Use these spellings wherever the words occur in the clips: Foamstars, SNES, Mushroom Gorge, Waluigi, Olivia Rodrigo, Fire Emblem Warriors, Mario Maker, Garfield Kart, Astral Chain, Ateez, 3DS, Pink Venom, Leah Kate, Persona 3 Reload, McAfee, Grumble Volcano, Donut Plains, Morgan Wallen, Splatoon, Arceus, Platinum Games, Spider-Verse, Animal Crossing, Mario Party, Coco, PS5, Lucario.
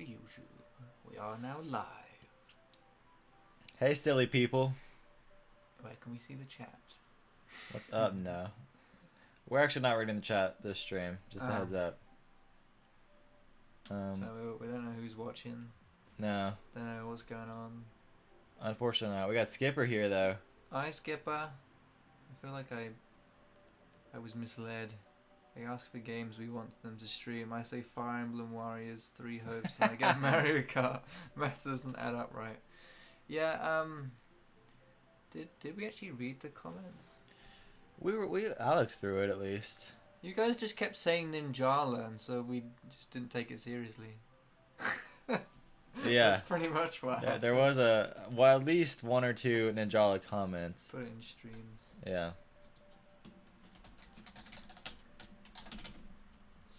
for YouTube. We are now live. Hey, silly people. Wait, can we see the chat? What's up? No. We're actually not reading the chat this stream. Just a heads up. So we don't know who's watching. No. Don't know what's going on. Unfortunately not. We got Skipper here, though. Hi, Skipper. I feel like I was misled. They ask for games we want them to stream. I say Fire Emblem Warriors, Three Hopes, and I get Mario Kart. Math doesn't add up right. Yeah, did we actually read the comments? I looked through it at least. You guys just kept saying Ninjala, and so we just didn't take it seriously. Yeah. That's pretty much what happened. There was at least one or two Ninjala comments. Put it in streams. Yeah.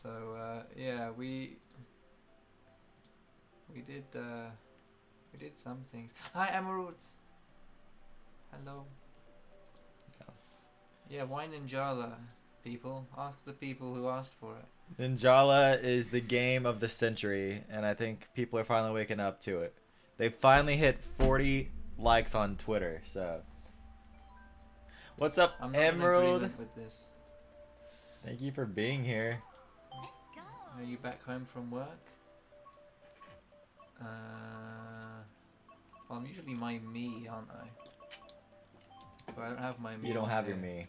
So, yeah, we did some things. Hi, Emerald! Hello. Yeah. Yeah, why Ninjala, people? Ask the people who asked for it. Ninjala is the game of the century, and I think people are finally waking up to it. They finally hit 40 likes on Twitter, so... What's up, I'm not Emerald? With this. Thank you for being here. Are you back home from work? Well, I'm usually my me, aren't I? But I don't have my me. You don't have your me.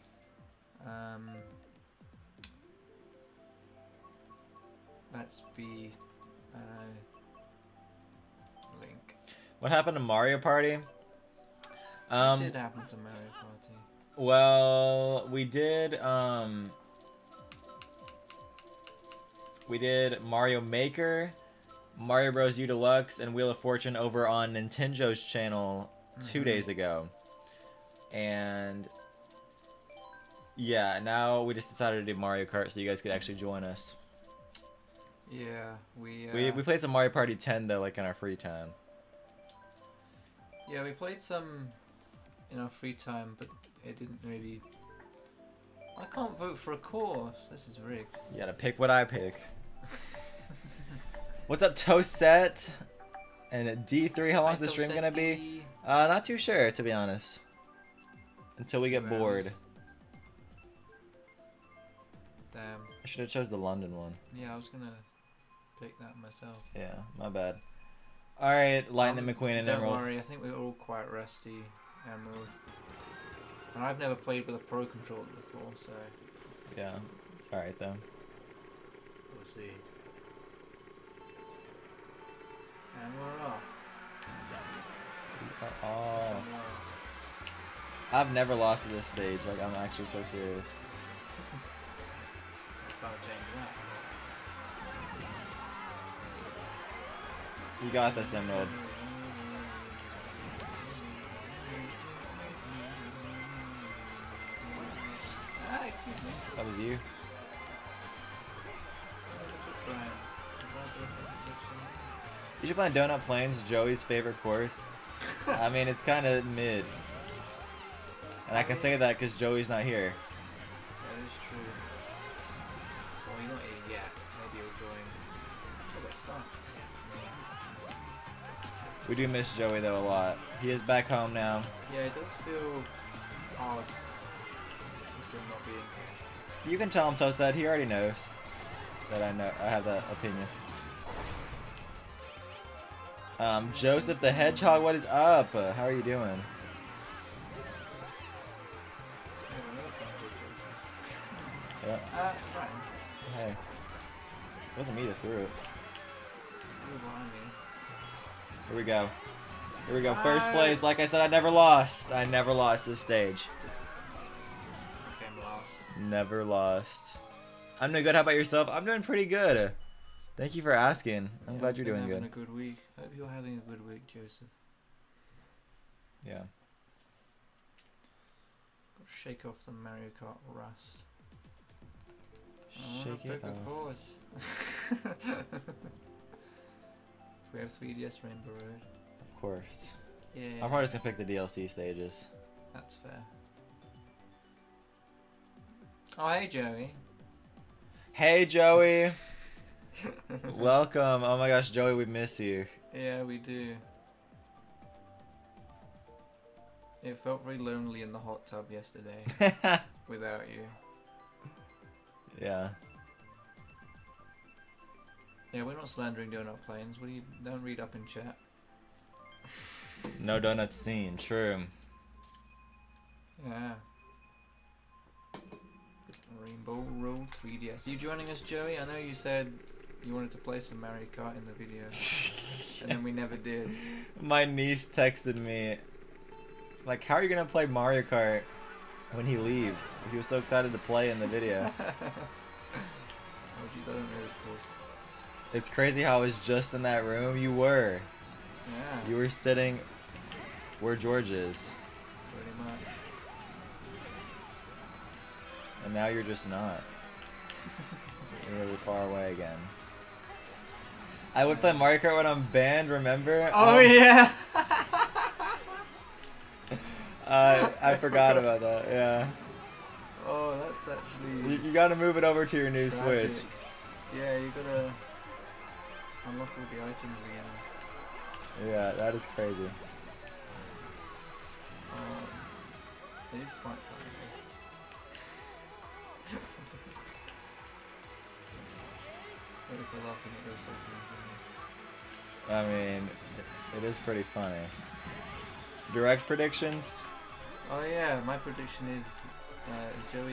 Let's be... I don't know... Link. What happened to Mario Party? What did happen to Mario Party? Well, we did, we did Mario Maker, Mario Bros. U Deluxe, and Wheel of Fortune over on Nintendo's channel 2 days ago. And yeah, now we just decided to do Mario Kart so you guys could actually join us. Yeah, we played some Mario Party 10 though, like in our free time. Yeah, we played some in our free time, but it didn't really... I can't vote for a course. This is rigged. You gotta pick what I pick. What's up, Toast Set? And at D3, how long is the stream gonna be? Not too sure, to be honest. Until we get bored. Damn. I should have chose the London one. Yeah, I was gonna pick that myself. Yeah, my bad. All right, Lightning McQueen and Emerald. Don't worry, I think we're all quite rusty, Emerald. And I've never played with a pro controller before, so... Yeah, it's alright though. We'll see. And we're off. Oh. I've never lost at this stage, like I'm actually so serious. You got this, Emerald. That was you. You should play Donut Plains, Joey's favorite course. I mean, it's kind of mid. And I can say that because Joey's not here. That is true. Well, you're not here yet. Maybe you'll join. We do miss Joey, though, a lot. He is back home now. Yeah, it does feel odd. Not being here. You can tell him Toast that he already knows that I have that opinion. Joseph the Hedgehog, what is up? How are you doing? Yeah. Right. Hey, it wasn't me that threw it. Here we go. Here we go. First place. Like I said, I never lost. I never lost this stage. Never lost. I'm doing good. How about yourself? I'm doing pretty good. Thank you for asking. I'm glad you're doing good. A good week. Hope you're having a good week, Joseph. Yeah. Shake off the Mario Kart rust. Shake it off. We have 3DS Rainbow Road. Of course. Yeah. I'm probably just gonna pick the DLC stages. That's fair. Oh, hey Joey. Hey Joey. Welcome. Oh my gosh, Joey, we miss you. Yeah, we do. It felt very lonely in the hot tub yesterday without you. Yeah. Yeah, we're not slandering Donut Plains. What do you don't read up in chat? No donuts seen. True. Yeah. Rainbow Road 3DS. Are you joining us, Joey? I know you said you wanted to play some Mario Kart in the video, and then we never did. My niece texted me, like, how are you gonna play Mario Kart when he leaves? He was so excited to play in the video. Oh, geez, I don't know this course. It's crazy how I was just in that room. You were. Yeah. You were sitting where George is. Pretty much. And now you're just not. You're really far away again. I would play Mario Kart when I'm banned, remember? Oh, yeah! I forgot about that, yeah. Oh, that's actually... You gotta move it over to your new tragic. Switch. Yeah, you gotta unlock all the items again. Yeah, that is crazy. It is quite funny. I mean, it is pretty funny. Direct predictions? Oh yeah, my prediction is Joey was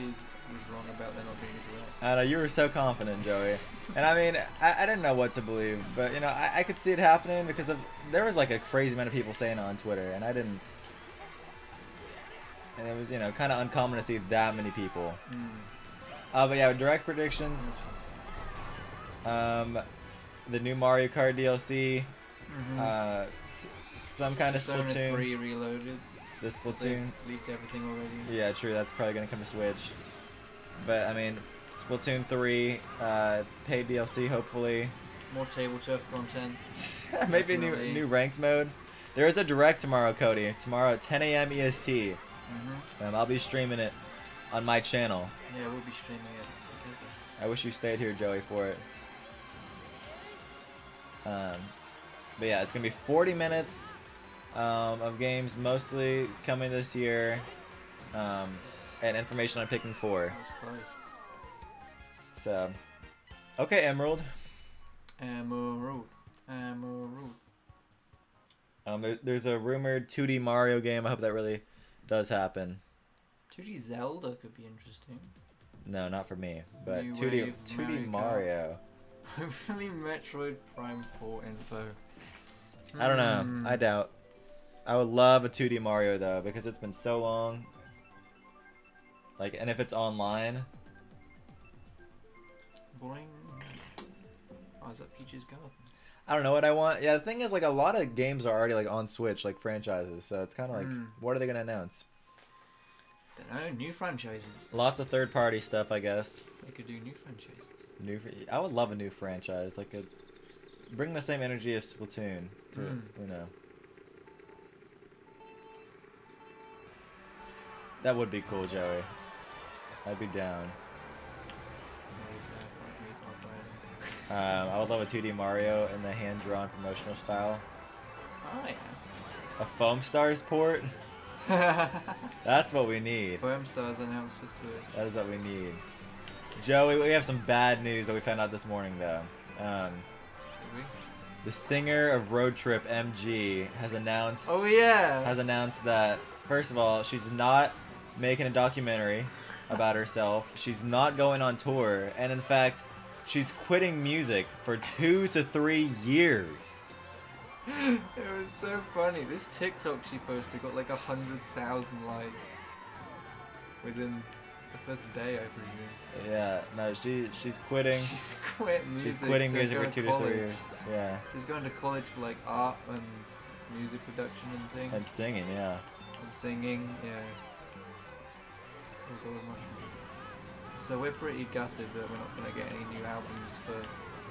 wrong about there not being a direct. I know, you were so confident, Joey. And I mean, I didn't know what to believe, but you know, I could see it happening because of, there was like a crazy amount of people saying it on Twitter, and I didn't... And it was, you know, kind of uncommon to see that many people. Mm. But yeah, direct predictions... the new Mario Kart DLC, some kind of Splatoon. Persona 3 Reloaded. The Splatoon. They leaked everything already. Yeah, true. That's probably gonna come to Switch. But I mean, Splatoon 3, paid DLC hopefully. More table turf content. Maybe definitely. new ranked mode. There is a direct tomorrow, Cody. Tomorrow at 10 a.m. EST. I'll be streaming it on my channel. Yeah, we'll be streaming it. I wish you stayed here, Joey, for it. But yeah, it's gonna be 40 minutes of games, mostly coming this year, and information on picking 4. So, okay, Emerald. There's a rumored 2D Mario game. I hope that really does happen. 2D Zelda could be interesting. No, not for me. But 2D Mario. Hopefully Metroid Prime 4 info. I don't know. I doubt. I would love a 2D Mario though, because it's been so long. Like, and if it's online. Boing. Oh, is that Peach's Garden? I don't know what I want. Yeah, the thing is, like, a lot of games are already like on Switch, like franchises. So it's kind of like, what are they gonna announce? I don't know. New franchises. Lots of third-party stuff, I guess. They could do new franchises. I would love a new franchise, like a bring the same energy of Splatoon to you know. That would be cool, Joey. I'd be down. I would love a 2D Mario in the hand-drawn promotional style. Oh yeah. A Foamstars port. That's what we need. Foamstars announced for Switch. That is what we need. Joey, we have some bad news that we found out this morning, though. The singer of Road Trip, MG, has announced. Oh yeah. Has announced that first of all, she's not making a documentary about herself. She's not going on tour, and in fact, she's quitting music for 2 to 3 years. It was so funny. This TikTok she posted got like 100,000 likes within. The first day, I presume. Yeah, no, she's quitting. She's quitting music. She's quitting music for 2 to 3 years. Yeah. She's going to college for like art and music production and things. And singing, yeah. And singing, yeah. So we're pretty gutted that we're not going to get any new albums for.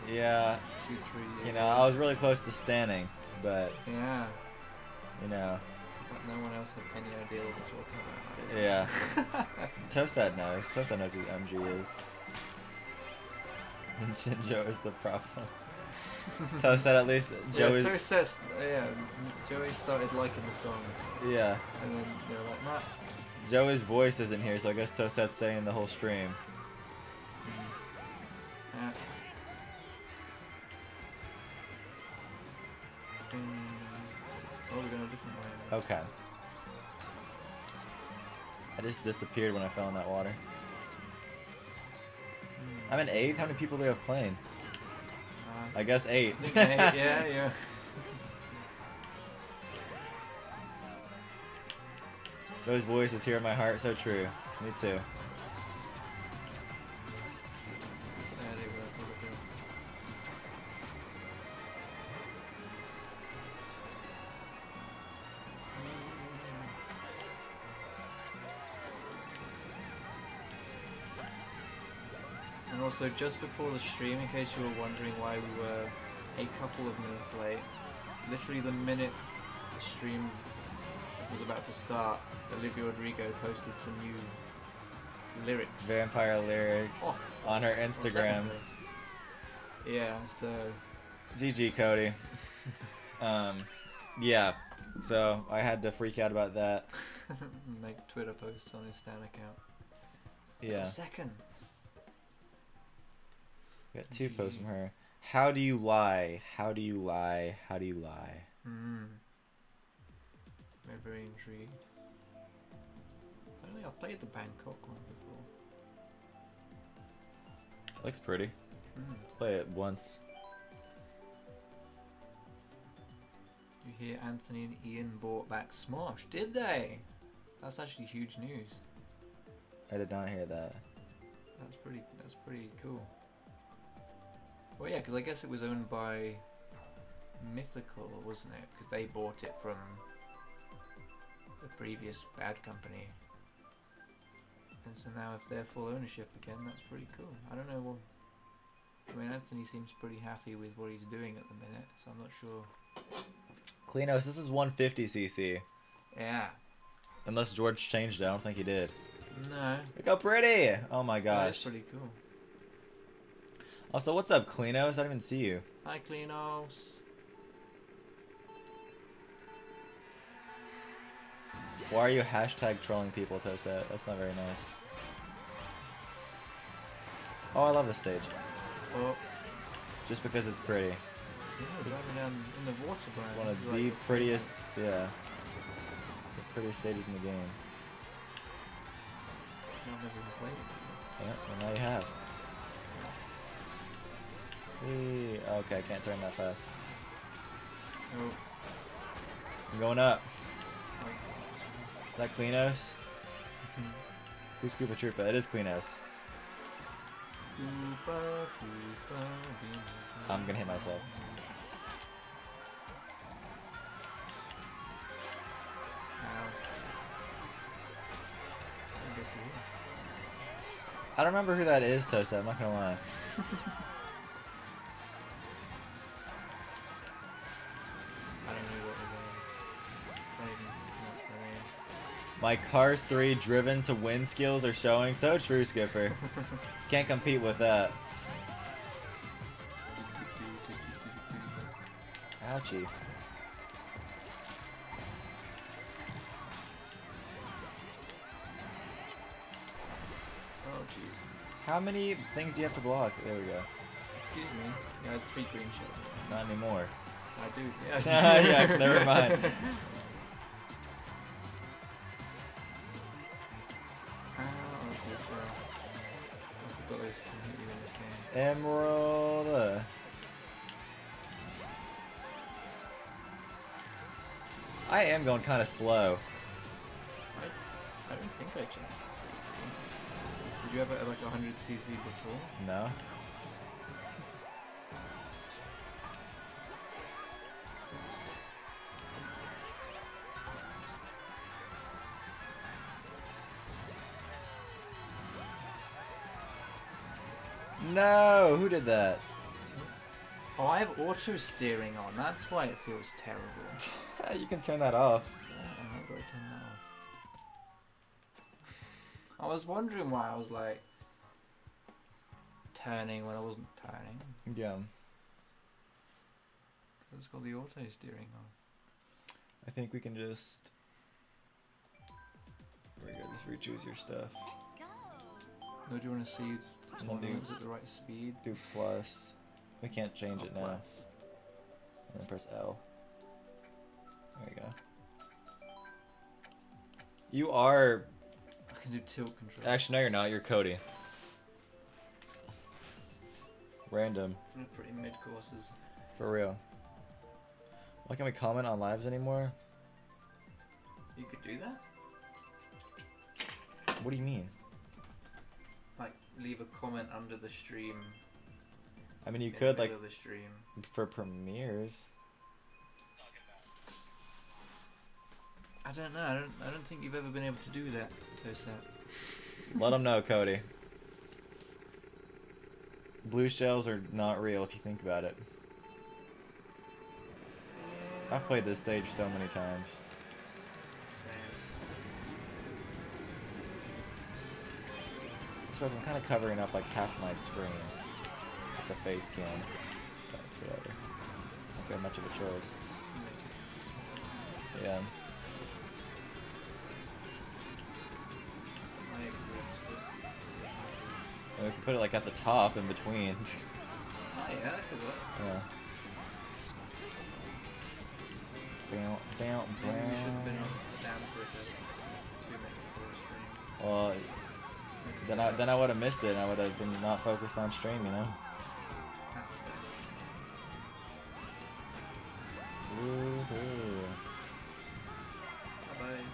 Yeah. 2, 3 years. You know, I was really close to standing, but. Yeah. You know. But no one else has any idea what we're talking about. Yeah. Toasted knows who MG is. and Joe is the problem. Tell us that at least Joey. Yeah, Terry says, yeah, Joey started liking the songs. Yeah. And then they were like, nah. Joey's voice isn't here, so I guess Toset's saying the whole stream. Yeah. Oh, we're going a different way now. Okay. I just disappeared when I fell in that water. I'm an 8? How many people do we have playing? I guess 8. I think 8, yeah, yeah. Those voices here in my heart, so true. Me too. And also, just before the stream, in case you were wondering why we were a couple of minutes late, literally the minute the stream was about to start, Olivia Rodrigo posted some new lyrics. Vampire lyrics on her Instagram. Yeah, so... GG, Cody. Yeah, so I had to freak out about that. Make Twitter posts on his Stan account. Yeah. Second. We got two posts from her. How do you lie? How do you lie? How do you lie? Mm. I'm very intrigued. I don't think I've played the Bangkok one before. It looks pretty. Mm. Play it once. You hear Anthony and Ian bought back Smosh, did they? That's actually huge news. I did not hear that. That's pretty cool. Well, yeah, because I guess it was owned by Mythical, wasn't it? Because they bought it from the previous bad company. And so now if they're full ownership again, that's pretty cool. I don't know what... I mean, Anthony seems pretty happy with what he's doing at the minute, so I'm not sure. Klenos, this is 150cc. Yeah. Unless George changed it, I don't think he did. No. Look how pretty! Oh my gosh. That's pretty cool. Also, what's up, Klenos? I didn't even see you. Hi, Klenos. Why are you hashtag trolling people, Toset? That's not very nice. Oh, I love this stage. Oh. Just because it's pretty. Yeah, driving down in the water, Brian. It's one of the prettiest, yeah. The prettiest stages in the game. I've never even played it. Yeah, well now you have. Whee. Okay, I can't turn that fast. Nope. I'm going up. Is that Klenos? Who's Koopa Troopa? It is Klenos. I'm gonna hit myself. I don't remember who that is, Toset, I'm not gonna lie. My Cars 3 driven to win skills are showing. So true, Skipper. Can't compete with that. Ouchie. Oh, jeez. How many things do you have to block? There we go. Excuse me. Yeah, it's three green shit. Not anymore. I do. Yeah, yeah, never mind. Emerald. I am going kind of slow. I don't think I changed the CC. Did you have it at like 100cc before? No. No, who did that? Oh, I have auto steering on. That's why it feels terrible. You can turn that off. Yeah, how do I turn that off? I was wondering why I was like turning when I wasn't turning. Yeah. Because it's got the auto steering on. I think we can just... There we go, just rechoose your stuff. No, do you want to see it's at the right speed? Do plus. We can't change it now. Plus. And then press L. There you go. You are... I can do tilt control. Actually, no you're not, you're Cody. Random. We're pretty mid-courses. For real. Why can't we comment on lives anymore? You could do that? What do you mean? Like, leave a comment under the stream. I mean, you could, like, the stream. For premieres. I don't know. I don't think you've ever been able to do that, Tosat. Let them know, Cody. Blue shells are not real if you think about it. I've played this stage so many times. Same. I suppose I'm kind of covering up like half my screen. The face cam. That's whatever. Not very much of a choice. Yeah. And we can put it like at the top in between. Oh yeah, that could work. Yeah. Maybe we should have been on stand for a well, then I would have missed it and I would have been not focused on stream, you know? Woohoo. Bye-bye.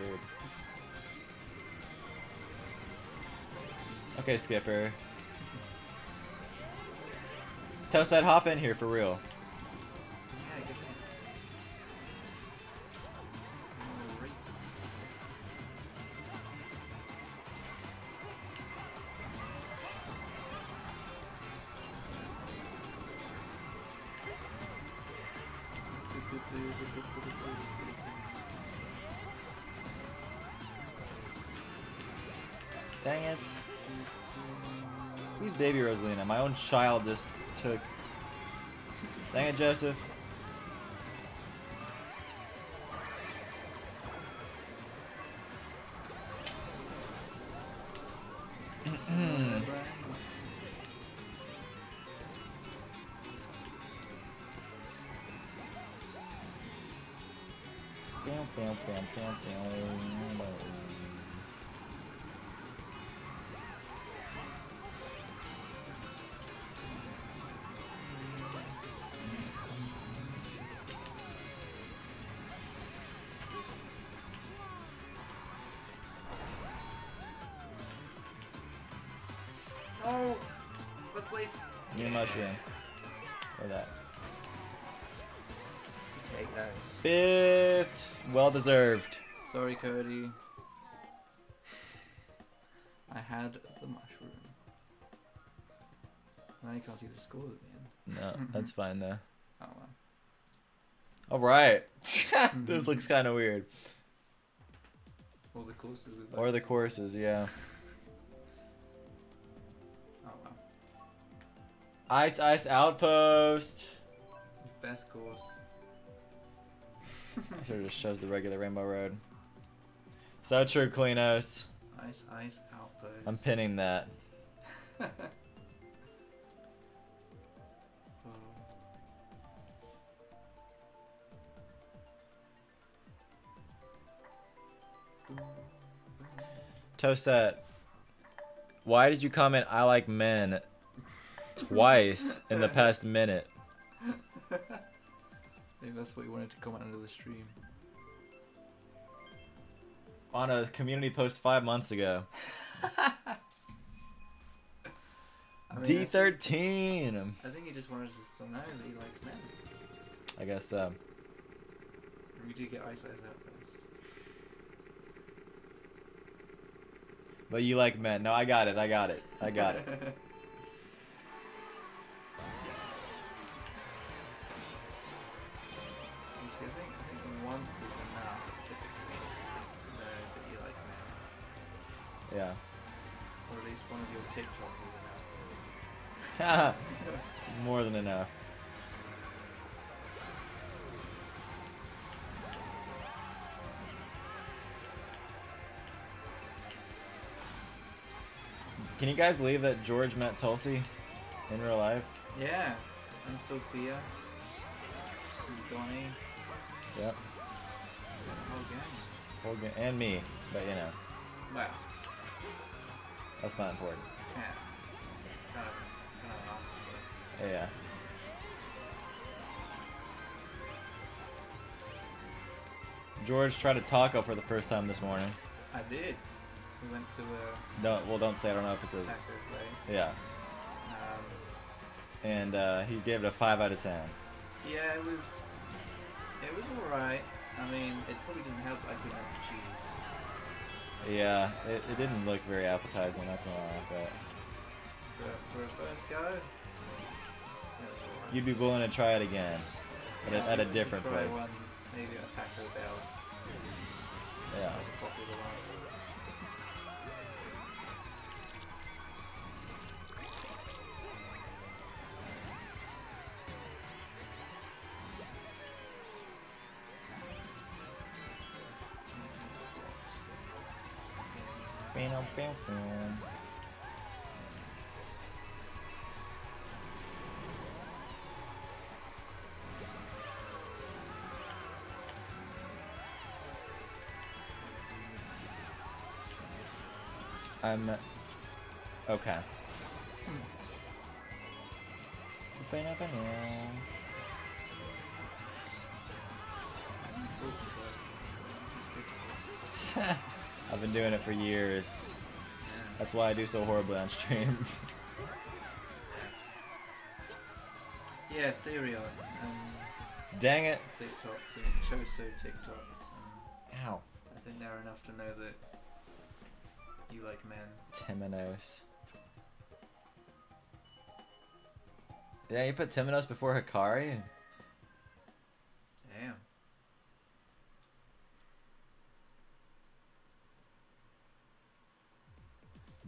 Good. Okay, Skipper. Toasthead, hop in here for real. Yeah, get that. Right. Dang it. Who's baby Rosalina? My own child just took. Dang it, Joseph. Mushroom. Or that. Take those. Fifth. Well deserved. Sorry, Cody. I had the mushroom. Now you can't see the score at the end. No, that's fine though. Oh well. Alright. This looks kind of weird. Or the courses. Or the courses, yeah. Ice Ice Outpost! Best course. I should've just chose the regular Rainbow Road. So true, Klinos. Ice Ice Outpost. I'm pinning that. Oh. Tosat, why did you comment I like men? Twice in the past minute. Maybe that's what you wanted to comment under the stream. On a community post 5 months ago. I mean, D13! I think he just wanted us to know that he likes men. I guess so. We do get Ice Ice Outpost. But you like men. No, I got it. Yeah. Or at least one of your TikToks is enough. More than enough. Can you guys believe that George met Tulsi in real life? Yeah, and Sophia, and Donnie. Yep. Whole gang. And me, but you know. Wow. That's not important. Yeah. Kind of yeah. George tried a taco for the first time this morning. I did. We went to a... Don't say. I don't know if it's a... Taco place. Yeah. And he gave it a 5 out of 10. Yeah, it was alright. I mean, it probably didn't help. I didn't have cheese. Yeah, it didn't look very appetizing. That's all like that. But for a first go, it was alright. You'd be willing to try it again, but yeah, at a different place. One, maybe a Taco Bell. Yeah. I'm okay. I've been doing it for years. That's why I do so horribly on stream. Yeah, Ethereal. Dang it! TikToks and Choso TikToks. And ow. I think they're enough to know that you like men. Temenos. Yeah, you put Temenos before Hikari? Damn.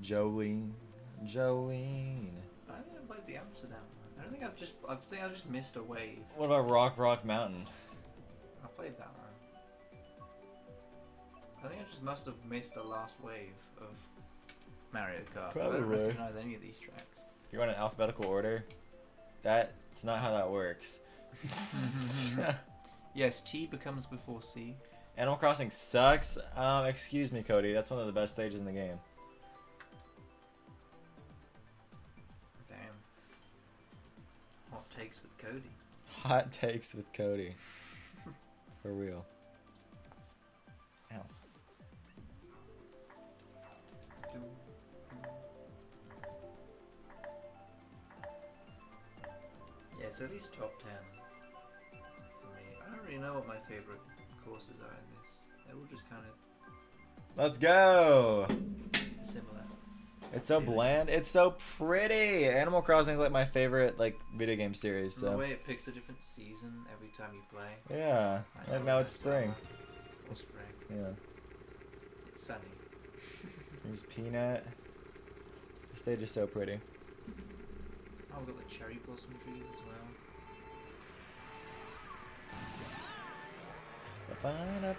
Jolene. I don't think I played the Amsterdam one. I think I've just missed a wave. What about Rock Mountain? I played that one. I think I just must have missed the last wave of Mario Kart. Probably. I don't recognize any of these tracks. You're on an alphabetical order? That's not how that works. Yes, T becomes before C. Animal Crossing sucks. Excuse me, Cody. That's one of the best stages in the game. Hot takes with Cody. For real. Ow. Yeah, so these top 10 for me. I don't really know what my favorite courses are in this. They all just kind of... Let's go! Similar. It's so bland. It's so pretty. Animal Crossing is like my favorite video game series. So. The way it picks a different season every time you play. Yeah. Like now it's spring. Yeah. It's sunny. There's Peanut. The stage is so pretty. Oh, we've got the cherry blossom trees as well. Okay. Animal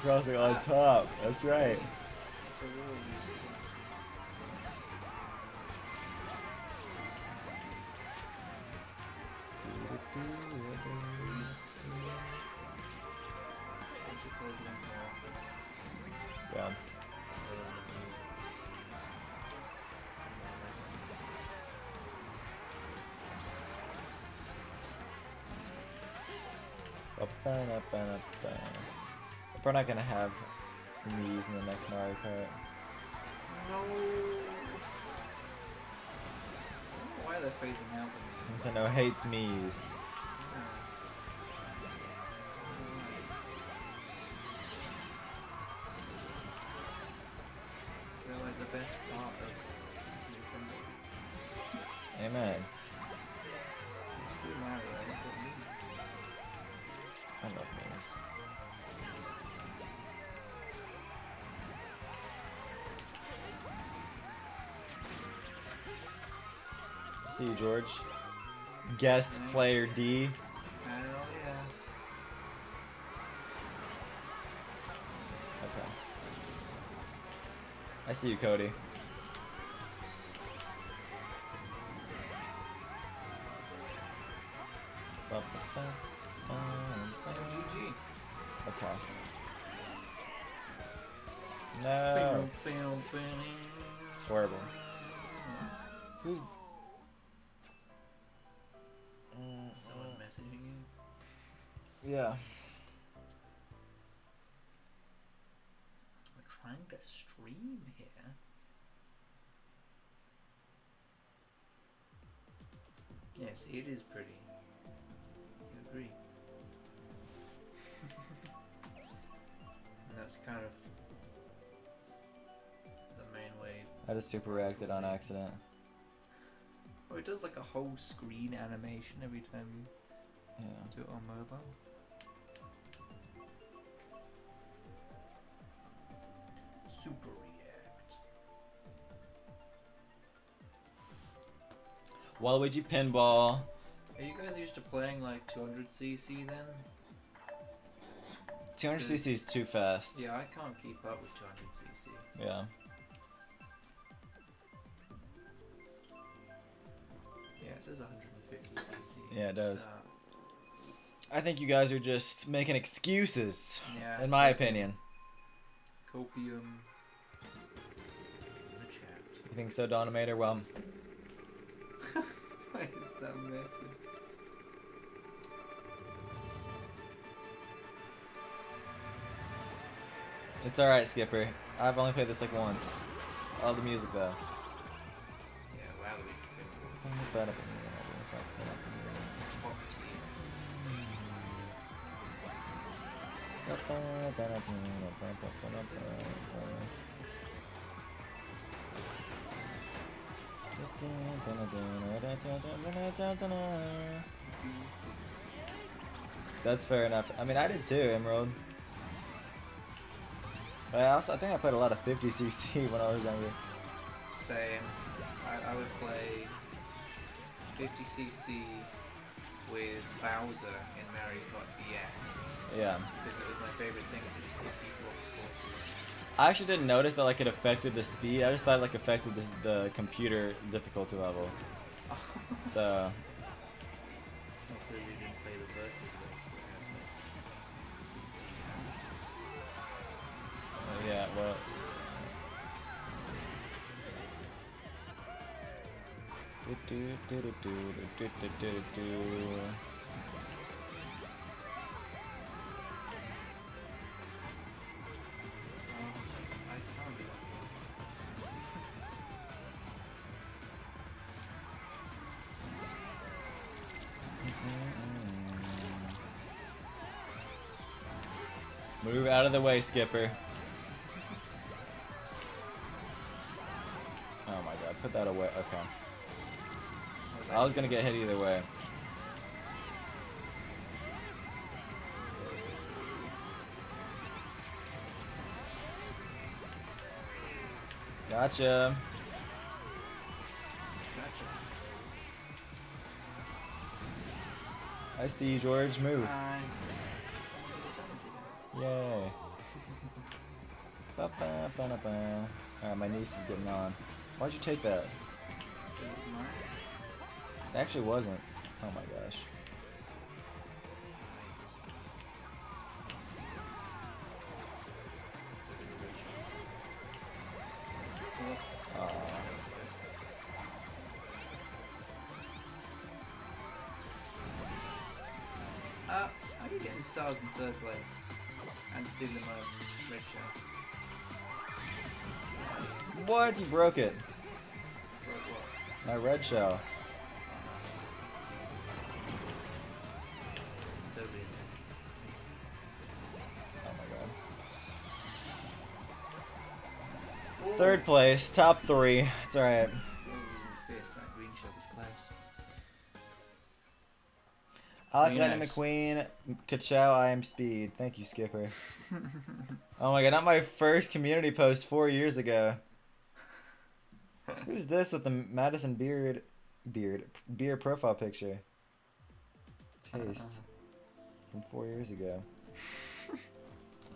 Crossing on top. That's right. We're not gonna have these in the next Mario Kart. No. I don't know why Why are they phasing out the Mii's? I don't know, hates Mii's. They're like the best part of Nintendo. Amen. I love Mii's. See you, George. Guest player D. Oh, yeah. Okay. I see you, Cody. GG. Okay. No. It's horrible. Who's yeah. We're trying to stream here. Yes, it is pretty. You agree? And that's kind of the main way. I just super reacted on accident. Well, it does like a whole screen animation every time you do it on mobile. Super react. Waluigi pinball. Are you guys used to playing like 200cc then? 200cc is too fast. Yeah, I can't keep up with 200cc. Yeah. Yeah, it says 150cc. Yeah, it does. So. I think you guys are just making excuses, in my opinion. Copium. You think so, Donomator? Well, why is that messy? It's alright, Skipper. I've only played this like once. Oh, the music though. Yeah, loud music. That's fair enough. I mean, I did too, Emerald. But I also, I think I played a lot of 50cc when I was younger. Same. I would play 50cc with Bowser in Mario Kart 8. Yeah. Because it was my favorite thing to just hit people off courses. I actually didn't notice that like it affected the speed. I just thought it like affected the computer difficulty level. So. Hopefully you didn't play the versus race. Yeah. Well. Move out of the way, Skipper. Oh my god, put that away. Okay. I was gonna get hit either way. Gotcha. I see you, George. Move. Yay. Alright, my niece is getting on. Why'd you take that? It actually wasn't. Oh my gosh. How do you get the stars in third place? And steal them a red shell. What? You broke it. Broke what? My red shell. Third place, top three. It's alright. I like Lightning McQueen, Kachow, I am Speed. Thank you, Skipper. Oh my god, not my first community post 4 years ago. Who's this with the Madison beer profile picture? Taste. From 4 years ago.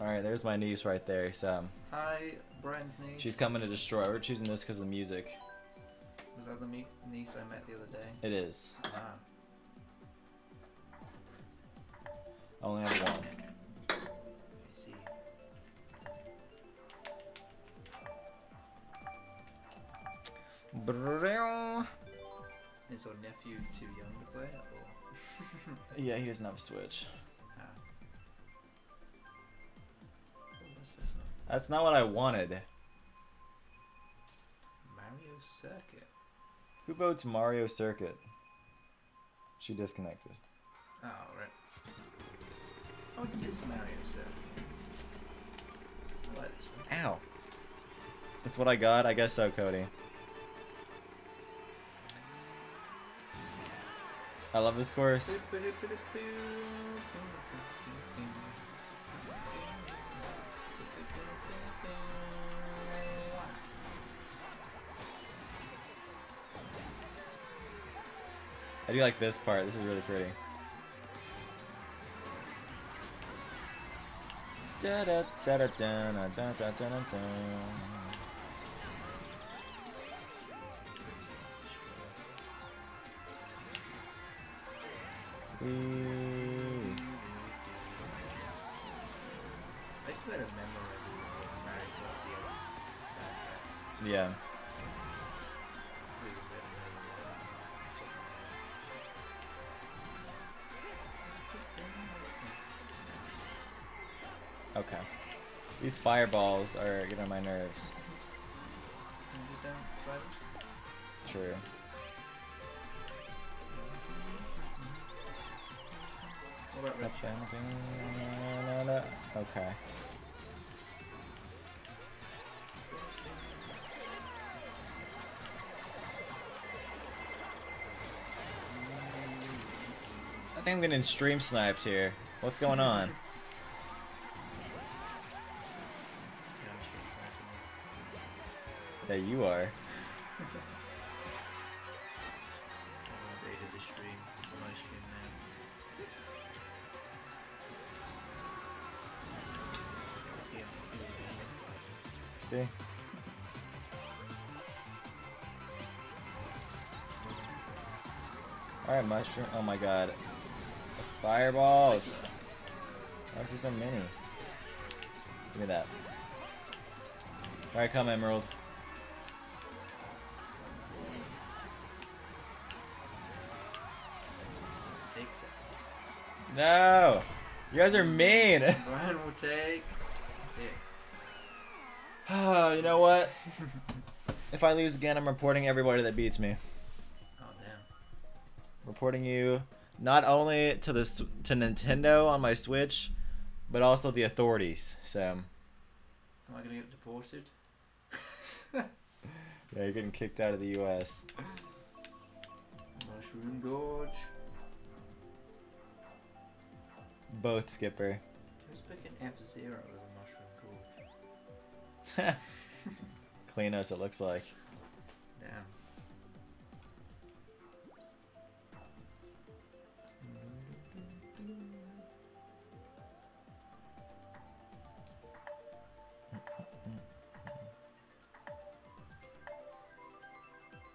Alright, there's my niece right there, so. Hi, Brian's niece. She's coming to destroy. We're choosing this because of the music. Was that the niece I met the other day? It is. Ah. I only have one. I see. Is your nephew too young to play it? Or? Yeah, he doesn't have a Switch. Ah. That's not what I wanted. Mario Circuit. Who votes Mario Circuit? She disconnected. Oh, right. Oh, this Mario Circuit. I like this one. Ow. It's what I got? I guess so, Cody. I love this course. I do like this part. This is really pretty. Da da da da da da da da da da. I just made a memory of Mario Party. Yeah. Okay. These fireballs are getting on my nerves. True. Okay. I think I'm getting stream sniped here. What's going on? Yeah, you are. See? Alright, mushroom. Oh my god. The fireballs! Why is there so many? Give me that. Alright, come, Emerald. No! You guys are mean! Brian will take 6. Oh, you know what? If I lose again, I'm reporting everybody that beats me. Oh damn! Reporting you, not only to this to Nintendo on my Switch, but also the authorities. So. Am I gonna get deported? Yeah, you're getting kicked out of the U.S. Mushroom Gorge. Both, Skipper. Just pick an F-Zero. Clean us, it looks like. Damn.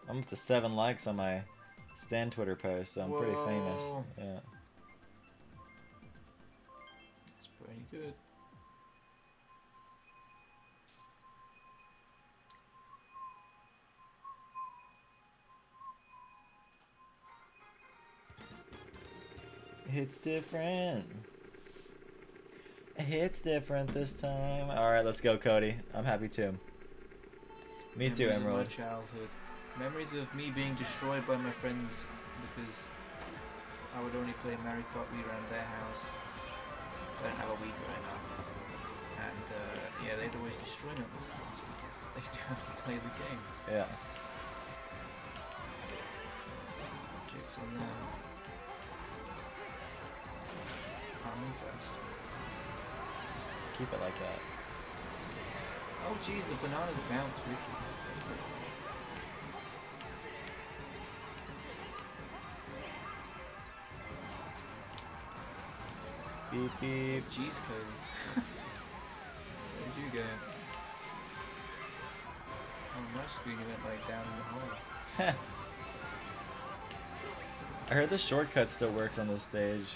I'm up to 7 likes on my Stan Twitter post, so I'm Whoa. Pretty famous. Yeah. That's pretty good. It's different. It's different this time. Alright, let's go, Cody. I'm happy too. Me too, Emerald. Memories of my childhood. Memories of me being destroyed by my friends because I would only play Mario Kart Wii around their house. I don't have a Wii right now. And yeah, they'd always destroy me at this house because they do is play the game. Yeah. Objects on there. I'll move first. Just keep it like that. Oh jeez, the banana's bounced, Ricky. Beep beep. Jeez, Cody. Where'd you go? I'm rescuing it like down in the hole. I heard the shortcut still works on this stage.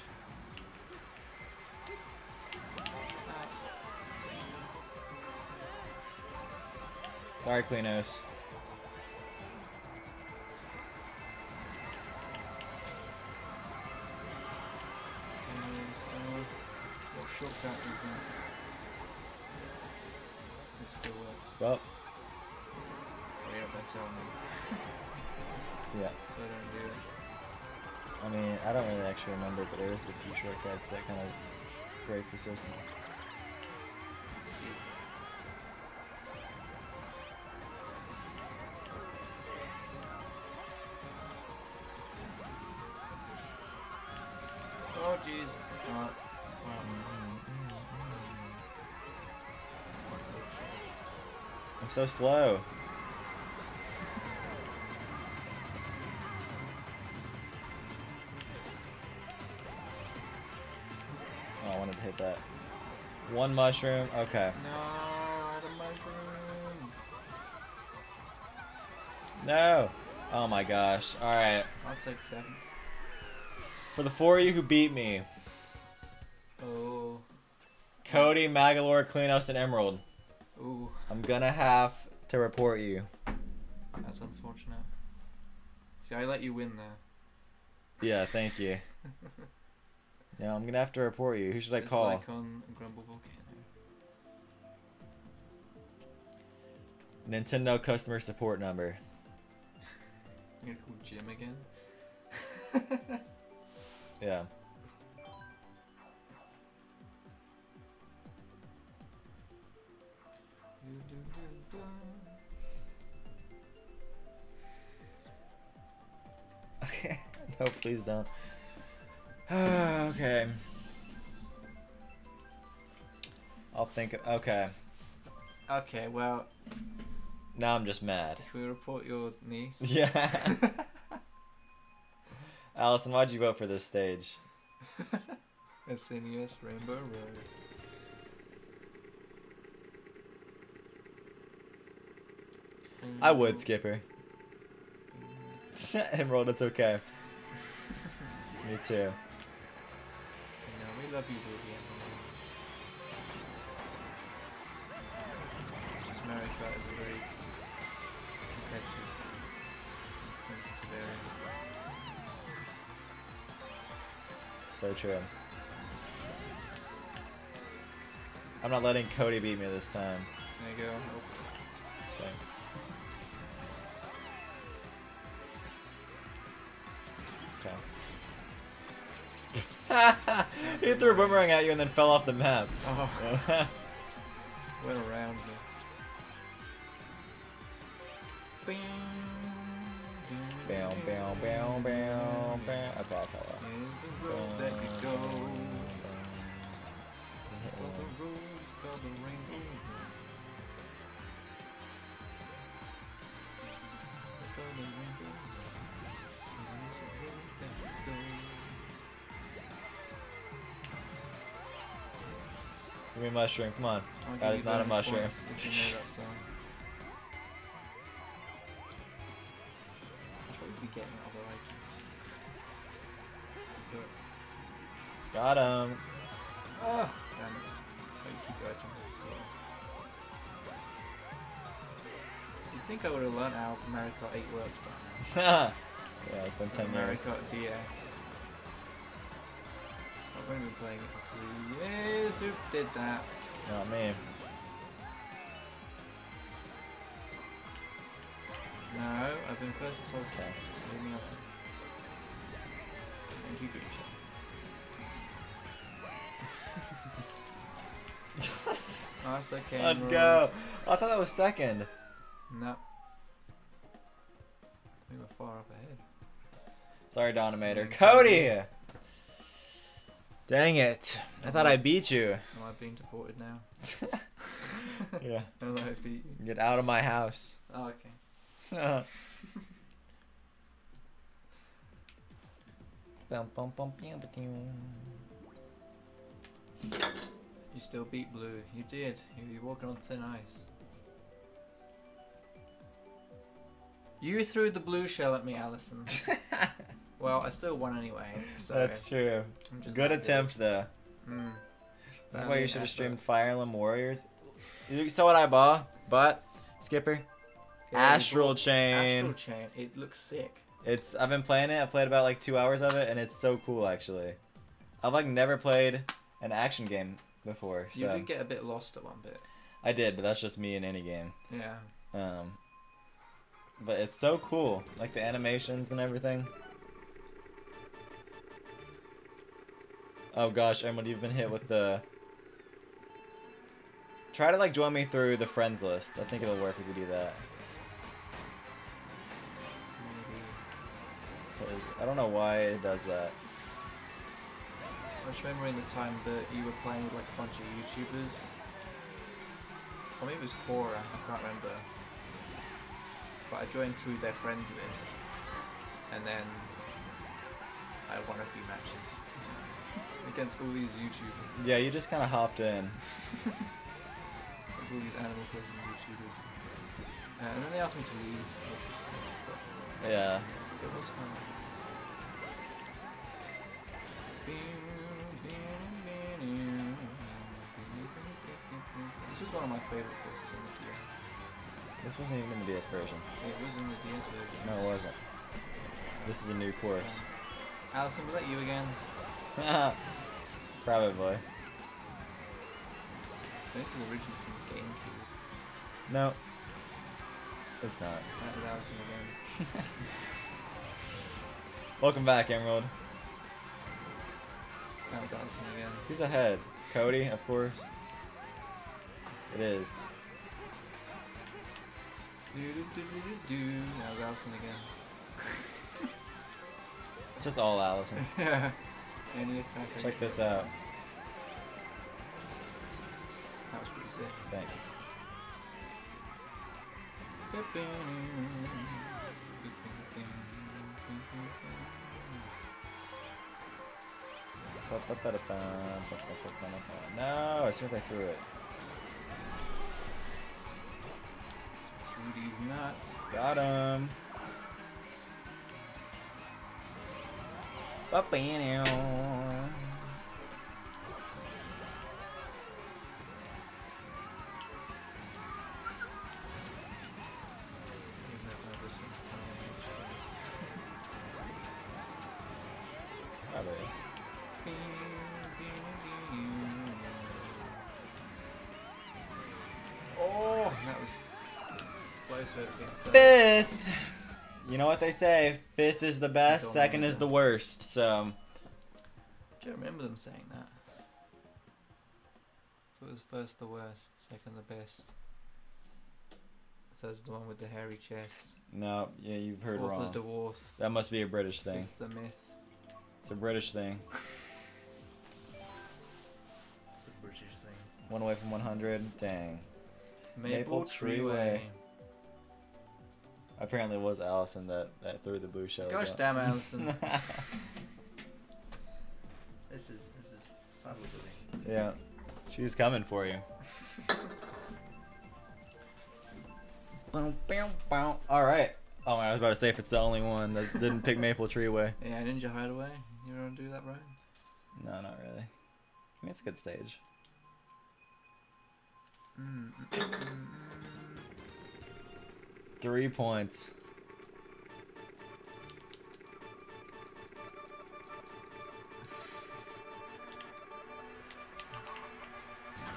Sorry, Klinos. Shortcut isn't. It still works. Well. Wait up, that's on me. Yeah. So I don't do it. I mean, I don't really actually remember, but there is a few shortcuts that kind of break the system. Let's see. Oh, jeez. I'm so slow. Oh, I wanted to hit that. One mushroom, okay. No, the mushroom. No. Oh my gosh. All right. I'll take seconds. For the four of you who beat me. Oh. Cody, Magalore, Klinos, and Emerald. Ooh. I'm gonna have to report you. That's unfortunate. See, I let you win there. Yeah, thank you. Now I'm gonna have to report you. Who should I call? Like on Grumble Volcano. Nintendo customer support number. You're gonna call Jim again? Yeah. Okay. No, please don't. Okay. I'll think of, okay. Okay, well. Now I'm just mad. Can we report your niece? Yeah. Allison, why'd you vote for this stage? SNES Rainbow Road. I would, Skipper. Emerald, it's okay. Me too. No, we love you, baby. Just Mario Kart is a very competitive, sensitive area. So true. I'm not letting Cody beat me this time. There you go. Thanks. He threw a boomerang at you and then fell off the map. Oh. Went around me. Bam, bam, bam, bam, bam, bam. Okay, I fell off. Here's the road that you go. All the roads are the rainbow. All the rainbow. Give me a mushroom, come on. That is not a mushroom. You know that song. I'll probably be getting it, although I got him. Oh, damn it. I keep edging. You'd think I would have learned how Mario Kart 8 works by now. Yeah, it's been 10 years. Mario Kart DS. I've only been playing it for 3 years. Who did that? Not me. No, I've been first this whole time. Leave me alone. Thank you, Gucci. That's okay. Let's go. I thought that was second. No. We were far up ahead. Sorry, Donomator. Cody! Dang it. I thought I beat you. Am I being deported now? Yeah. I thought I beat you. Get out of my house. Oh, okay. You still beat Blue. You did. You're walking on thin ice. You threw the blue shell at me, Allison. Well, I still won anyway. So that's true. Good attempt, though. Mm. That's why you should have streamed Fire Emblem Warriors. You saw what I bought, but Skipper, yeah, Astral Chain. Astral Chain. It looks sick. It's. I've been playing it. I played about like 2 hours of it, and it's so cool actually. I've like never played an action game before. You did get a bit lost at one bit. I did, but that's just me in any game. Yeah. But it's so cool, like the animations and everything. Oh gosh, Emerald, you've been hit with the... Try to like join me through the friends list. I think it'll work if you do that. I don't know why it does that. I was remembering the time that you were playing with like a bunch of YouTubers. Or maybe it was Cora, I can't remember. But I joined through their friends list. And then I won a few matches against all these YouTubers. Yeah, you just kind of hopped in. There's all these Animal Crossing YouTubers. And then they asked me to leave. Yeah. It was fun. This was one of my favorite courses in the DS. This wasn't even in the DS version. It was in the DS version. No, it wasn't. This is a new course. Allison, was that you again? Probably. This is originally from GameCube. No. It's not. That was Allison again. Welcome back, Emerald. That was Allison again. Who's ahead? Cody, of course. It is. That was Allison again. Just all Allison. Yeah. Any attack. Check this out. That was pretty sick. Thanks. No, as soon as I threw it. Threw these nuts. Got him. Fifth! You know what they say, fifth is the best, second is the worst, so... I don't remember them saying that. So it was first the worst, second the best. So that's the one with the hairy chest. No, yeah, you've heard wrong. Fourth is the dwarf. That must be a British thing. Fifth the myth. It's a British thing. It's a British thing. One away from 100, dang. Maple Tree Way. Apparently it was Allison that threw the blue shell. Gosh damn, Allison. This is subtle doing. Yeah. She's coming for you. Alright. Oh man, I was about to say if it's the only one that didn't pick Maple Tree Way. Yeah, Ninja Hideaway. You don't do that, right? No, not really. I mean, it's a good stage. Mm. 3 points.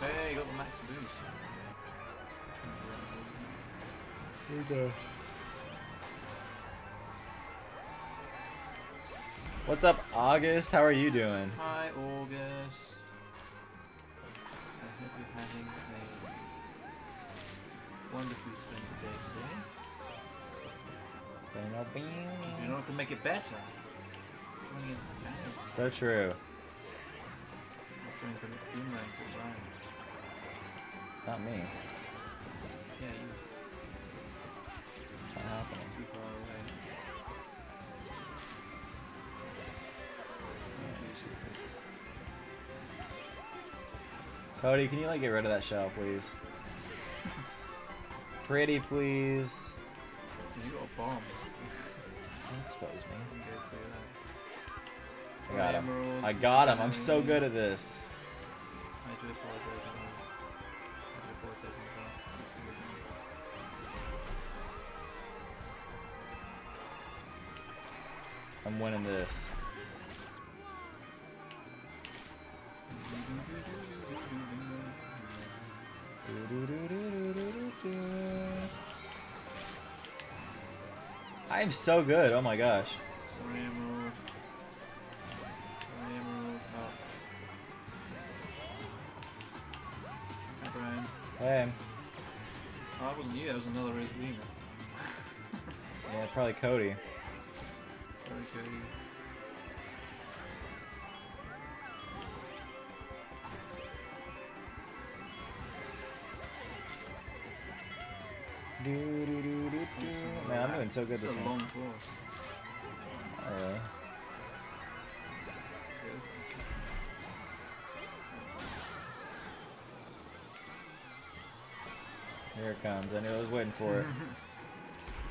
Hey, you got the max boost. Here we go. What's up, August? How are you doing? Hi, August. I hope you're having a wonderfully spent the day today. You don't have to make it better. So true. Not me. Yeah, you. It's not happening. Too far away. Cody, can you like get rid of that shell, please? Pretty, please. You got bombs. Don't expose me. I got him. I got him. I'm so good at this. I do apologize. I'm winning this. I am so good. Oh my gosh. Hey. Oh, that wasn't you, that was another Rosalina. Yeah, probably Cody. Sorry, Cody. Man, I'm doing so good this game. It's a long course. Oh, really? Here it comes. I knew I was waiting for it.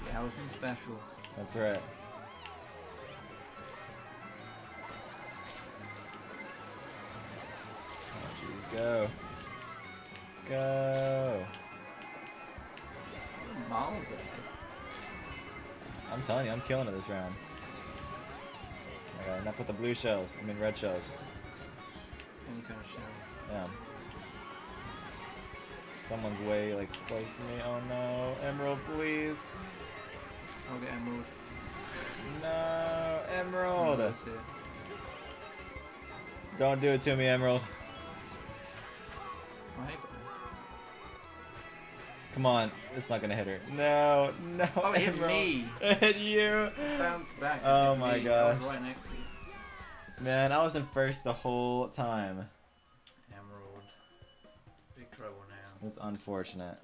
Yeah, I was in special. That's right. Oh, jeez, go. Go. Miles ahead. I'm telling you, I'm killing it this round. Enough with the blue shells. I mean, red shells. Any kind of shells. Yeah. Someone's way like close to me. Oh no, Emerald, please. I'll get Emerald. No, Emerald. Oh, don't do it to me, Emerald. Right. Come on, it's not gonna hit her. No, no. Oh, it hit me. It hit you. Bounce back. Oh my gosh. I was right next to you. Man, I was in first the whole time. It's unfortunate.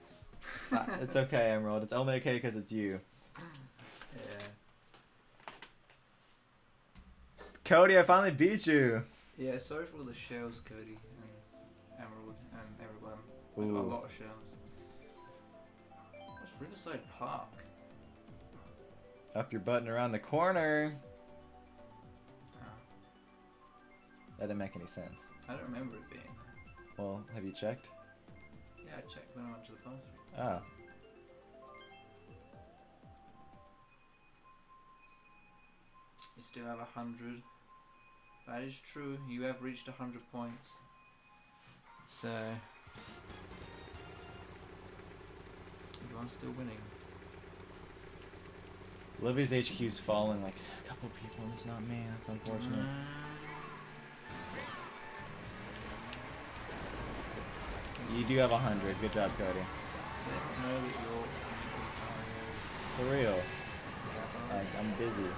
It's okay, Emerald. It's only okay because it's you. Yeah. Cody, I finally beat you. Yeah, sorry for all the shells, Cody, and Emerald, and everyone. I got a lot of shells. It's Riverside Park. Up your butt and around the corner. Huh. That didn't make any sense. I don't remember it being. Well, have you checked? Yeah, I checked when I went to the bathroom. Oh. You still have 100. That is true. You have reached 100 points. So you are still winning. Livy's HQ's fallen like a couple people, and it's not me. That's unfortunate. You do have 100. Good job, Cody. For real. Like, I'm busy.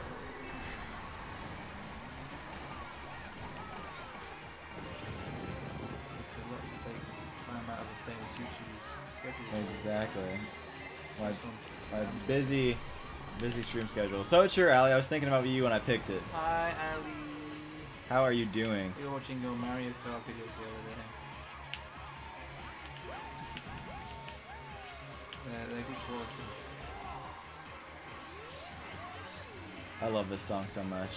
Exactly. My busy stream schedule. So it's true, Ali. I was thinking about you when I picked it. Hi, Ali. How are you doing? We were watching your Mario Kart videos the other day. I love this song so much.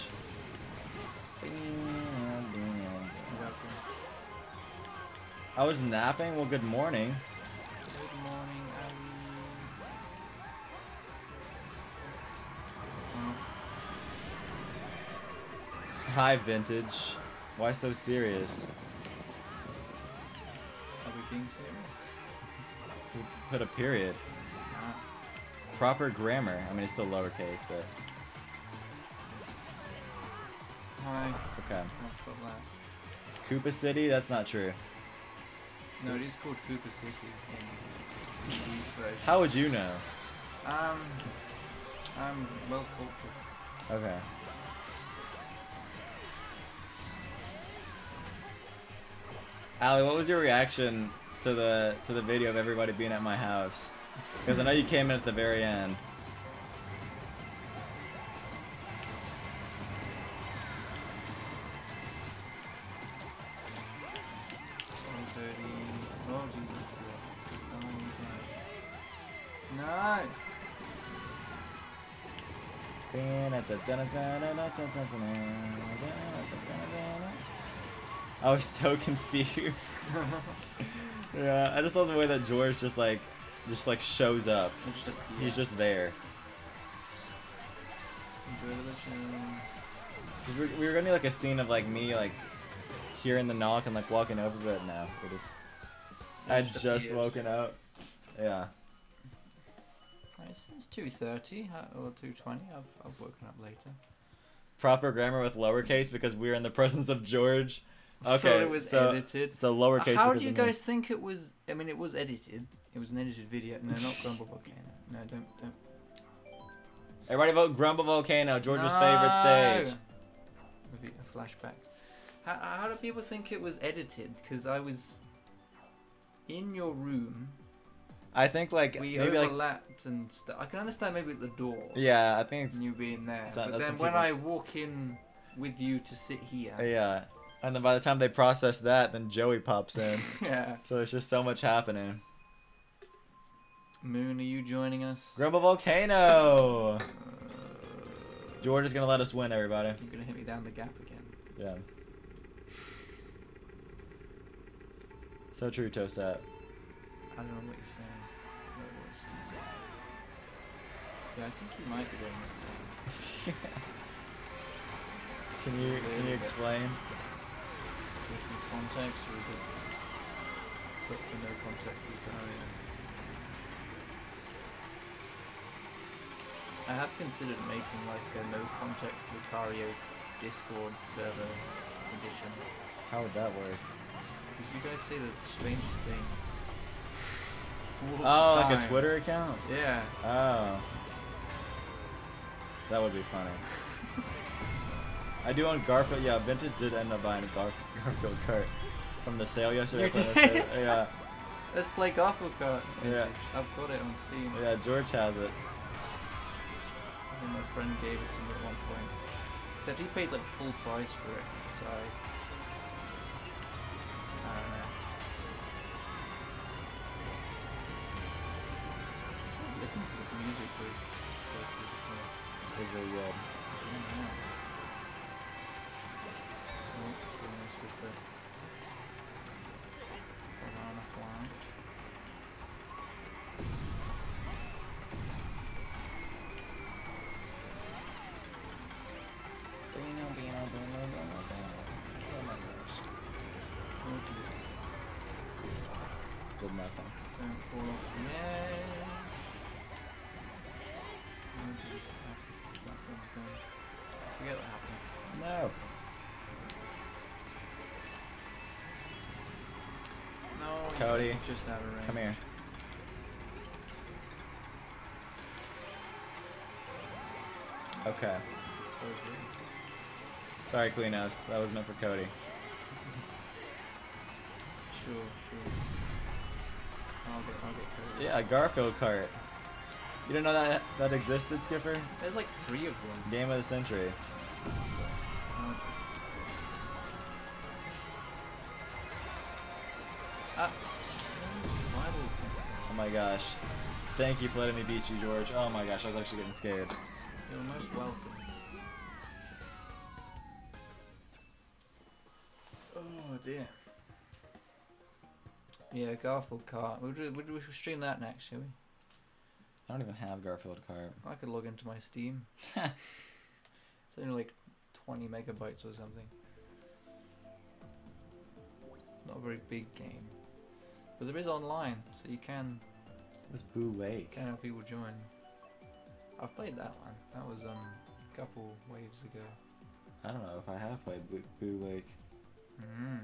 I was napping? Well, good morning. Good morning, Ali. Hi, Vintage. Why so serious? Are we being serious? Put a period. Proper grammar. I mean, it's still lowercase, but. Hi. Okay. Koopa City? That's not true. No, it is called Koopa City. How would you know? I'm well cultured. Okay. Allie, what was your reaction to the video of everybody being at my house? Because I know you came in at the very end. I was so confused. Yeah, I just love the way that George just like shows up. He's just there. We were gonna do like a scene of like me like hearing the knock and like walking over, but no, I just woken up. Yeah. Since 2:30 or 2:20, I've woken up later. Proper grammar with lowercase because we're in the presence of George. Okay, so it was edited. So lowercase. How do you guys think it was? I mean, it was edited. It was an edited video. No, not Grumble Volcano. No, don't. Everybody vote Grumble Volcano, George's favorite stage. Flashbacks. How do people think it was edited? Because I was in your room. I think like we maybe overlapped like, and stuff. I can understand maybe at the door. Yeah, I think you being there. But then when I walk in with you to sit here. Yeah, and then by the time they process that, then Joey pops in. Yeah. So there's just so much happening. Moon, are you joining us? Grumble Volcano. George is gonna let us win, everybody. You're gonna hit me down the gap again. Yeah. So true, Tosat. I don't know what you're saying. Yeah, I think you might be doing the same. Can you explain? Give some context, or just click for no context? I have considered making like a no context Lucario Discord server edition. How would that work? Because you guys say the strangest things. Oh, like a Twitter account? Yeah. Oh. That would be funny. I do own Garfield. Yeah, Vintage did end up buying a Garfield Kart from the sale yesterday. Yeah. Let's play Garfield Kart. Vintage. Yeah. I've got it on Steam. Yeah, George has it. I think my friend gave it to me at one point. Except he paid like full price for it, so I don't know. Listen to this music for really well. Forget what happened. No. No. Cody, just out of range. Come here. Okay. Sorry, Cleanos. That was meant for Cody. Sure. I'll get Cody. Yeah, Garfield Kart. You didn't know that existed, Skipper? There's like 3 of them. Game of the century. Oh my gosh. Thank you for letting me beat you, George. Oh my gosh, I was actually getting scared. You're most welcome. Oh dear. Yeah, Garfield Kart. We should stream that next, shall we? I don't even have Garfield Kart. I could log into my Steam. It's only like 20 megabytes or something. It's not a very big game. But there is online, so you can... It's Boo Lake. Can have people join. I've played that one. That was a couple waves ago. I don't know if I have played Boo Lake. Mm-hmm.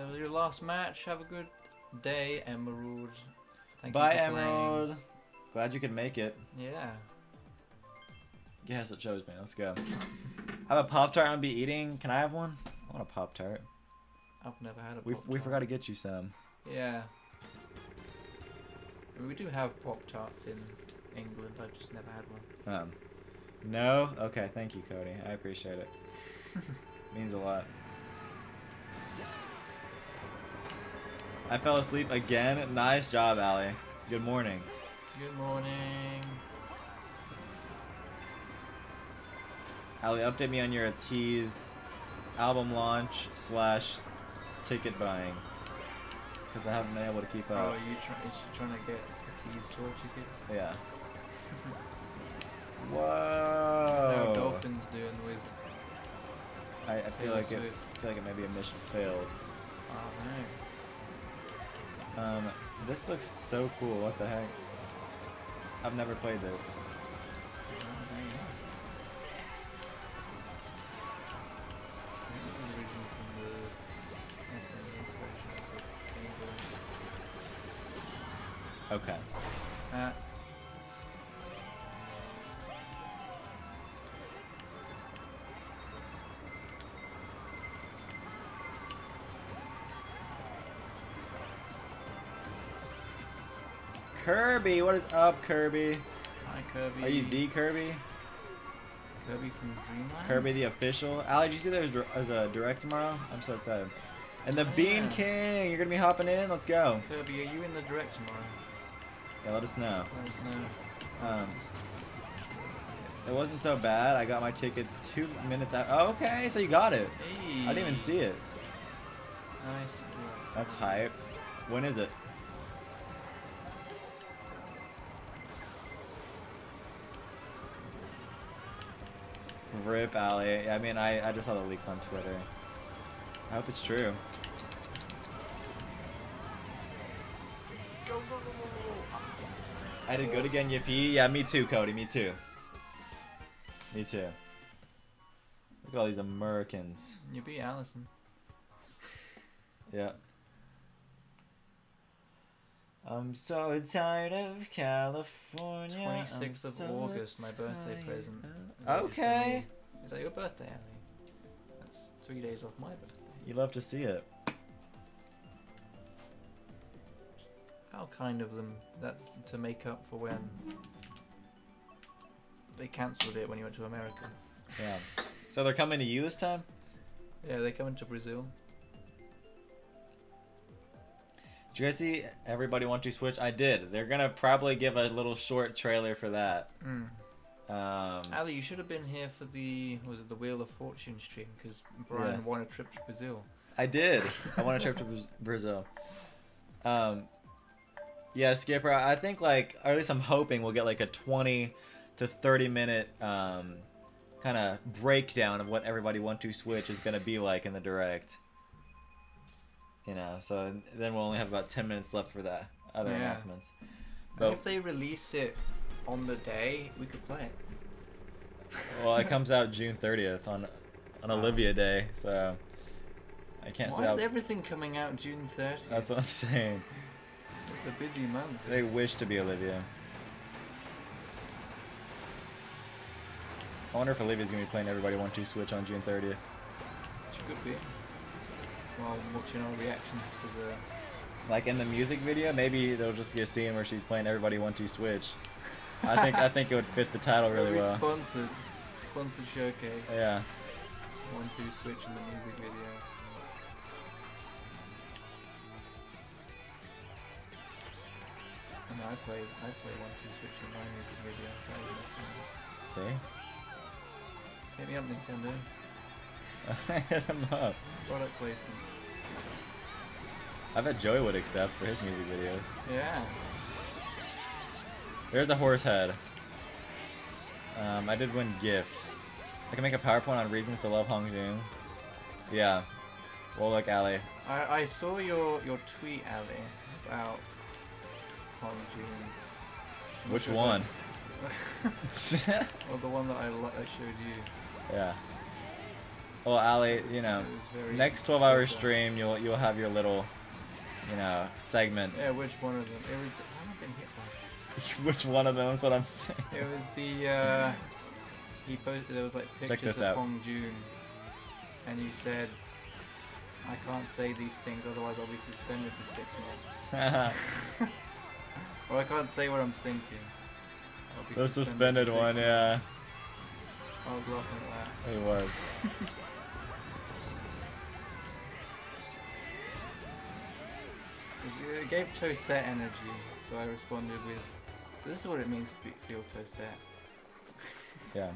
That was your last match. Have a good day, Emerald. Thank Bye, you for Emerald. Playing. Glad you could make it. Yeah. Yes, it shows, man. Let's go. I have a Pop-Tart I'm going to be eating. Can I have one? I want a Pop-Tart. I've never had a Pop-Tart. We forgot to get you some. Yeah. We do have Pop-Tarts in England. I've just never had one. No? Okay, thank you, Cody. I appreciate it. It means a lot. I fell asleep again. Nice job, Allie. Good morning. Good morning. Allie, update me on your Ateez album launch / ticket buying. Because I haven't been able to keep up. Oh, are you trying to get Ateez tour tickets? Yeah. Whoa. No, Dolphins doing with. I feel like Swift. I feel like it may be a mission failed. Oh no. This looks so cool. What the heck? I've never played this. Okay. Kirby, what is up, Kirby? Hi, Kirby. Are you the Kirby? Kirby from Dreamland? Kirby the official. Allie, did you see there's a direct tomorrow? I'm so excited. And the Bean King! You're gonna be hopping in? Let's go. Kirby, are you in the direct tomorrow? Yeah, let us know. It wasn't so bad. I got my tickets 2 minutes out. Oh, okay, so you got it. Hey. I didn't even see it. Nice. That's hype. When is it? Rip, Allie. I mean, I just saw the leaks on Twitter. I hope it's true. I did good again, yippee. Yeah, me too, Cody. Me too. Me too. Look at all these Americans. Yippee, Allison. Yeah. I'm so tired of California. 26th of August, my birthday present. Okay. Is that your birthday, Allie? That's 3 days off my birthday. You love to see it. How kind of them that to make up for when they cancelled it when you went to America. Yeah. So they're coming to you this time? Yeah, they're coming to Brazil. Did you guys see Everybody 1 2 Switch? I did. They're gonna probably give a little short trailer for that. Allie, you should have been here for the the Wheel of Fortune stream because Brian won a trip to Brazil. I did. I won a trip to Brazil. Yeah, Skipper, I think or at least I'm hoping we'll get a 20 to 30 minute kind of breakdown of what Everybody 1 2 Switch is going to be like in the direct. You know, so then we'll only have about 10 minutes left for the other announcements. But if they release it on the day, we could play it. Well, it comes out June 30th on Olivia Day, so I can't say. Why is everything coming out June 30th? That's what I'm saying. It's a busy month. They wish to be Olivia. I wonder if Olivia's going to be playing Everybody 1 2 Switch on June 30th. She could be. While watching our reactions to the. Like in the music video, maybe there'll just be a scene where she's playing Everybody 1 2 Switch. I think it would fit the title really well. Sponsored. Sponsored showcase. Yeah. 1 2 Switch in the music video. No, I play 1 2 Switch in my music video. See? Hit me up, Nintendo. Hit him up. Product placement. I bet Joey would accept for his music videos. Yeah. There's a horse head. I did win gift. I can make a PowerPoint on reasons to love Hongjoong. Yeah. Well, look, Allie. I saw your tweet, Allie, about. Which one? Or the one that I showed you. Yeah. Well, Ali, you know, next 12-hour stream, you'll have your little, you know, segment. Yeah, which one of them? It was the, I haven't been hit by. Which one of them is what I'm saying? It was the. He posted. There was like pictures of Hongjoong, and you said, "I can't say these things, otherwise I'll be suspended for 6 months." Or I can't say what I'm thinking. The suspended one, yeah. I was laughing at that. It was. It gave Toset energy, so I responded with, so this is what it means to feel Toset. Yeah.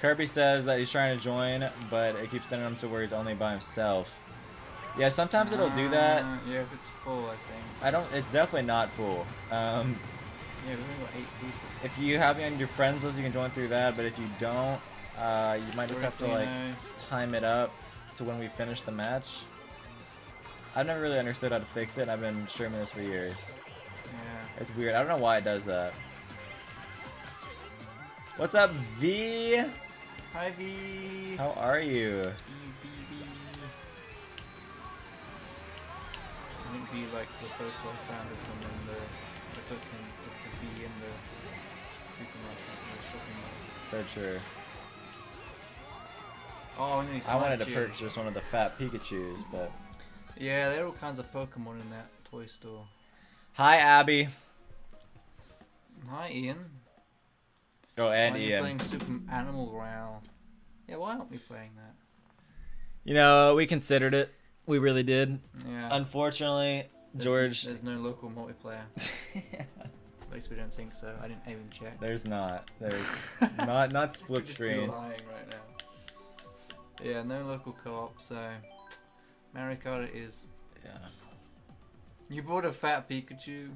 Kirby says that he's trying to join, but it keeps sending him to where he's only by himself. Yeah, sometimes it'll do that. Yeah, if it's full, I think. I don't, it's definitely not full. Yeah, we've only got 8 people. If you have me on your friends list, you can join through that, but if you don't, you might just have to, like, time it up to when we finish the match. I've never really understood how to fix it, and I've been streaming this for years. Yeah. It's weird. I don't know why it does that. What's up, V? Hi, V. How are you? I think V likes the photo I found of him in the... I took him with the V in the... So true. Oh, and I wanted to purchase one of the fat Pikachus, but... Yeah, there are all kinds of Pokemon in that toy store. Hi, Abby. Hi, Ian. Oh, and why Ian. Why are you playing Super Animal Royale? Yeah, why aren't we playing that? You know, we considered it. We really did. Yeah. Unfortunately, George... There's no local multiplayer. Yeah. At least we don't think so. I didn't even check. There's not. There's not split screen. Just lying right now. Yeah, no local co-op. So Mario Kart it is. Yeah. You bought a fat Pikachu.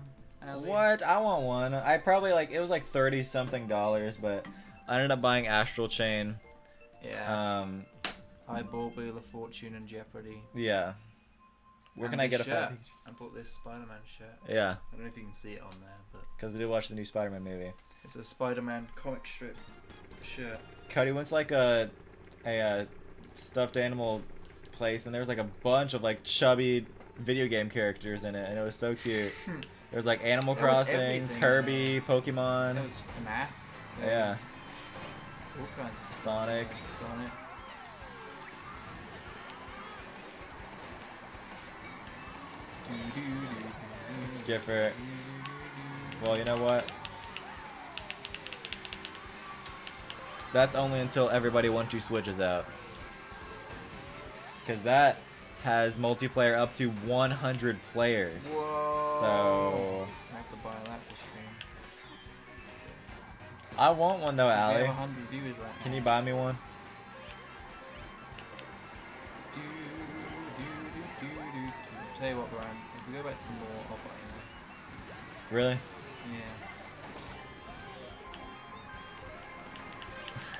Ali. What? I want one. I probably like it was like $30-something, but I ended up buying Astral Chain. Yeah. I bought Wheel of Fortune and Jeopardy. Yeah. Where can I get a fat Pikachu? I bought this Spider-Man shirt. Yeah. I don't know if you can see it on there, but... Because we did watch the new Spider-Man movie. It's a Spider-Man comic strip shirt. Cody went to like a stuffed animal place, and there was like a bunch of like chubby video game characters in it, and it was so cute. There was like Animal Crossing, Kirby, Pokemon. It was FNAF. Yeah. Was all kinds of Sonic. Sonic. Skipper. Well, you know what? That's only until Everybody 1 2 Switch is out. Because that has multiplayer up to 100 players. Whoa. So. I have to buy that for stream. I want one though, Ali. Can you buy me one? Tell you what, Brian, if we go back to more, I'll buy you. Really?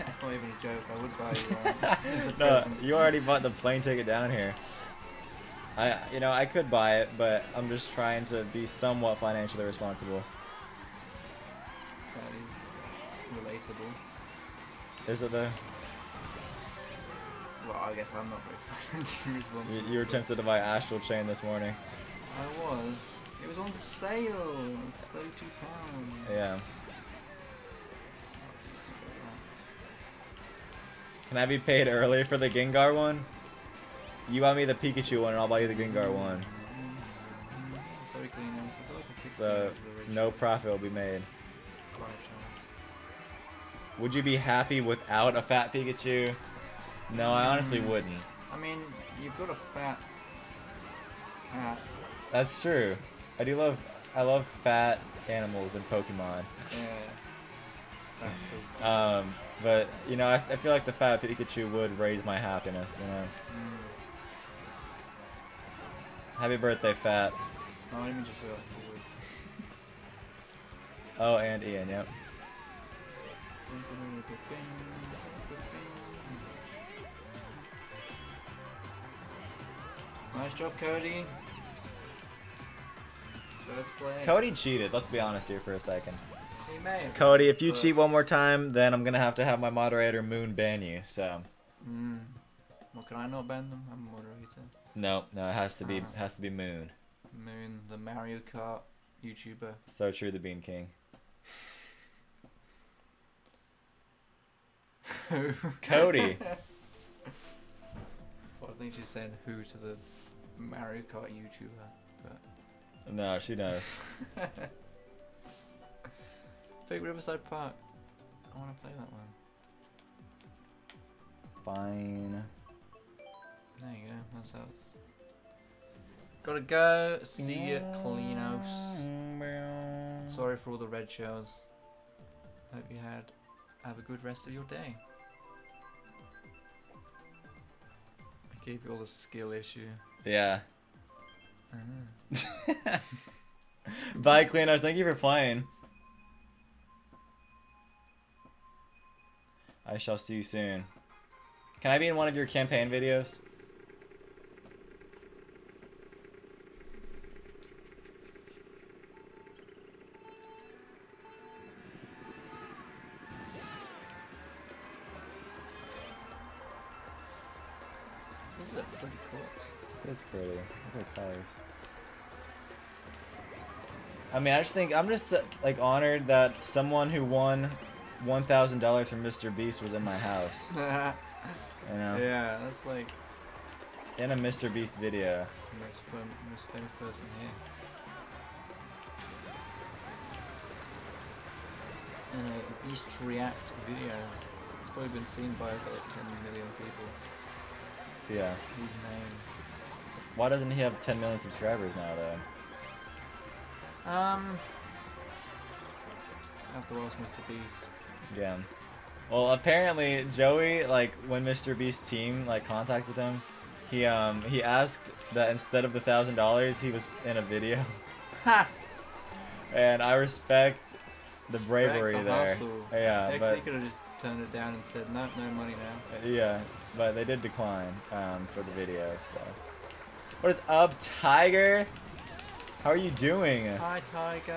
Yeah. That's not even a joke, I would buy you one. No, you already bought the plane ticket down here. You know, I could buy it, but I'm just trying to be somewhat financially responsible. That is relatable. Is it though? Well, I guess I'm not very financially responsible. You were tempted to buy Astral Chain this morning. I was. It was on sale. It was £32. Yeah. Can I be paid early for the Gengar one? You buy me the Pikachu one, and I'll buy you the Gengar one. Sorry, so no profit will be made. Would you be happy without a fat Pikachu? No, I honestly wouldn't. I mean, you've got a fat hat. That's true. I do love, I love fat animals and Pokemon. Yeah. That's so cool. But, you know, I feel like the fat Pikachu would raise my happiness, you know. Happy birthday, fat. No, I didn't just feel like it would. Oh, and Ian, yep. Nice job, Cody. First play. Cody cheated. Let's be honest here for a second. He may have, Cody, if you cheat one more time, then I'm gonna have to have my moderator Moon ban you. So. Well, can I not bend them? I'm moderator. No, no, it has to be Moon. Moon, the Mario Kart YouTuber. So true, the Bean King. Who? Cody. Well, I think she said who to the Mario Kart YouTuber, but no, she knows. Big Riverside Park. I want to play that one. Fine. There you go. That's us. Gotta go. See ya, Klinos. Sorry for all the red shows. Hope you have a good rest of your day. I gave you all the skill issue. Yeah. Bye, Klinos. Thank you for playing. I shall see you soon. Can I be in one of your campaign videos? This is pretty cool. It's pretty. Look at the colors. I mean, I just think I'm just like honored that someone who won $1,000 from Mr. Beast was in my house. You know? Yeah, that's like in a Mr. Beast video. Most famous person here. In a Beast React video. It's probably been seen by about like 10 million people. Yeah. His name. Why doesn't he have 10 million subscribers now, though? After all, it's Mr. Beast. Yeah. Well, apparently Joey, like when Mr. Beast's team like contacted him, he asked that instead of the $1,000, he was in a video. Ha! And I respect the bravery there. Hustle. Yeah, yeah, but he could have just turned it down and said no, no money now. Yeah, but they did decline for the video. So, what is up, Tiger? How are you doing? Hi, Tiger.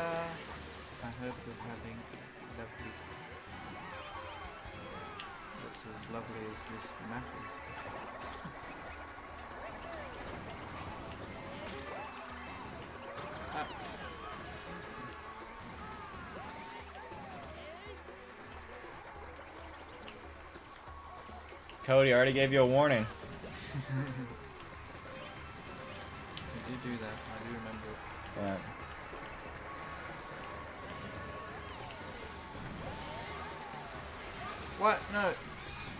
I hope you're having a lovely day. As lovely as this map is. Ah. Cody, I already gave you a warning. You did do that, I do remember it. Yeah. What? No.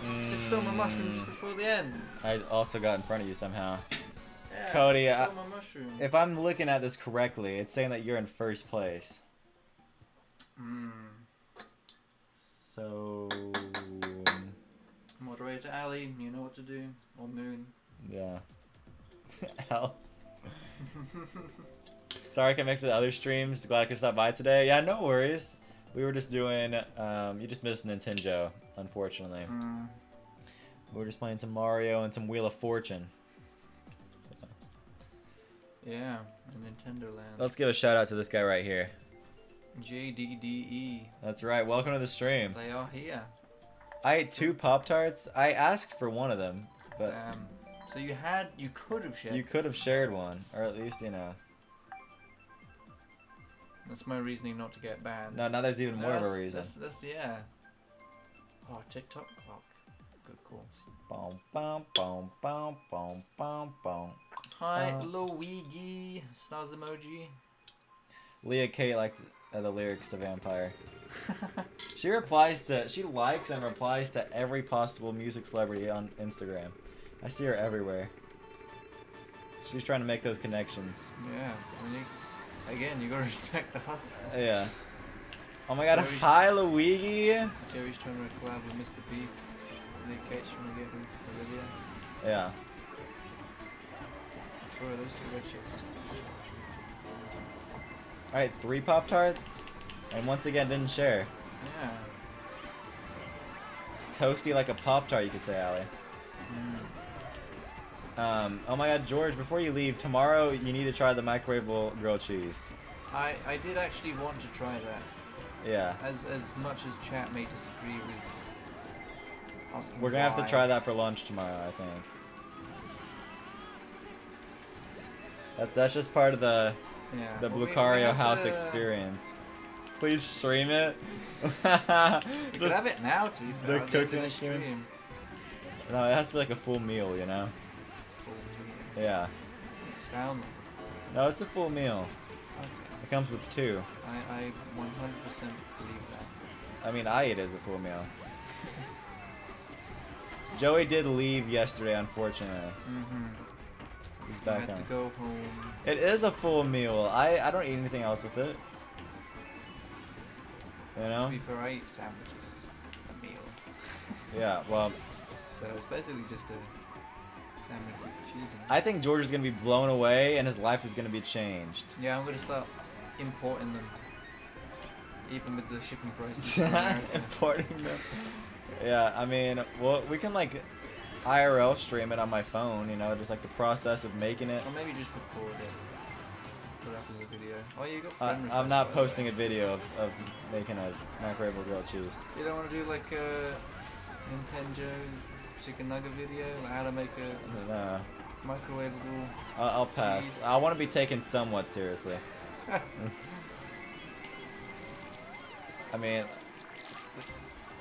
I stole my mushroom just before the end. I also got in front of you somehow. Yeah, Cody, I stole my mushroom. If I'm looking at this correctly, it's saying that you're in first place. Mm. So... Moderator Ali, you know what to do. Or Moon. Yeah. Al. Sorry I can't make it to the other streams. Glad I could stop by today. Yeah, no worries. We were just doing, you just missed Nintendo, unfortunately. Mm. We were just playing some Mario and some Wheel of Fortune. So. Yeah, Nintendo Land. Let's give a shout out to this guy right here. JDDE. That's right, welcome to the stream. They are here. I ate 2 Pop-Tarts. I asked for one of them, but... so you could have shared. You could have shared one, or at least, you know. That's my reasoning not to get banned. No, now there's even more of a reason. That's yeah. Oh, TikTok clock. Good calls. Boom, boom, boom, boom, boom, boom, boom. Hi, Luigi. Stars emoji. Leah K liked the lyrics to Vampire. She likes and replies to every possible music celebrity on Instagram. I see her everywhere. She's trying to make those connections. Yeah. Again, you gotta respect the hustle. Yeah. Oh my god, Joey's, hi Luigi! Joey's trying to collab with Mr. Beast. Nick Kate's trying to get him with Olivia. Yeah. Sorry, those 2 red chips. Alright, 3 Pop-Tarts. And once again, didn't share. Yeah. Toasty like a Pop-Tart, you could say, Allie. Mm. Oh my god, George, before you leave, tomorrow you need to try the microwavable grilled cheese. I did actually want to try that. Yeah. As much as chat may disagree with asking. We're gonna have to try that for lunch tomorrow, I think. That's just part of the Lucario house experience. Please stream it. Grab it now to be fair. The cooking stream. No, it has to be like a full meal, you know. Full meal. Yeah. Salmon. No, it's a full meal. Okay. It comes with two. I 100% believe that. I mean, I eat it as a full meal. Joey did leave yesterday, unfortunately. Mm-hmm. He's back home. I have to go home. It is a full meal. I don't eat anything else with it. You know? To be fair, I eat sandwiches as a meal. Yeah, well... So it's basically just a sandwich with cheese in it. I think George is going to be blown away and his life is going to be changed. Yeah, I'm going to start importing them. Even with the shipping prices. Importing them. Yeah, I mean, well, we can like IRL stream it on my phone, you know, just like the process of making it. Or maybe just record it. Put it up as a video. Oh, you got friend requests. I'm not posting a video of making a microwavable grilled cheese. You don't want to do like a Nintendo chicken nugget video, like how to make a microwavable? I'll pass. Cheese. I want to be taken somewhat seriously. I mean.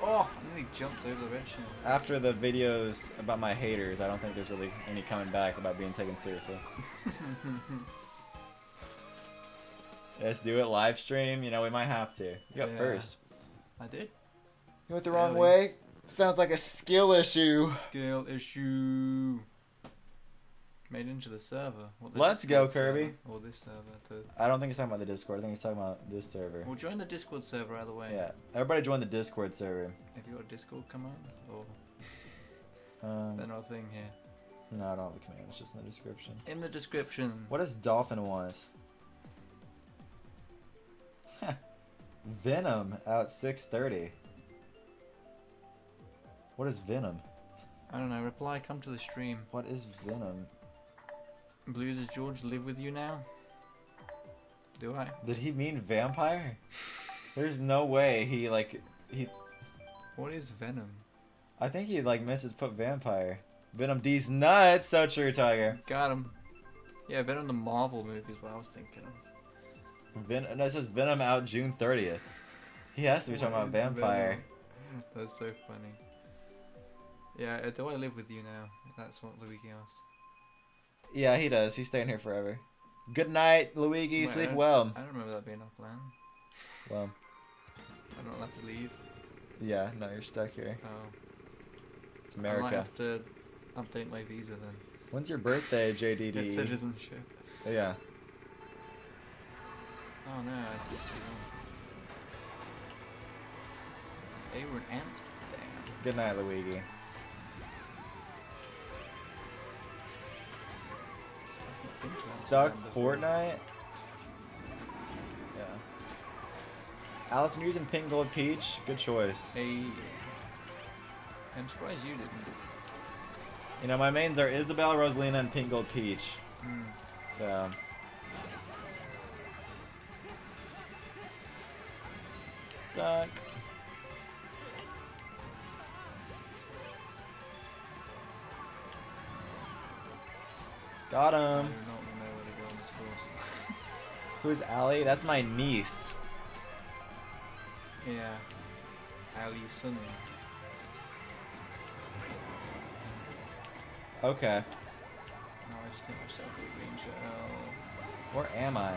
Oh, I nearly jumped over the red shield. After the videos about my haters, I don't think there's really any coming back about being taken seriously. Let's do it live stream. You know, we might have to. You got first. I did. You went the wrong way? Sounds like a skill issue. Skill issue. Made into the server. Let's go, Kirby. Or this server too. I don't think he's talking about the Discord. I think he's talking about this server. Well, join the Discord server either way. Yeah, everybody join the Discord server. Have you got a Discord command or? There's no thing here. No, I don't have a command. It's just in the description. In the description. What does Dolphin want? Venom out 6:30. What is Venom? I don't know. Reply. Come to the stream. What is Venom? Blue, does George live with you now? Do I? Did he mean vampire? There's no way he like he. What is Venom? I think he like meant to put vampire. Venom D's nuts. So true, Tiger. Got him. Yeah, Venom the Marvel movie is what I was thinking of. Venom. No, it says Venom out June 30th. He has to be talking about vampire. Venom? That's so funny. Yeah, do I live with you now? That's what Luigi asked. Yeah, he does. He's staying here forever. Good night, Luigi. Wait, sleep well. I don't remember that being our plan. Well. I don't have to leave. Yeah, no, you're stuck here. Oh. It's America. I might have to update my visa then. When's your birthday, JDD? It's citizenship. Yeah. Oh no, I didn't know. They were an ant today. Good night, Luigi. Stuck Fortnite? Yeah. Allison, you're using Pink Gold Peach? Good choice. Hey. I'm surprised you didn't. You know, my mains are Isabel, Rosalina, and Pink Gold Peach. Mm. So. Stuck. Got him. Who's Allie? That's my niece. Yeah. Allison. Okay. No, I just think I should have a green shell. Where am I?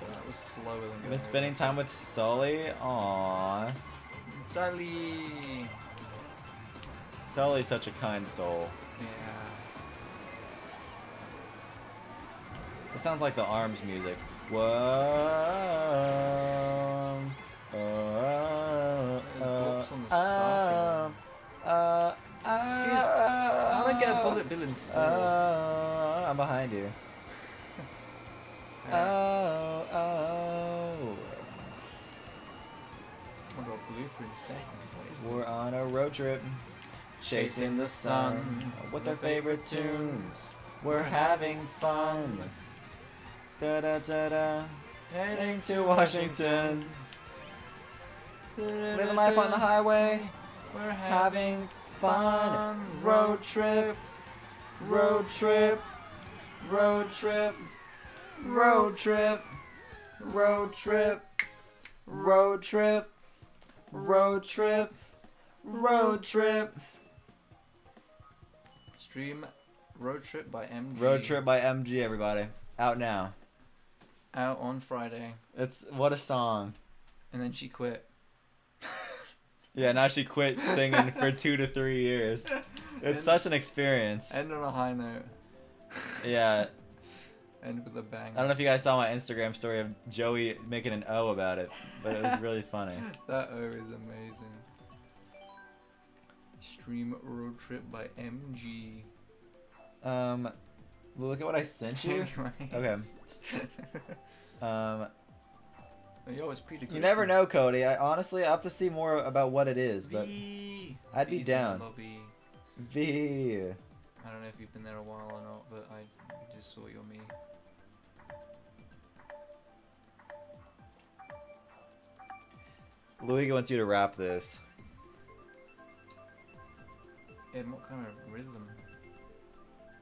Well, that was slower than I've been spending time with Sully? Aww. Sully! Sully's such a kind soul. Yeah. It sounds like the Arms music. Whoa. There's on the excuse me. I don't get a bullet bill in first. I'm behind you. What about blue for a second? We're on a road trip. Chasing the sun with our favorite tunes. We're having fun. Da da da da. Heading to Washington. Living life on the highway. We're having fun road trip, road trip, road trip, road trip, road trip, road trip, road trip, road trip. Stream Road Trip by MG. Road Trip by MG, everybody. Out now. Out on Friday. It's what a song. And then she quit. Yeah, now she quit singing for 2 to 3 years. It's such an experience. End on a high note. Yeah. End with a bang. I don't know if you guys saw my Instagram story of Joey making an O about it, but it was really funny. That O is amazing. Stream Road Trip by MG. Look at what I sent you. Okay. Yo, it's pretty good. You never know, Cody. I honestly, I have to see more about what it is, but I'd be down. V. I don't know if you've been there a while or not, but I just saw your me. Luigi wants you to rap this. In what kind of rhythm?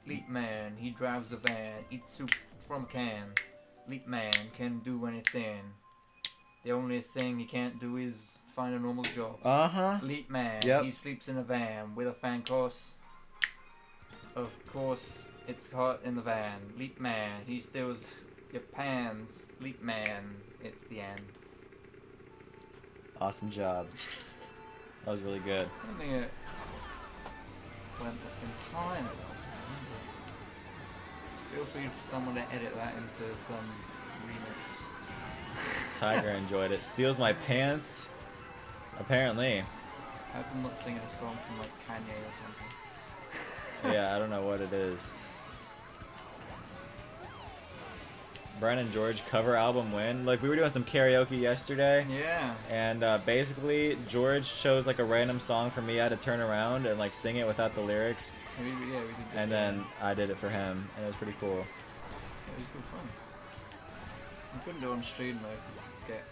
Leap man, he drives a van, eats soup from a can. Leap man can do anything. The only thing he can't do is find a normal job. Uh-huh. Leap man, yep. He sleeps in a van with a fan course. Of course, it's hot in the van. Leap man, he steals your pans. Leap man, it's the end. Awesome job. That was really good. I think it went in time. Feel free for someone to edit that into some remix. Tiger enjoyed it. Steals my pants. Apparently. I hope I'm not singing a song from like Kanye or something. Yeah, I don't know what it is. Brian and George cover album win. Like, we were doing some karaoke yesterday. Yeah. And basically, George chose like a random song for me. I had to turn around and like sing it without the lyrics. Yeah, we did this and then I did it for him, and it was pretty cool. Yeah, it was good fun. You couldn't do it on stream though, because I'd get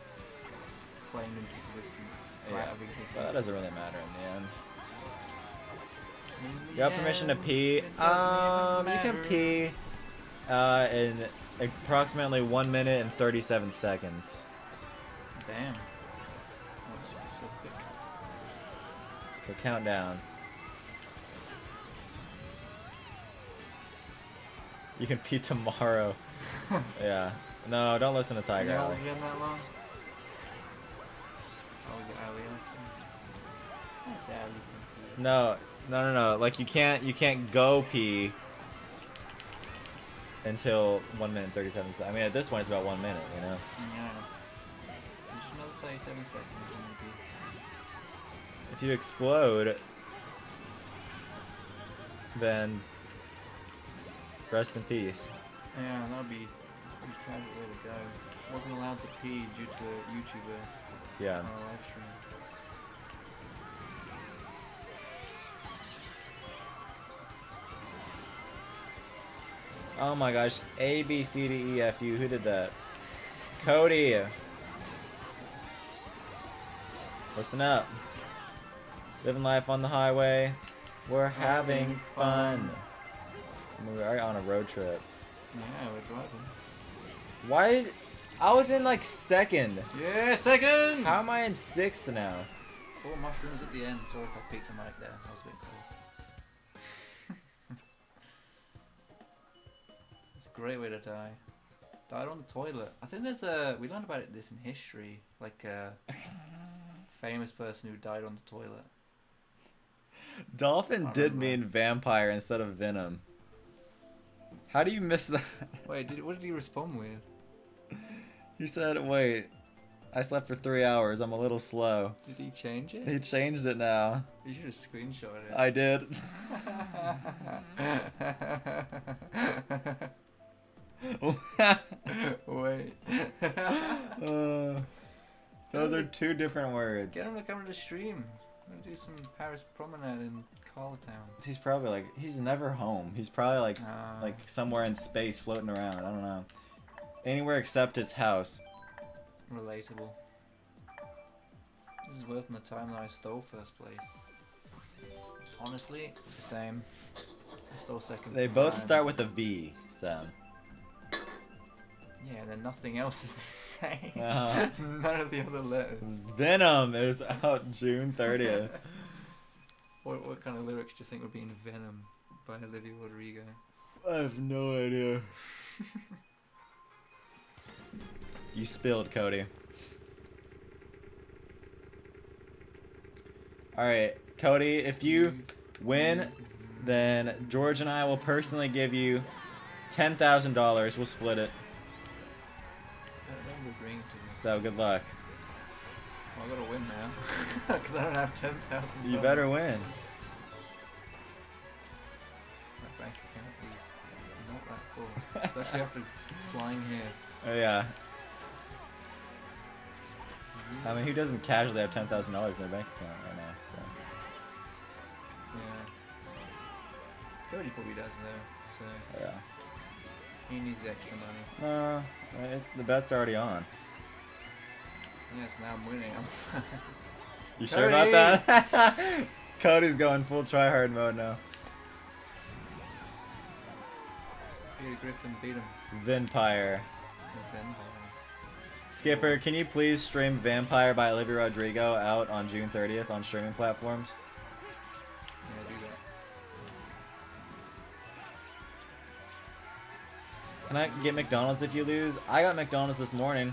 claimed into existence. Yeah, right out of existence. Well, that doesn't really matter in the end. In the you have permission to pee? You can pee in approximately 1 minute and 37 seconds. Damn. That was so quick. So countdown. You can pee tomorrow. Yeah. No, don't listen to Tiger. How was it Ali? No. Like you can't go pee until 1 minute 37 seconds. I mean, at this point, it's about 1 minute, you know. Yeah. You should know it's 37 seconds. If you explode, then. Rest in peace. Yeah, that'd be a tragic way to go. Wasn't allowed to pee due to a YouTuber. Yeah. On a live stream. Oh my gosh, A, B, C, D, E, F, U, who did that? Cody! Listen up. Living life on the highway. We're having fun. We are on a road trip. Yeah, we're driving. Why is... I was in like second. Yeah, second! How am I in sixth now? 4 mushrooms at the end. Sorry if I peeked the mic there. That was a bit close. It's a great way to die. Died on the toilet. I think there's a... We learned about this in history. Like a famous person who died on the toilet. Dolphin did mean vampire instead of venom. How do you miss that? Wait, what did he respond with? He said, wait, I slept for 3 hours. I'm a little slow. Did he change it? He changed it now. You should have screenshot it. I did. Wait. Those are 2 different words. Get him to come to the stream. I'm going to do some Paris Promenade in Colatown. He's probably like, he's never home. He's probably like somewhere in space floating around. I don't know. Anywhere except his house. Relatable. This is worse than the time that I stole first place. Honestly, the same. Still second. They both start with a V, so. Yeah, then nothing else is the same. None of the other letters. Venom is out June 30th. What kind of lyrics do you think would be in Venom by Olivia Rodrigo? I have no idea. You spilled, Cody. Alright, Cody, if you win, then George and I will personally give you $10,000. We'll split it. That would ring to me. So, good luck. Well, I gotta win now. Because I don't have $10,000. You better win. My bank account is not that full. Especially after flying here. Oh, yeah. I mean, who doesn't casually have $10,000 in their bank account right now, so... Yeah. Cody probably does, though, so... Yeah. He needs extra money. The bet's already on. Yes, now I'm winning. I'm You Cody! Sure about that? Cody's going full tryhard mode now. Peter Griffin beat him. Vampire. Skipper, can you please stream Vampire by Olivia Rodrigo out on June 30th on streaming platforms? Yeah, do that. Can I get McDonald's if you lose? I got McDonald's this morning.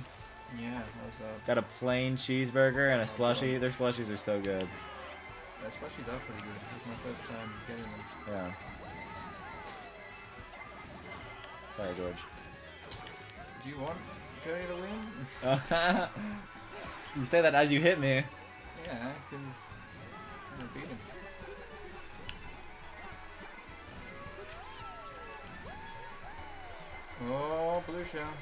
Yeah, how's that? Got a plain cheeseburger and a slushie. Their slushies are so good. Yeah, slushies are pretty good. This is my first time getting them. Yeah. Sorry, George. Do you want Cody to win? You say that as you hit me. Yeah, because I'm gonna beat him. Oh, blue shell.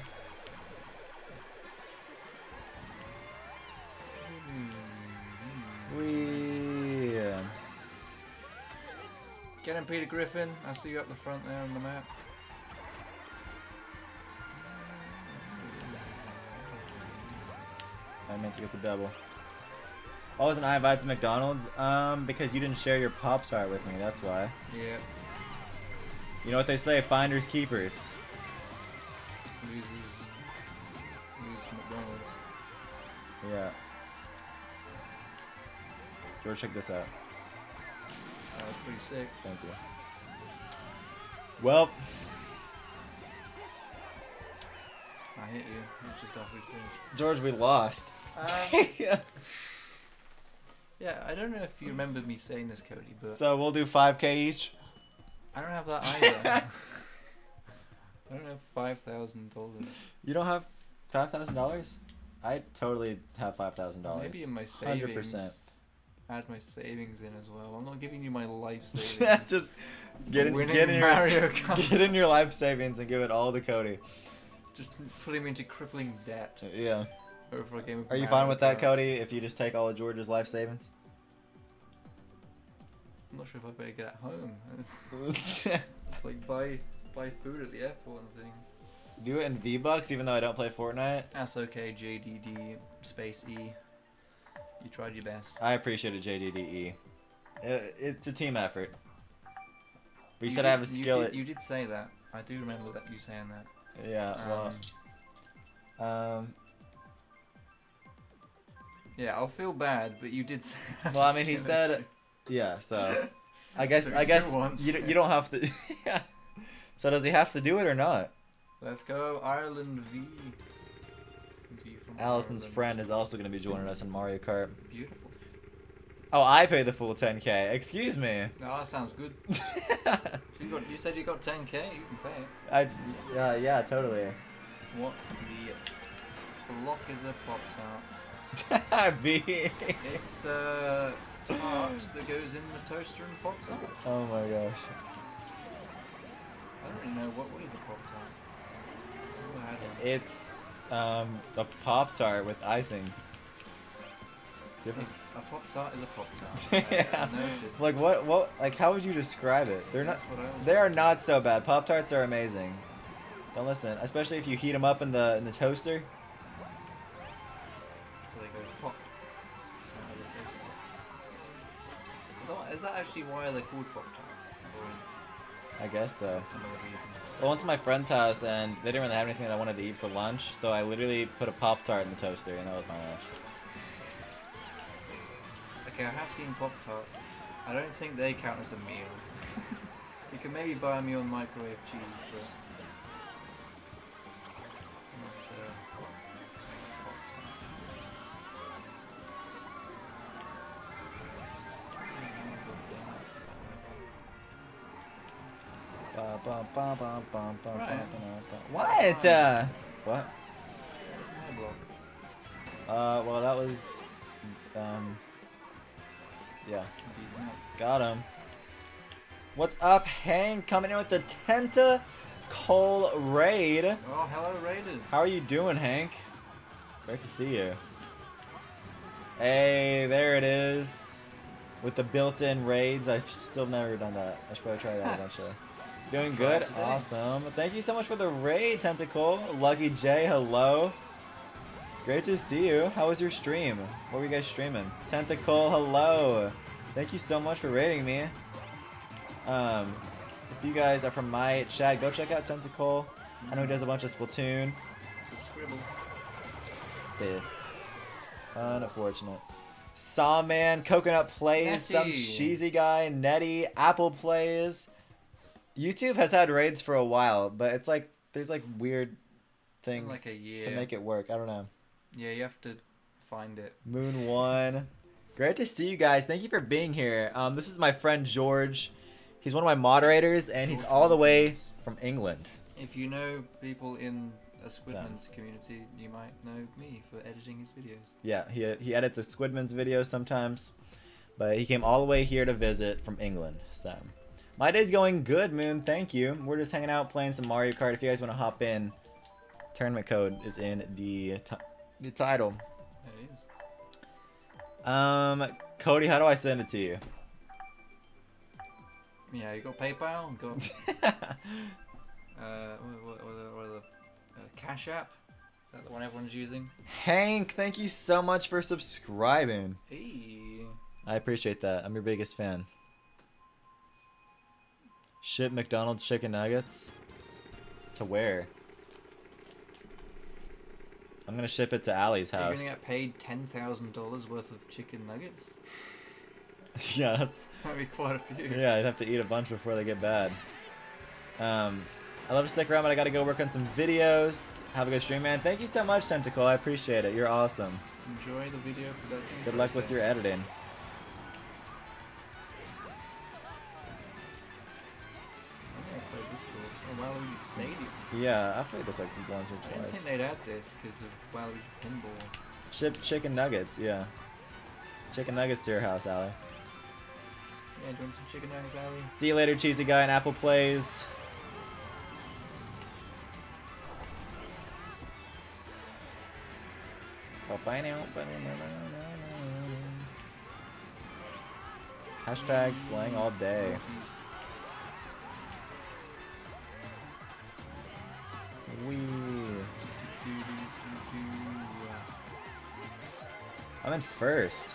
Wee. Get him, Peter Griffin. I see you up the front there on the map. I meant to get the double. Oh, wasn't I invited to McDonald's? Because you didn't share your Pop-Tart with me, that's why. Yeah. You know what they say, finders keepers. Loses McDonald's. Yeah. George, check this out. That was pretty sick. Thank you. Well. I hit you. It's just after we finished. George, we lost. Yeah, I don't know if you remember me saying this, Cody, but... So we'll do 5K each? I don't have that either. I don't have $5,000. You don't have $5,000? I totally have $5,000. Maybe in my savings. 100%. Add my savings in as well. I'm not giving you my life savings. Yeah, just get in Mario Kart. Get in your life savings and give it all to Cody. Just put him into crippling debt. Yeah. Over a game of Are you fine with that, Cody, if you just take all of George's life savings? I'm not sure if I better get at home. It's like buy food at the airport and things. Do it in V-Bucks, even though I don't play Fortnite? That's okay, JDD space E. You tried your best. I appreciate it, JDDE. It's a team effort. But you said I have a skill. You did say that. I do remember that you saying that. Yeah, well, yeah, I'll feel bad, but you did say Well, I mean, he said, yeah, so, I guess you don't have to, yeah. So does he have to do it or not? Let's go, Ireland V. Allison's friend is also going to be joining us in Mario Kart. Beautiful. Oh, I pay the full 10K. Excuse me. No, that sounds good. You said you got 10K. You can pay it. Yeah, totally. What the block is a Pop-Tart? V. It's a tart that goes in the toaster and pops up. Oh my gosh. I don't really know what is a Pop-Tart. It's a Pop-Tart with icing. Different. A Pop-Tart is a Pop-Tart. Yeah. Like what? Like how would you describe it? They're not. They are not so bad. Pop-Tarts are amazing. Don't listen, especially if you heat them up in the toaster. So they go pop. Out of the toaster. Is that actually why they called Pop Tarts? I guess so. Some other reason. Well, I went to my friend's house and they didn't really have anything that I wanted to eat for lunch, so I literally put a Pop Tart in the toaster and that was my lunch. Okay, I have seen Pop Tarts. I don't think they count as a meal. You can maybe buy a meal in microwave cheese, but. What? What? Well, that was, yeah. Got him. What's up, Hank? Coming in with the Tentacle Raid. Oh, hello, Raiders. How are you doing, Hank? Great to see you. Hey, there it is. With the built-in raids, I've still never done that. I should probably try that eventually. Doing good, awesome. Thank you so much for the raid, Tentacle. Lucky J, hello. Great to see you. How was your stream? What were you guys streaming? Tentacle, hello. Thank you so much for raiding me. If you guys are from my chat, go check out Tentacle. I know he does a bunch of Splatoon. Yeah. Unfortunate. Sawman, Coconut Plays, some cheesy guy, Nettie, Apple Plays. YouTube has had raids for a while, but it's like there's like weird things like a year to make it work. I don't know. Yeah, you have to find it. Moon One, great to see you guys. Thank you for being here. This is my friend George. He's one of my moderators, and he's all the way from England. If you know people in a Squidman's community, you might know me for editing his videos. Yeah, he edits a Squidman's video sometimes, but he came all the way here to visit from England. So. My day's going good, Moon. Thank you. We're just hanging out playing some Mario Kart. If you guys want to hop in, tournament code is in the title. It is. Cody, how do I send it to you? Yeah, you got PayPal. Got what are the Cash App? Is that the one everyone's using? Hank, thank you so much for subscribing. Hey. I appreciate that. I'm your biggest fan. Ship McDonald's chicken nuggets? To where? I'm gonna ship it to Allie's house. You're gonna get paid $10,000 worth of chicken nuggets? Yeah, that's... That'd be quite a few. Yeah, I'd have to eat a bunch before they get bad. I love to stick around, but I gotta go work on some videos. Have a good stream, man. Thank you so much, Tentacle. I appreciate it. You're awesome. Enjoy the video production. Good luck with your editing. Stadium. Yeah, I played this like once or twice. I think they'd add this because of Waluigi Pinball. Ship chicken nuggets, yeah. Chicken nuggets to your house, Allie. Yeah, doing some chicken nuggets, Allie. See you later, cheesy guy and Apple Plays. Hashtag slang all day. Wee. I'm in first.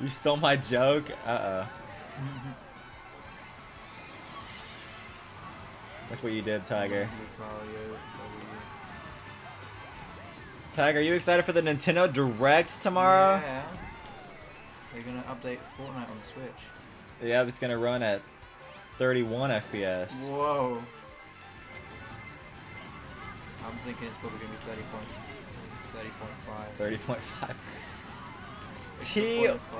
You stole my joke? Uh-oh. Look what you did, Tiger. Tiger, are you excited for the Nintendo Direct tomorrow? Yeah. They're gonna update Fortnite on the Switch. Yeah, it's gonna run at 31 FPS. Whoa. I'm thinking it's probably going to be 30.5. T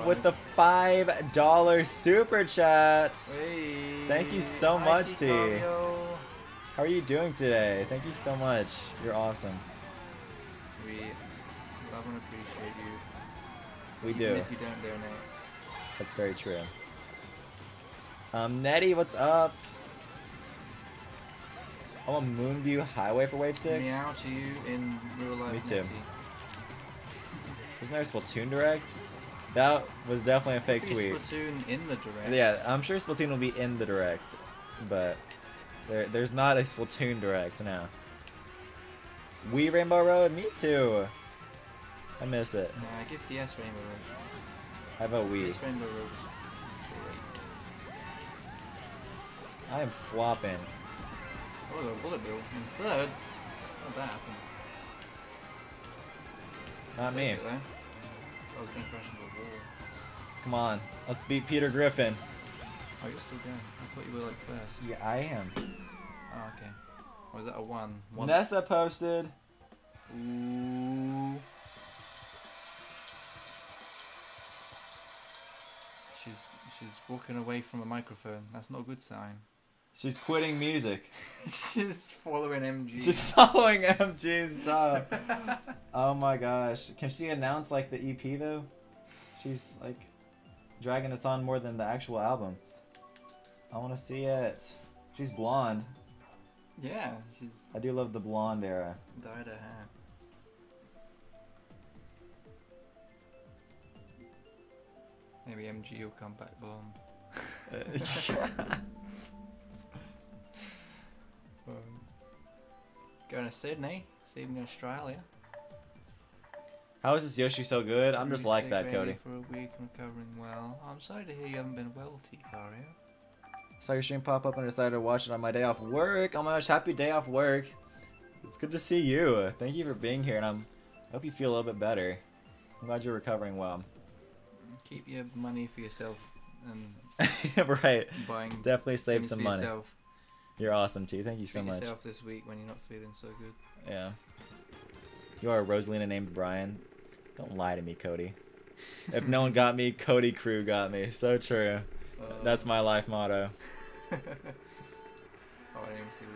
with the $5 super chat. Hey. Thank you so much, T. How are you doing today? Thank you so much. You're awesome. We love and appreciate you. We do. If you don't donate. That's very true. Nettie, what's up? I want Moonview Highway for Wave 6. Meow to you in real life. Me too. Isn't there a Splatoon Direct? That was definitely a fake tweet. Splatoon in the Direct. Yeah, I'm sure Splatoon will be in the Direct, but there's not a Splatoon Direct now. We Rainbow Road, me too. I miss it. Nah, I give DS Rainbow Road. How about Wii? Rainbow Road. I am flopping. Oh, the bullet bill instead. How'd that happen? Not me. I was gonna crash into a wall. Come on, let's beat Peter Griffin. Oh, you're still going. I thought you were like first. Yeah, I am. Oh, okay. Was that a one? Nessa posted. Ooh. She's walking away from a microphone. That's not a good sign. She's quitting music. She's following MG. She's following MG stuff. Oh my gosh. Can she announce like the EP though? She's like dragging this on more than the actual album. I want to see it. She's blonde. Yeah, she's... I do love the blonde era. Dyed her hair. Maybe MG will come back blonde. Going to Sydney, Sydney, Australia. How is this Yoshi so good? I'm just like that, Cody. For a week and recovering well. I'm sorry to hear you haven't been well, T-Cario. Saw your stream pop up and decided to watch it on my day off work. Oh my gosh, happy day off work. It's good to see you. Thank you for being here, and I hope you feel a little bit better. I'm glad you're recovering well. Keep your money for yourself and right. Buying definitely save some money. Yourself. You're awesome, T. Thank you so much. Treat yourself this week when you're not feeling so good. Yeah. You are a Rosalina named Brian. Don't lie to me, Cody. If no one got me, Cody Crew got me. So true. That's my life motto. Oh, I didn't even see where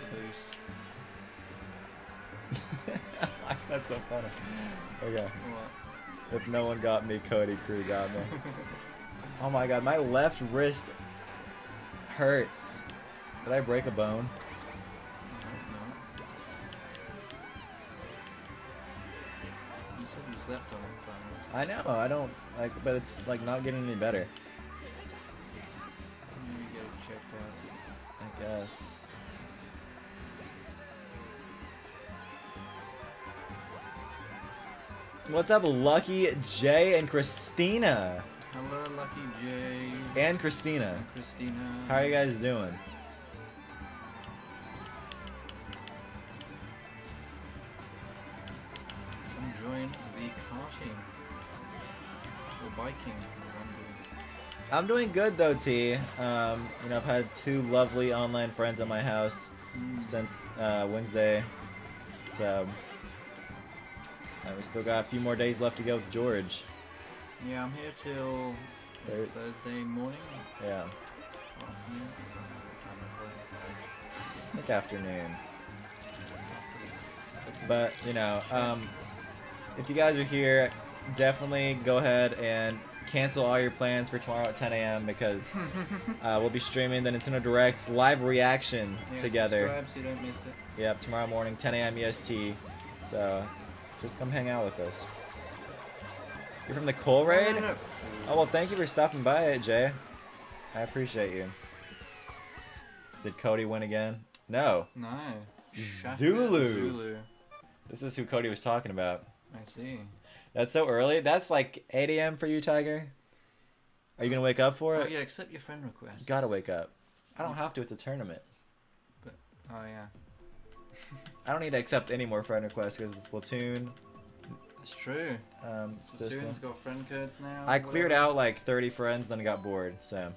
you're starting. Boost. That's so funny. Okay. What? If no one got me, Cody Crew got me. Oh my god, my left wrist hurts. Did I break a bone? No. You said you slept on it. I know. I don't like, but it's like not getting any better. You get it checked out. I guess. What's up, Lucky J and Christina? Hello, Lucky J. And Christina. Christina. How are you guys doing? Enjoying the karting. Or biking. I'm doing good though, T. You know, I've had two lovely online friends at my house since Wednesday. So... we still got a few more days left to go with George. Yeah, I'm here till Thursday morning. Yeah. Like afternoon. But, you know, if you guys are here, definitely go ahead and cancel all your plans for tomorrow at 10 a.m. because we'll be streaming the Nintendo Direct live reaction together. Subscribe so you don't miss it. Yep, tomorrow morning, 10 a.m. EST. So... just come hang out with us. You're from the Coal Raid? No. Oh, well, thank you for stopping by, Jay. I appreciate you. Did Cody win again? No. No. Zulu. This is who Cody was talking about. I see. That's so early? That's like 8 a.m. for you, Tiger? Are you going to wake up for it? Oh, yeah, accept your friend request. You gotta wake up. I don't have to at the tournament. But, oh, yeah. I don't need to accept any more friend requests because it's Splatoon. That's true. Splatoon's got friend codes now. I cleared out like 30 friends, then I got bored, so.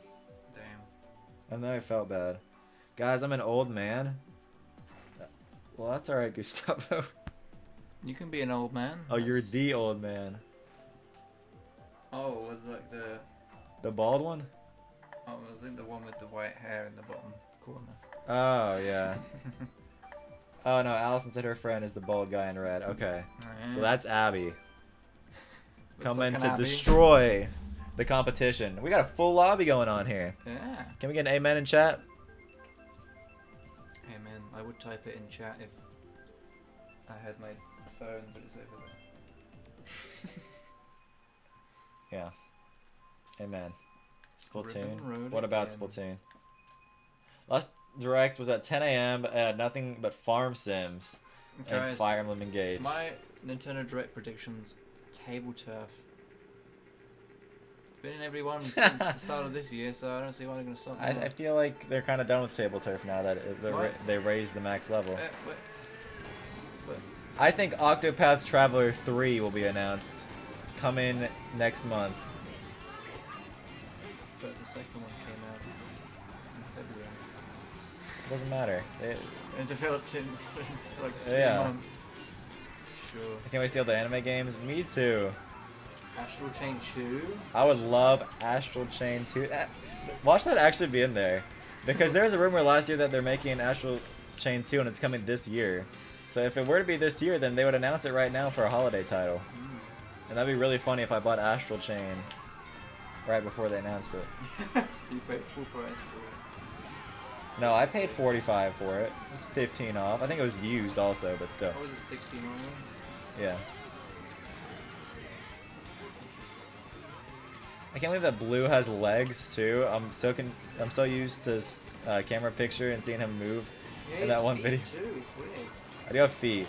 Damn. And then I felt bad. Guys, I'm an old man. Well, that's alright, Gustavo. You can be an old man. Oh, that's... you're the old man. Oh, was like the... the bald one? Oh, I think the one with the white hair in the bottom corner. Oh, yeah. Oh no, Allison said her friend is the bald guy in red. Okay. Right. So that's Abby. Coming like to Abby. Destroy the competition. We got a full lobby going on here. Yeah. Can we get an amen in chat? Amen. I would type it in chat if I had my phone, but it's over there. Yeah. Amen. Splatoon. What about again. Splatoon? Last Direct was at 10 a.m. Nothing but farm sims. Guys, and Fire Emblem Engage. My Nintendo Direct predictions, table turf. It's been in every one since the start of this year, so I don't see why they're going to stop. I feel like they're kind of done with table turf now that they raised the max level. I think Octopath Traveler 3 will be announced. Come in next month. But the second one came out in February. Doesn't matter. It developed in like 3 months. Sure. I can't wait to see all the anime games. Me too. Astral Chain 2? I would love Astral Chain 2. Watch that actually be in there. Because there was a rumor last year that they're making Astral Chain 2 and it's coming this year. So if it were to be this year, then they would announce it right now for a holiday title. And that'd be really funny if I bought Astral Chain right before they announced it. So you paid full price for it? No, I paid $45 for it. It was 15 off. I think it was used also, but still. Oh, was it 16 only? Yeah. I can't believe that Blue has legs too. I'm so used to camera picture and seeing him move in that one video. Too. It's weird. I do have feet.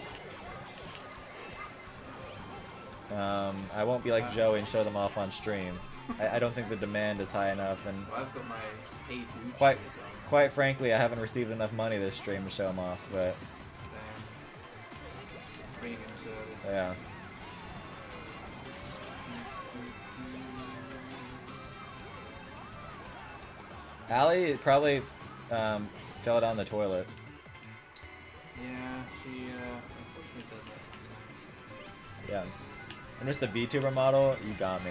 I won't be like Joey and show them off on stream. I don't think the demand is high enough, and well, I've got my quite frankly, I haven't received enough money this stream to show them off. But damn. Yeah. Allie probably fell down the toilet. Yeah, she unfortunately does that sometimes. Yeah. And just the VTuber model, you got me.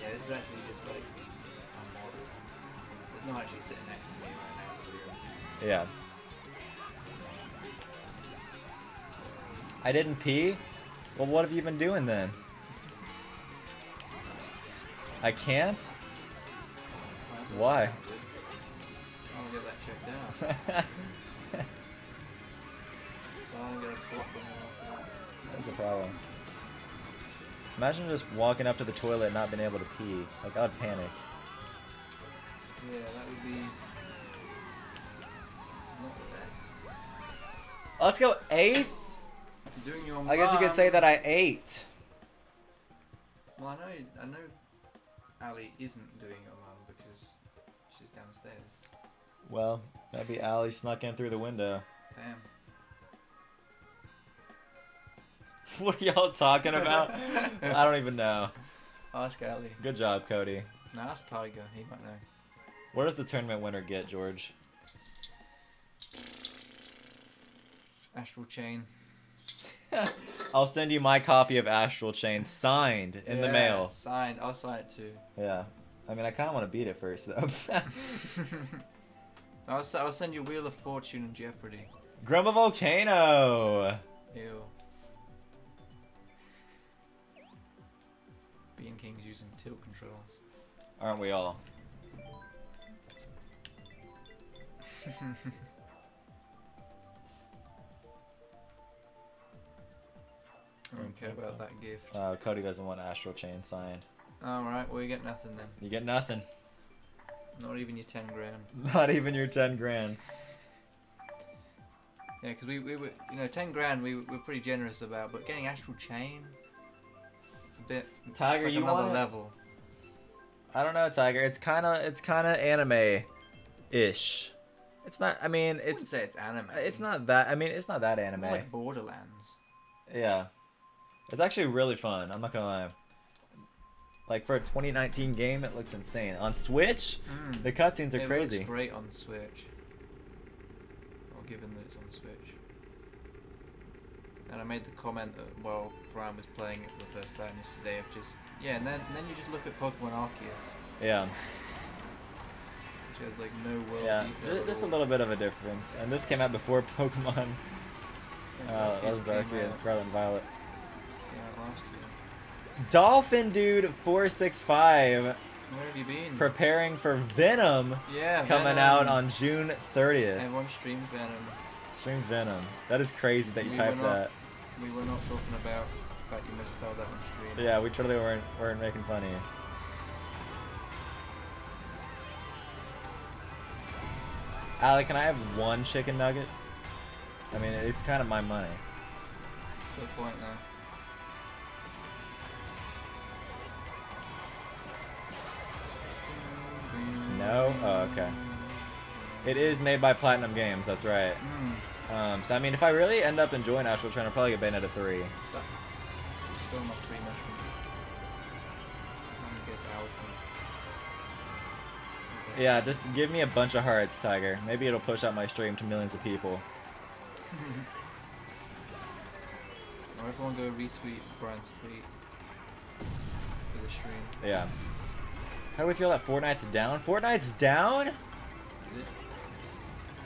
Yeah, this is actually just like a model. There's no one actually sitting next to me right now. Yeah. I didn't pee? Well, what have you been doing then? I can't? Why? I'm gonna get that checked out. That's a problem. Imagine just walking up to the toilet and not being able to pee. Like, I would panic. Yeah, that would be not the best. Let's go 8th? Doing your I guess you could say that I ate. Well, I know Allie isn't doing your mum because she's downstairs. Well, maybe Allie snuck in through the window. Damn. What are y'all talking about? I don't even know. Ask Allie. Good job, Cody. No, ask Tiger. He might know. What does the tournament winner get, George? Astral Chain. I'll send you my copy of Astral Chain signed in the mail. Signed. I'll sign it too. Yeah. I mean, I kind of want to beat it first, though. I'll send you Wheel of Fortune and Jeopardy. Grumma Volcano! Ew. Being King's using tilt controls. Aren't we all? I don't care about that gift. Cody doesn't want Astral Chain signed. Alright, well you get nothing then. You get nothing. Not even your 10 grand. Not even your 10 grand. Yeah, because we were, you know, 10 grand we were pretty generous about, but getting Astral Chain? It's a bit... Tiger, like you another want level. I don't know, Tiger. It's kind of anime-ish. It's not, I mean... I wouldn't say it's anime. It's not that anime. More like Borderlands. Yeah. It's actually really fun, I'm not gonna lie. Like, for a 2019 game, it looks insane. On Switch, the cutscenes are crazy. It looks great on Switch. Or given that it's on Switch. And I made the comment that while Brian was playing it for the first time yesterday of just... Yeah, and then you just look at Pokemon Arceus. Yeah. Which has, like, no world detail. Yeah, just a little bit of a difference. And this came out before Pokemon... Legends Arceus and Scarlet and Violet. Yeah, last year. Dolphin Dude 465. Where have you been? Preparing for Venom. Yeah, coming out on June 30th. Everyone stream Venom. Stream Venom. That is crazy that you typed that. We were not talking about the fact you misspelled that on stream. Yeah, we totally weren't making fun of you. Allie, can I have one chicken nugget? I mean, it's kind of my money. Good point, though. No? Oh, okay. It is made by Platinum Games, that's right. Mm. So, I mean, if I really end up enjoying Astral Chain, I'll probably get banned at a 3. That's still not 3 mushrooms. I'm gonna guess Allison. Okay. Yeah, just give me a bunch of hearts, Tiger. Maybe it'll push out my stream to millions of people. Now everyone go retweet Brian's tweet for the stream. Yeah. How do we feel that Fortnite's down? Fortnite's down? Is it?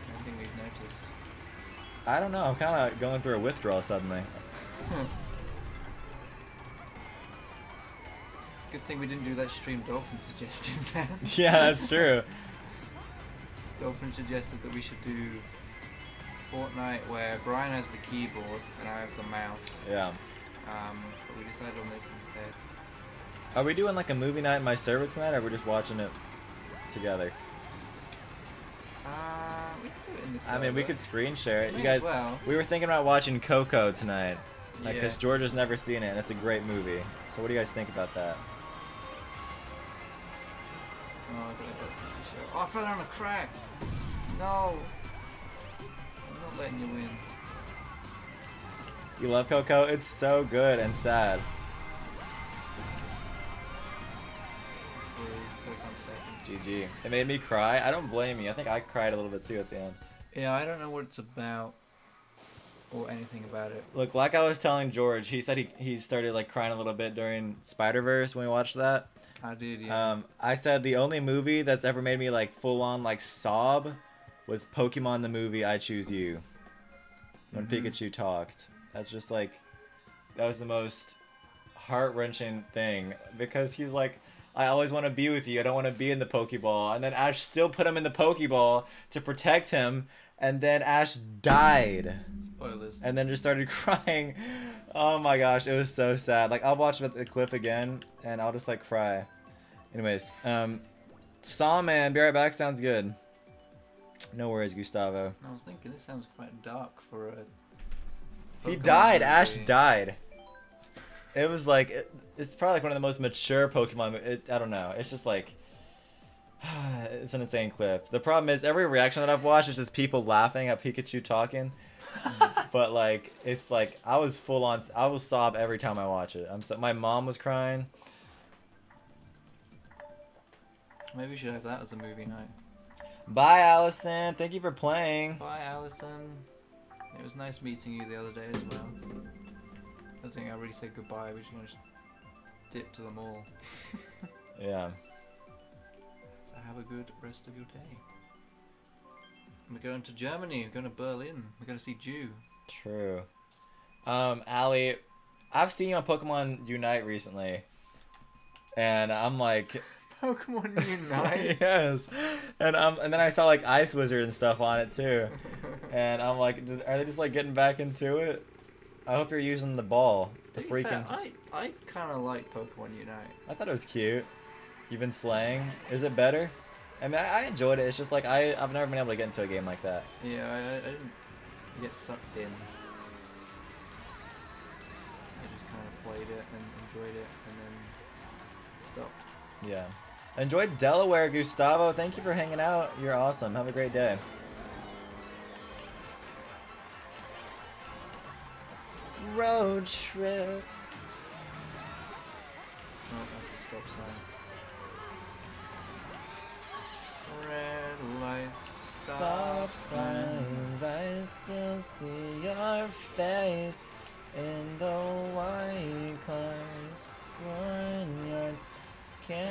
I don't think we've noticed. I don't know. I'm kind of going through a withdrawal suddenly. Good thing we didn't do that stream. Dolphin suggested that. Yeah, that's true. Dolphin suggested that we should do Fortnite where Brian has the keyboard and I have the mouse. Yeah. But we decided on this instead. Are we doing like a movie night in my server tonight, or are we just watching it together? We could do it in the server. I mean, we could screen share it. You guys, well, we were thinking about watching Coco tonight, like, because George has never seen it, and it's a great movie. So what do you guys think about that? Oh, I fell on a crack. No, I'm not letting you win. You love Coco? It's so good and sad. GG. It made me cry. I don't blame you. I think I cried a little bit too at the end. Yeah, I don't know what it's about or anything about it. Look, like I was telling George, he said he started like crying a little bit during Spider-Verse when we watched that. I did, yeah. I said the only movie that's ever made me like full-on like sob was Pokemon the movie I Choose You. When Pikachu talked. That's just like, that was the most heart-wrenching thing because he's like, I always want to be with you. I don't want to be in the Pokeball. And then Ash still put him in the Pokeball to protect him. And then Ash died. Spoilers. And then just started crying. Oh my gosh, it was so sad. Like, I'll watch the clip again, and I'll just, like, cry. Anyways, Saw Man, be right back. Sounds good. No worries, Gustavo. I was thinking this sounds quite dark for a Pokemon He died. Movie. Ash died. It was like... It's probably like one of the most mature Pokemon. I don't know. It's just like, it's an insane clip. The problem is every reaction that I've watched is just people laughing at Pikachu talking. But like, it's like I was full on. I will sob every time I watch it. My mom was crying. Maybe we should have that as a movie night. Bye, Allison. Thank you for playing. Bye, Allison. It was nice meeting you the other day as well. I don't think I really said goodbye. We just want to. Dip to them all. Yeah. So have a good rest of your day. We're going to Germany. We're going to Berlin. We're going to see Jew. True. Allie, I've seen you on Pokemon Unite recently, and I'm like, Pokemon Unite. Yes. And then I saw like Ice Wizard and stuff on it too, and I'm like, are they just like getting back into it? I hope you're using the ball. The freaking. Fair, I kind of like Pokemon Unite. I thought it was cute. You've been slaying. Is it better? I mean, I enjoyed it. It's just like I've never been able to get into a game like that. Yeah, I didn't get sucked in. I just kind of played it and enjoyed it and then stopped. Yeah. I enjoyed Delaware, Gustavo. Thank you for hanging out. You're awesome. Have a great day. Road trip. Oh, that's a stop sign. Red lights, stop signs. I still see your face in the white cars. One yards.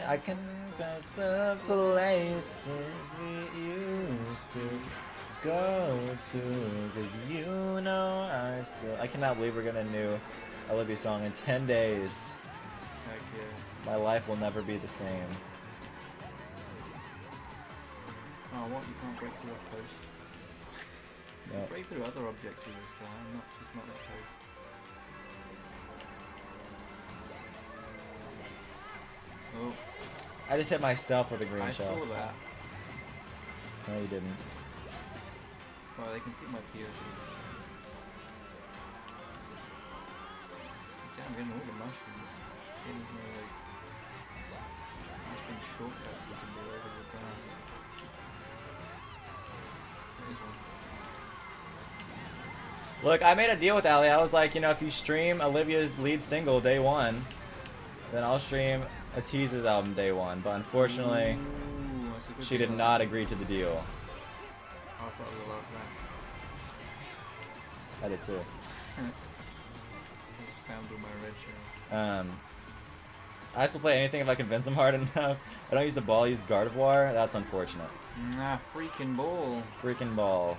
I can pass the places we used to go to, cause you know I still. I cannot believe we're gonna new Olivia song in 10 days. Heck yeah. My life will never be the same. Oh, what? You can't break through that post. Yep. You break through other objects with this time, not just not that post. Oh. I just hit myself with a green shell. I saw that. No, you didn't. Oh, they can see my POV. Damn, I'm getting all the mushrooms. There's no like mushroom shortcuts you can do over the grass. There's one. Look, I made a deal with Ali. I was like, you know, if you stream Olivia's lead single day one, then I'll stream a Teaser's album day one. But unfortunately, ooh, she did not agree to the deal. I thought it was the last night. I did too. I just found all my red shell. I still play anything if I convince them hard enough. I don't use the ball, I use Gardevoir. That's unfortunate. Nah, freaking ball. Freaking ball.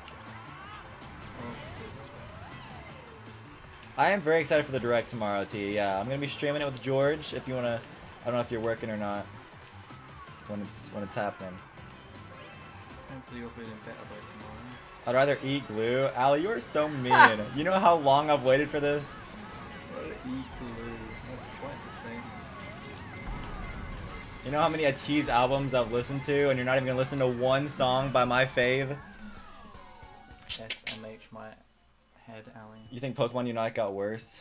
I am very excited for the direct tomorrow, T. Yeah, I'm gonna be streaming it with George. If you wanna, I don't know if you're working or not. When it's happening. Hopefully you'll be in better by tomorrow. I'd rather eat glue. Ali, you are so mean. You know how long I've waited for this? Eat glue. That's quite the thing. You know how many Atiz albums I've listened to, and you're not even gonna listen to one song by my fave? SMH my head, Ali. You think Pokemon Unite got worse?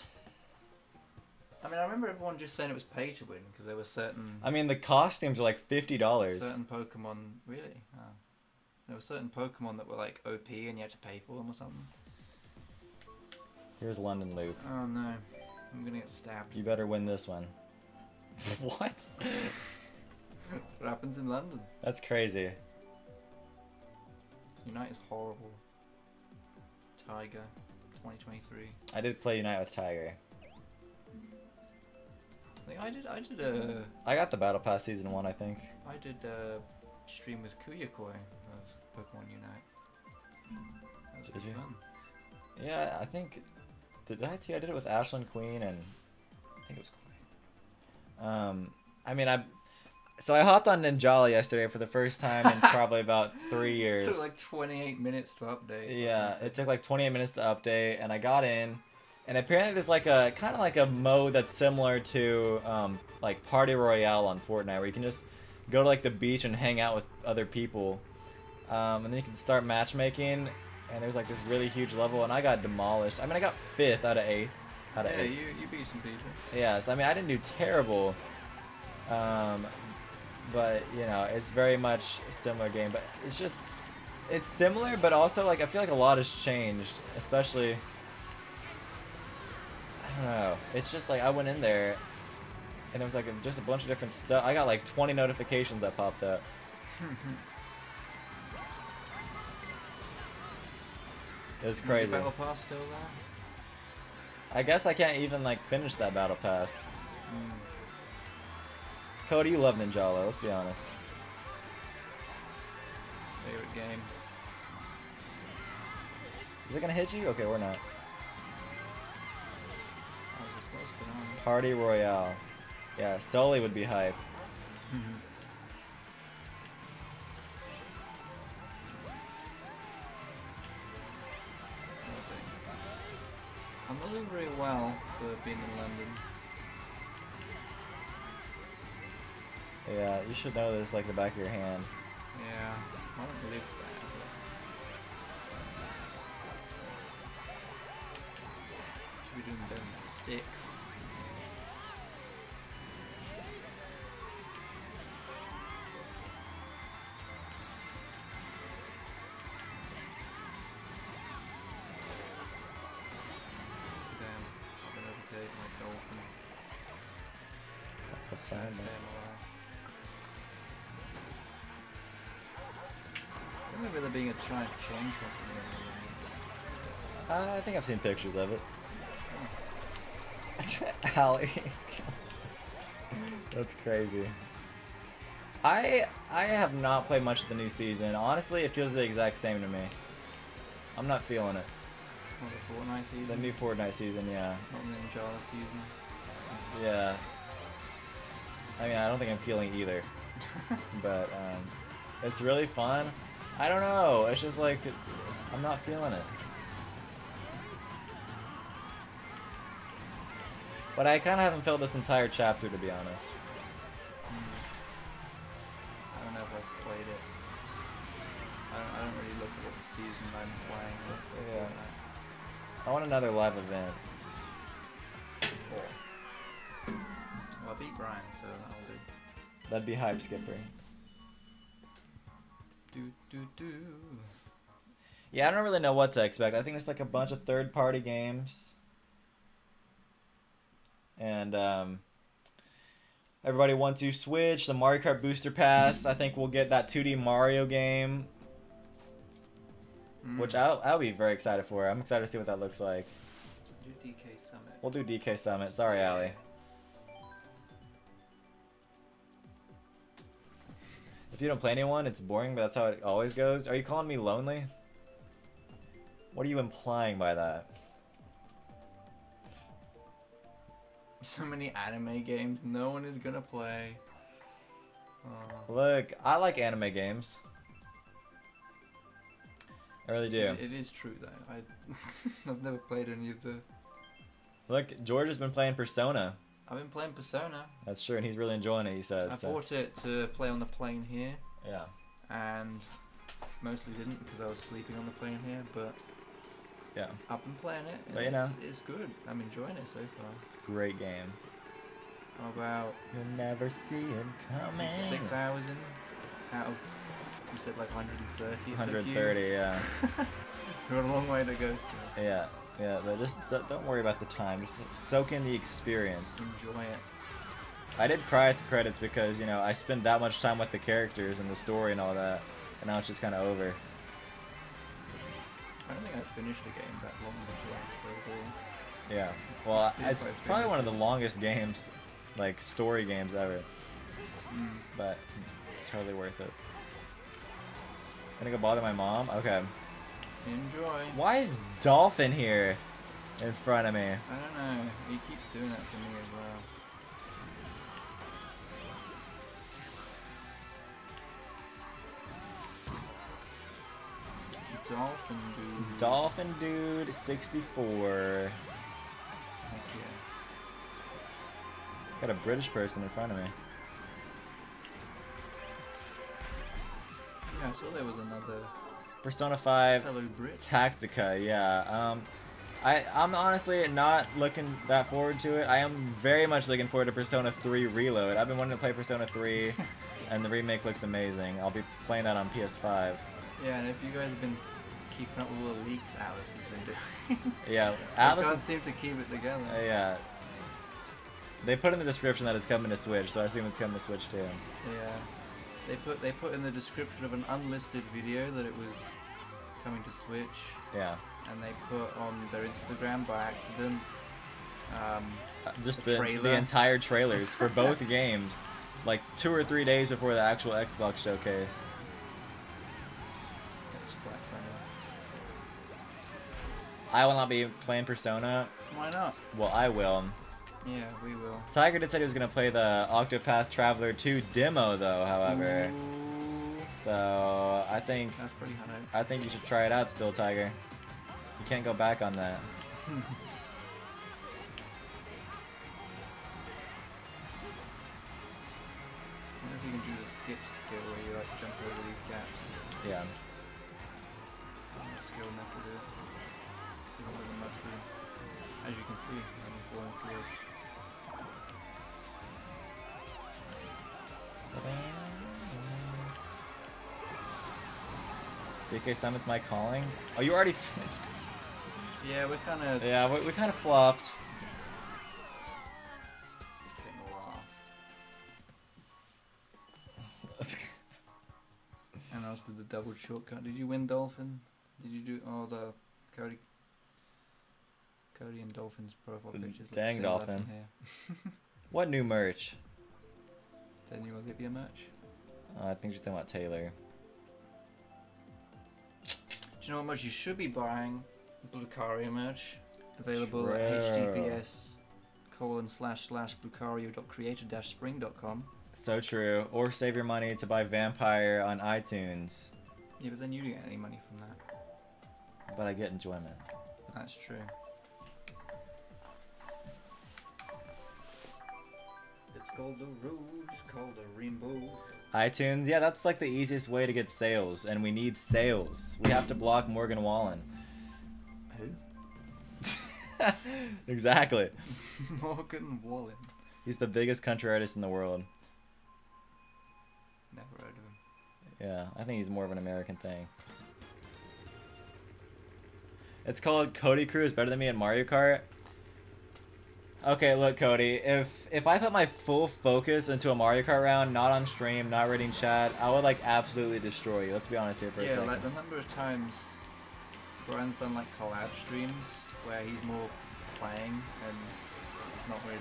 I mean, I remember everyone just saying it was pay to win, because there were certain... I mean, the costumes are like $50. Certain Pokemon... Really? Oh. There were certain Pokemon that were like OP and you had to pay for them or something. Here's London Loop. Oh no. I'm gonna get stabbed. You better win this one. What? What happens in London? That's crazy. Unite is horrible. Tiger, 2023. I did play Unite with Tiger. I think I got the Battle Pass Season 1, I think. I did stream with Kuyakoi of Pokemon Unite. That was fun. Yeah, I think... I did it with Ashlyn Queen and... I think it was Queen. I mean, So I hopped on Ninjala yesterday for the first time in probably about 3 years. It took like 28 minutes to update. Yeah, it took like 28 minutes to update, and I got in. And apparently there's like a... kind of like a mode that's similar to like Party Royale on Fortnite, where you can just... go to like the beach and hang out with other people, and then you can start matchmaking. And there's like this really huge level, and I got demolished. I mean, I got 5th out of 8. Yeah, you beat some people. Yeah, so I mean, I didn't do terrible, but you know, it's very much a similar game. But it's just, it's similar, but also like I feel like a lot has changed, especially. I don't know. It's just like I went in there. And it was like just a bunch of different stuff. I got like 20 notifications that popped up. It was crazy. Is the battle pass still there? I guess I can't even like finish that battle pass. Cody, you love Ninjala. Let's be honest. Favorite game. Is it gonna hit you? Okay, we're not. Party Royale. Yeah, Sully would be hype. I'm not doing very well for being in London. Yeah, you should know this like the back of your hand. Yeah, I don't believe that. Should be doing better than 6. I think I've seen pictures of it. Allie. That's crazy. I have not played much of the new season. Honestly, it feels the exact same to me. I'm not feeling it. What, the Fortnite season? The new Fortnite season, yeah. Not the Ninjala season. Yeah. I mean, I don't think I'm feeling either. But, it's really fun. I don't know, it's just like, I'm not feeling it. But I kind of haven't felt this entire chapter, to be honest. I don't know if I've played it. I don't really look at what season I'm playing with. Yeah. I want another live event. Cool. Well, I beat Brian, so that'll do. That'd be hype, Skipper. Yeah, I don't really know what to expect. I think there's like a bunch of third-party games. And, Everybody 1 2 Switch, the Mario Kart Booster Pass. I think we'll get that 2D Mario game. Which I'll be very excited for. I'm excited to see what that looks like. We'll do DK Summit. We'll do DK Summit. Sorry, Allie. If you don't play anyone, it's boring, but that's how it always goes. Are you calling me lonely? What are you implying by that? So many anime games no one is gonna play. Look, I like anime games. I really do. It is true though. I've never played any of the... Look, George has been playing Persona. I've been playing Persona. That's true, and he's really enjoying it, he said. I bought it to play on the plane here. Yeah. And mostly didn't because I was sleeping on the plane here, but... Yeah. I've been playing it, and it's good. I'm enjoying it so far. It's a great game. How about... You'll never see him coming. 6 hours in, out of... You said like 130. 130, yeah. So a long way to go still. Yeah, yeah, but just don't worry about the time. Just soak in the experience. Just enjoy it. I did cry at the credits because, you know, I spent that much time with the characters and the story and all that, and now it's just kind of over. I don't think I've finished a game that long before, so... Yeah, well, it's probably one of the longest games, like, story games ever. But, it's totally worth it. I'm gonna go bother my mom? Okay. Enjoy. Why is Dolphin here in front of me? I don't know. He keeps doing that to me as well. Dolphin Dude. Dolphin Dude 64. Heck yeah. Got a British person in front of me. Yeah, I saw there was another Persona 5 Tactica, yeah. I'm honestly not looking that forward to it. I am very much looking forward to Persona 3 Reload. I've been wanting to play Persona 3 and the remake looks amazing. I'll be playing that on PS5. Yeah, and if you guys have been keeping up with all the leaks Alice has been doing. Yeah, Alice can't seem to keep it together. Yeah. They put in the description that it's coming to Switch, so I assume it's coming to Switch too. Yeah. They put in the description of an unlisted video that it was coming to Switch. Yeah. And they put on their Instagram by accident just the entire trailers for both games, like 2 or 3 days before the actual Xbox showcase. I will not be playing Persona. Why not? Well, I will. Yeah, we will. Tiger did say he was going to play the Octopath Traveler 2 demo, though, however. Ooh. So, I think... That's pretty high. I think you should try it out still, Tiger. You can't go back on that. I wonder if you can do the skip skill where you, like, jump over these gaps. Yeah. Skill method is. As you can see, I'm going to it. DK Summit's my calling. Oh, you already finished. Yeah, we kind of. Yeah, we kind of flopped. Getting lost. And I also did the double shortcut. Did you win, Dolphin? Did you do all the Cody and Dolphin's profile pictures? Dang, Dolphin. Here. What new merch? The new Olivia merch? I think she's talking about Taylor. Do you know what merch you should be buying? Blucario merch. Available at https://blucario.creator-spring.com. So true. Or save your money to buy Vampire on iTunes. Yeah, but then you don't get any money from that. But I get enjoyment. That's true. Go called the road, it's called the rainbow. iTunes, yeah, that's like the easiest way to get sales, and we need sales. We have to block Morgan Wallen. Who? Exactly. Morgan Wallen. He's the biggest country artist in the world. Never heard of him. Yeah, I think he's more of an American thing. It's called Cody Crew is better than me at Mario Kart. Okay, look, Cody, if I put my full focus into a Mario Kart round, not on stream, not reading chat, I would, like, absolutely destroy you. Let's be honest here for a second. Yeah, like, the number of times Brian's done, like, collab streams where he's more playing and not really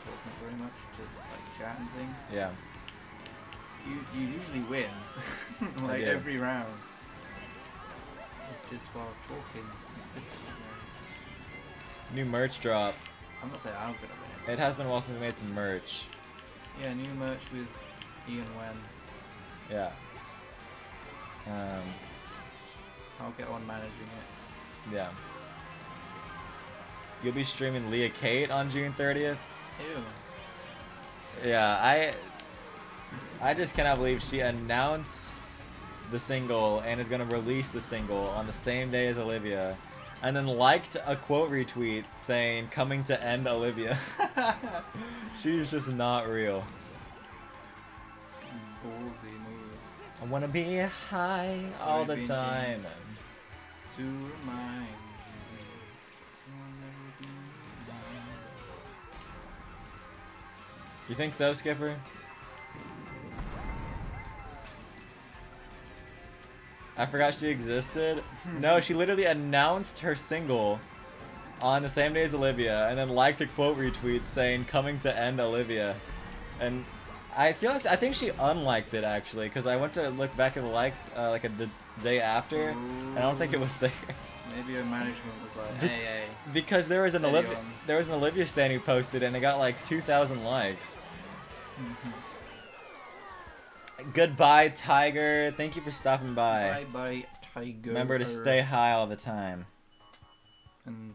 talking very much to, like, chat and things. Yeah. You usually win, like, yeah, every round. It's just while talking. New merch drop. I'm not saying I don't get it. It has been a while since we made some merch. Yeah, new merch with Ian Wen. Yeah. I'll get on managing it. Yeah. You'll be streaming Leah Kate on June 30th. Ew. Yeah, I just cannot believe she announced the single and is gonna release the single on the same day as Olivia. And then liked a quote retweet saying, coming to end Olivia. She's just not real. Ballsy move. I wanna be high all the time. To remind you. You think so, Skipper? I forgot she existed. No, she literally announced her single on the same day as Olivia and then liked a quote retweet saying, coming to end Olivia. And I feel like, I think she unliked it actually, because I went to look back at the likes like the day after. Ooh. And I don't think it was there. Maybe her management was like, hey, hey. Because there was an Olivia, stan who posted and it got like 2,000 likes. Goodbye, Tiger. Thank you for stopping by. Bye, bye, Tiger. Remember to stay high all the time. And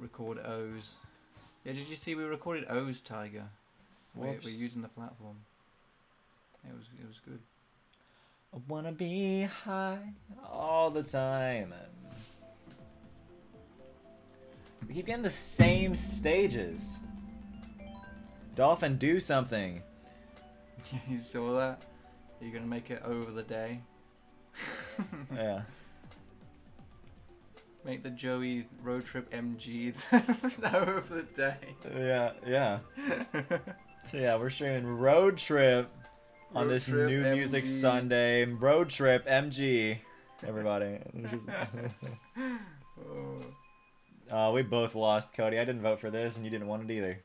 record O's. Yeah, did you see we recorded O's, Tiger? We're using the platform. It was good. I wanna be high all the time. We keep getting the same stages. Dolphin, do something. You saw that? You're gonna make it over the day. Yeah. Make the Joey road trip MG over the day. Yeah, yeah. So yeah, we're streaming road trip on this new MG. Music Sunday. Road trip MG. Everybody. We both lost, Cody. I didn't vote for this, and you didn't want it either.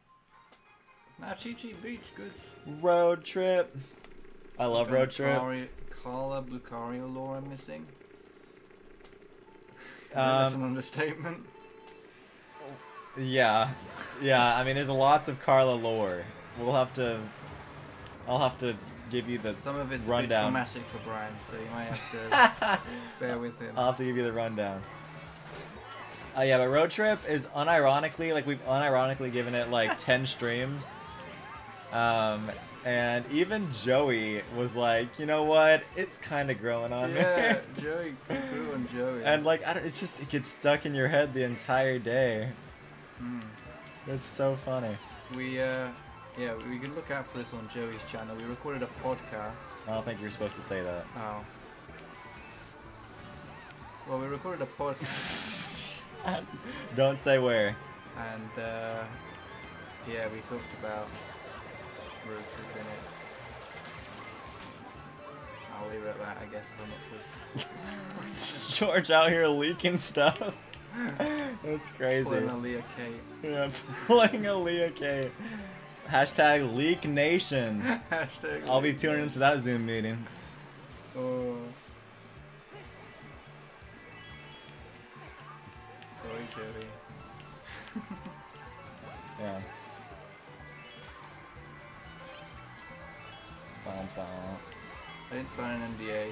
Nah, Chi-Chi Beach, good. Road trip. I love road trip. Carla Blucario lore I'm missing. That's an understatement. Yeah, yeah. I mean, there's lots of Carla lore. We'll have to. I'll have to give you the rundown. Some of it's rundown. A bit traumatic for Brian, so you might have to bear with him. I'll have to give you the rundown. Yeah, but road trip is unironically like we've unironically given it like 10 streams. And even Joey was like, you know what? It's kind of growing on me. Yeah, Joey, Cuckoo and Joey. And like, it's just, it gets stuck in your head the entire day. Mm. That's so funny. We, yeah, we can look out for this on Joey's channel. We recorded a podcast. I don't think you're supposed to say that. Oh. Well, we recorded a podcast. Don't say where. And, yeah, we talked about... road trip in it. I'll leave it at that, I guess, if I'm not supposed to. George out here leaking stuff. That's crazy. Pulling a Leah Kate. Yeah, pulling a Leah Kate. Hashtag Leak Nation. Hashtag I'll be tuning into that Zoom meeting. Oh. Sorry, Jody. Yeah. I didn't sign an NDA, so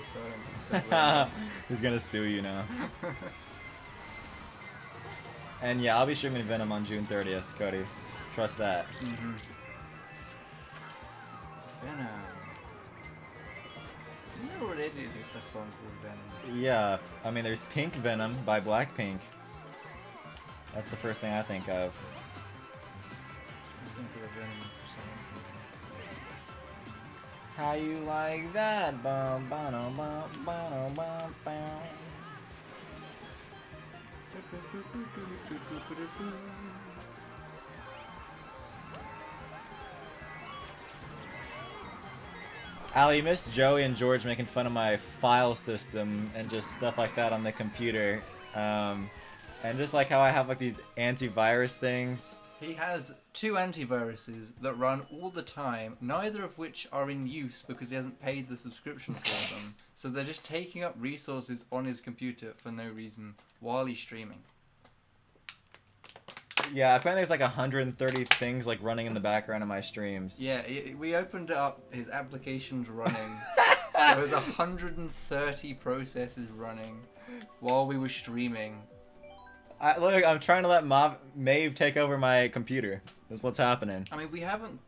I don't know. He's gonna sue you now. And yeah, I'll be streaming Venom on June 30th, Cody. Trust that. Mm-hmm. Venom. I wonder what it is if a song called Venom. Yeah, I mean there's Pink Venom by Blackpink. That's the first thing I think of. I think of Venom for some. How you like that? Bum bum bum bum bum bum bum. Ali, you missed Joey and George making fun of my file system and just stuff like that on the computer. And just like how I have like these antivirus things. He has two antiviruses that run all the time, neither of which are in use because he hasn't paid the subscription for them. So they're just taking up resources on his computer for no reason while he's streaming. Yeah, apparently there's like 130 things like running in the background of my streams. Yeah, we opened up his applications running. There was 130 processes running while we were streaming. Look, I'm trying to let Maeve take over my computer. That's what's happening. I mean, we haven't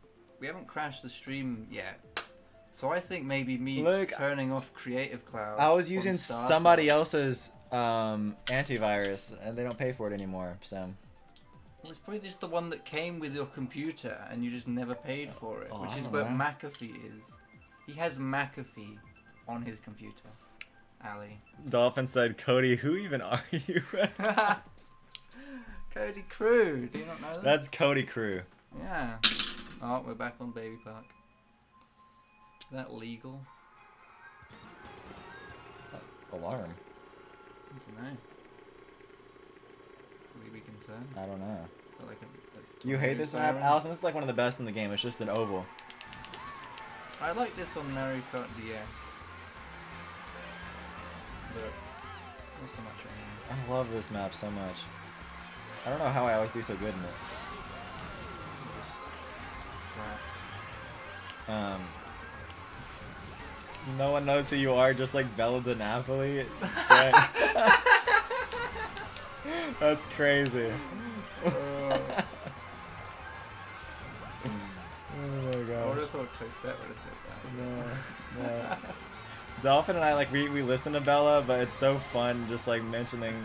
crashed the stream yet. So I think maybe turning off Creative Cloud. I was using somebody else's antivirus, and they don't pay for it anymore, so... Well, it's probably just the one that came with your computer and you just never paid for it, which is what McAfee is. He has McAfee on his computer, Ali. Dolphin said, Cody, who even are you? Cody Crew, do you not know that? That's Cody Crew. Yeah. Oh, we're back on Baby Park. Is that legal? What's that alarm? I don't know. Be concerned? I don't know. Like you hate this map, Allison? This is like one of the best in the game. It's just an oval. I like this on Mario Kart DS. But there's so much in here. I love this map so much. I don't know how I always do so good in it. No one knows who you are, just like Bella Di Napoli. That's crazy. Oh my god. I would have thought Toysette would have said that. No, no. Dolphin and I, like, we listen to Bella, but it's so fun just, like, mentioning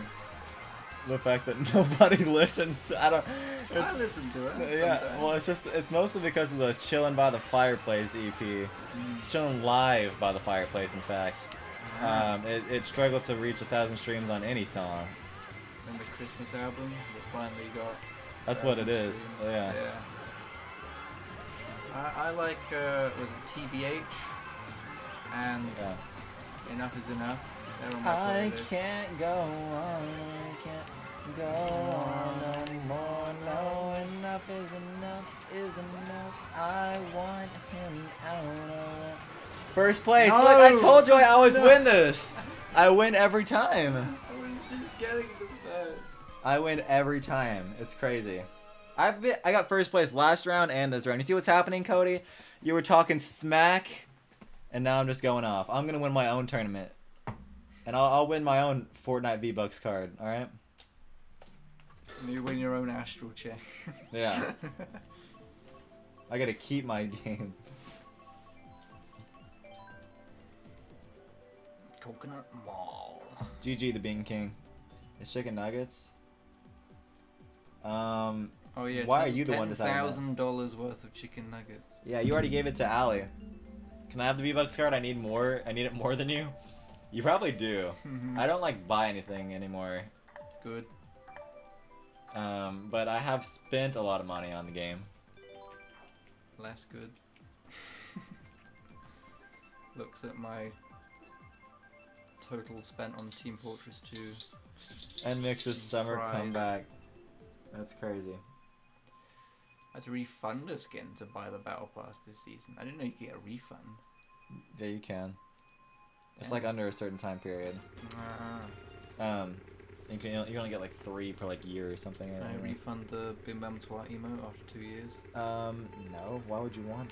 the fact that nobody listens to... I listen to it. Yeah, sometimes. Well, it's just... It's mostly because of the Chillin' by the Fireplace EP. Mm. Chillin' Live by the Fireplace, in fact. Ah. It struggled to reach 1,000 streams on any song. And the Christmas album that finally got... That's what it is, yeah. I like, was it TBH? And Enough Is Enough. I can't go on, I can't go on anymore. No, enough is enough, is enough. I want him out. First place! No! Look, I told you I always win this! I win every time! I was just getting... I win every time. It's crazy. I got first place last round and this round. You see what's happening, Cody? You were talking smack, and now I'm just going off. I'm gonna win my own tournament, and I'll win my own Fortnite V-Bucks card. All right. And you win your own Astral Chain. Yeah. I gotta keep my game. Coconut Mall. GG the Bean King. It's chicken nuggets. Oh yeah. Why are you the one deciding? $10,000 worth of chicken nuggets. Yeah, you already gave it to Ali. Can I have the V-Bucks card? I need more. I need it more than you. You probably do. I don't like buy anything anymore. Good. But I have spent a lot of money on the game. Less good. Looks at my total spent on Team Fortress 2. And Mix's summer comeback. That's crazy. I had to refund a skin to buy the Battle Pass this season. I didn't know you could get a refund. Yeah, you can. It's like under a certain time period. You can only get like 3 per like year or something. Can I refund the Bim Bam Twa emote after 2 years? No. Why would you want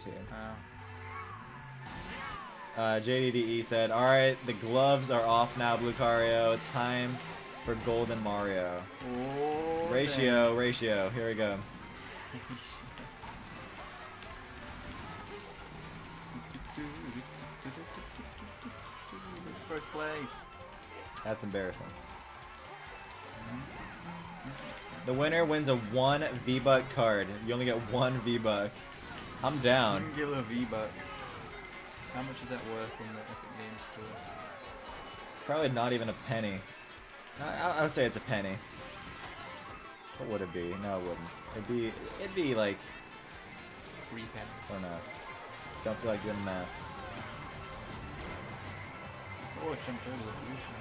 to? JDDE said, alright, the gloves are off now, Lucario. Time for Golden Mario. Oh, ratio. Here we go. First place. That's embarrassing. The winner wins a 1 V-Buck card. You only get 1 V-Buck. I'm down. Singular V-Buck. How much is that worth in the Epic Games Store? Probably not even a penny. I would say it's a penny. What would it be? No, it wouldn't. It'd be like 3 pennies. Or no. Don't feel like doing math. Or some sort of revolution.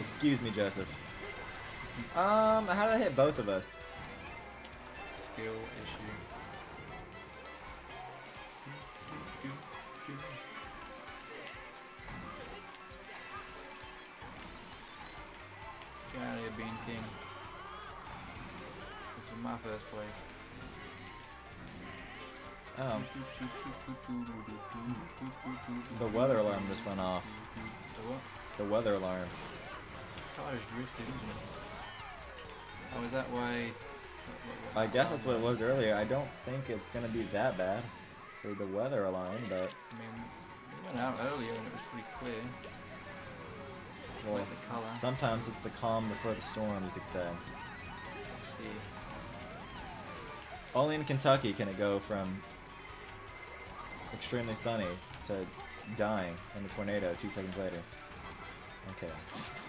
Excuse me, Joseph. How did I hit both of us? Skill issue. Get out of here, Bean King. This is my first place. Oh. The weather alarm just went off. The what? The weather alarm. Car is drifting. Oh, is that why? I guess that's what it was earlier. I don't think it's gonna be that bad for the weather alarm, but I mean, we went out earlier and it was pretty clear. Well, like the color. Sometimes it's the calm before the storm, you could say. Let's see. Only in Kentucky can it go from extremely sunny to dying in a tornado 2 seconds later. Okay.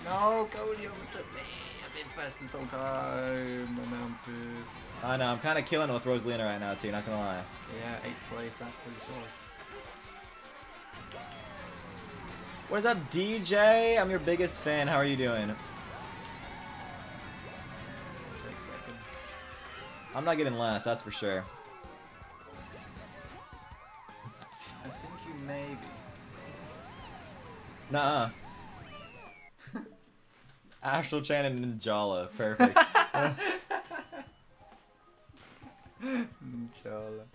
No, Cody overtook me. I've been fast this whole time. And I'm pissed. I know, I'm kind of killing it with Rosalina right now, too, not gonna lie. Yeah, 8th place, that's pretty solid. What's up, DJ? I'm your biggest fan. How are you doing? Take second. I'm not getting last, that's for sure. I think you may be. Nuh-uh. Astral Chain and Ninjala. Perfect. Ninjala.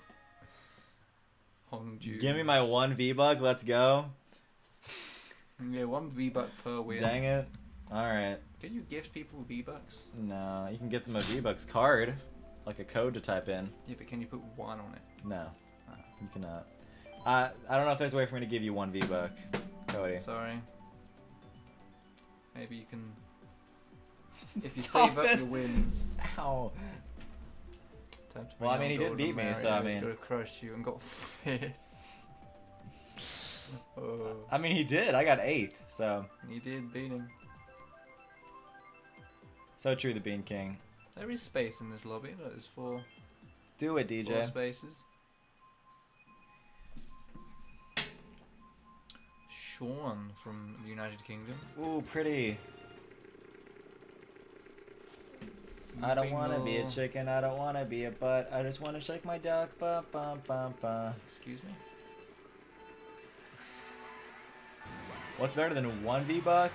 Hongjoong. Give me my 1 V-Buck. Let's go. Yeah, 1 V-Buck per win. Dang it. Alright. Can you gift people V-Bucks? No, you can get them a V-Bucks card. Like a code to type in. Yeah, but can you put 1 on it? No. Oh. You cannot. I don't know if there's a way for me to give you 1 V-Buck, Cody. Sorry. Maybe you can... If you save up your wins. Ow. Well, I mean, he did beat me, so I mean. He's gonna crush you and got 5th. Oh. I mean, he did. I got 8th, so. He did beat him. So true, the Bean King. There is space in this lobby. Look, there's 4. Do it, DJ. 4 spaces. Sean from the United Kingdom. Ooh, pretty. I don't want to be a chicken, I don't want to be a butt, I just want to shake my duck, ba ba ba ba. Excuse me? What's better than 1 V-Buck?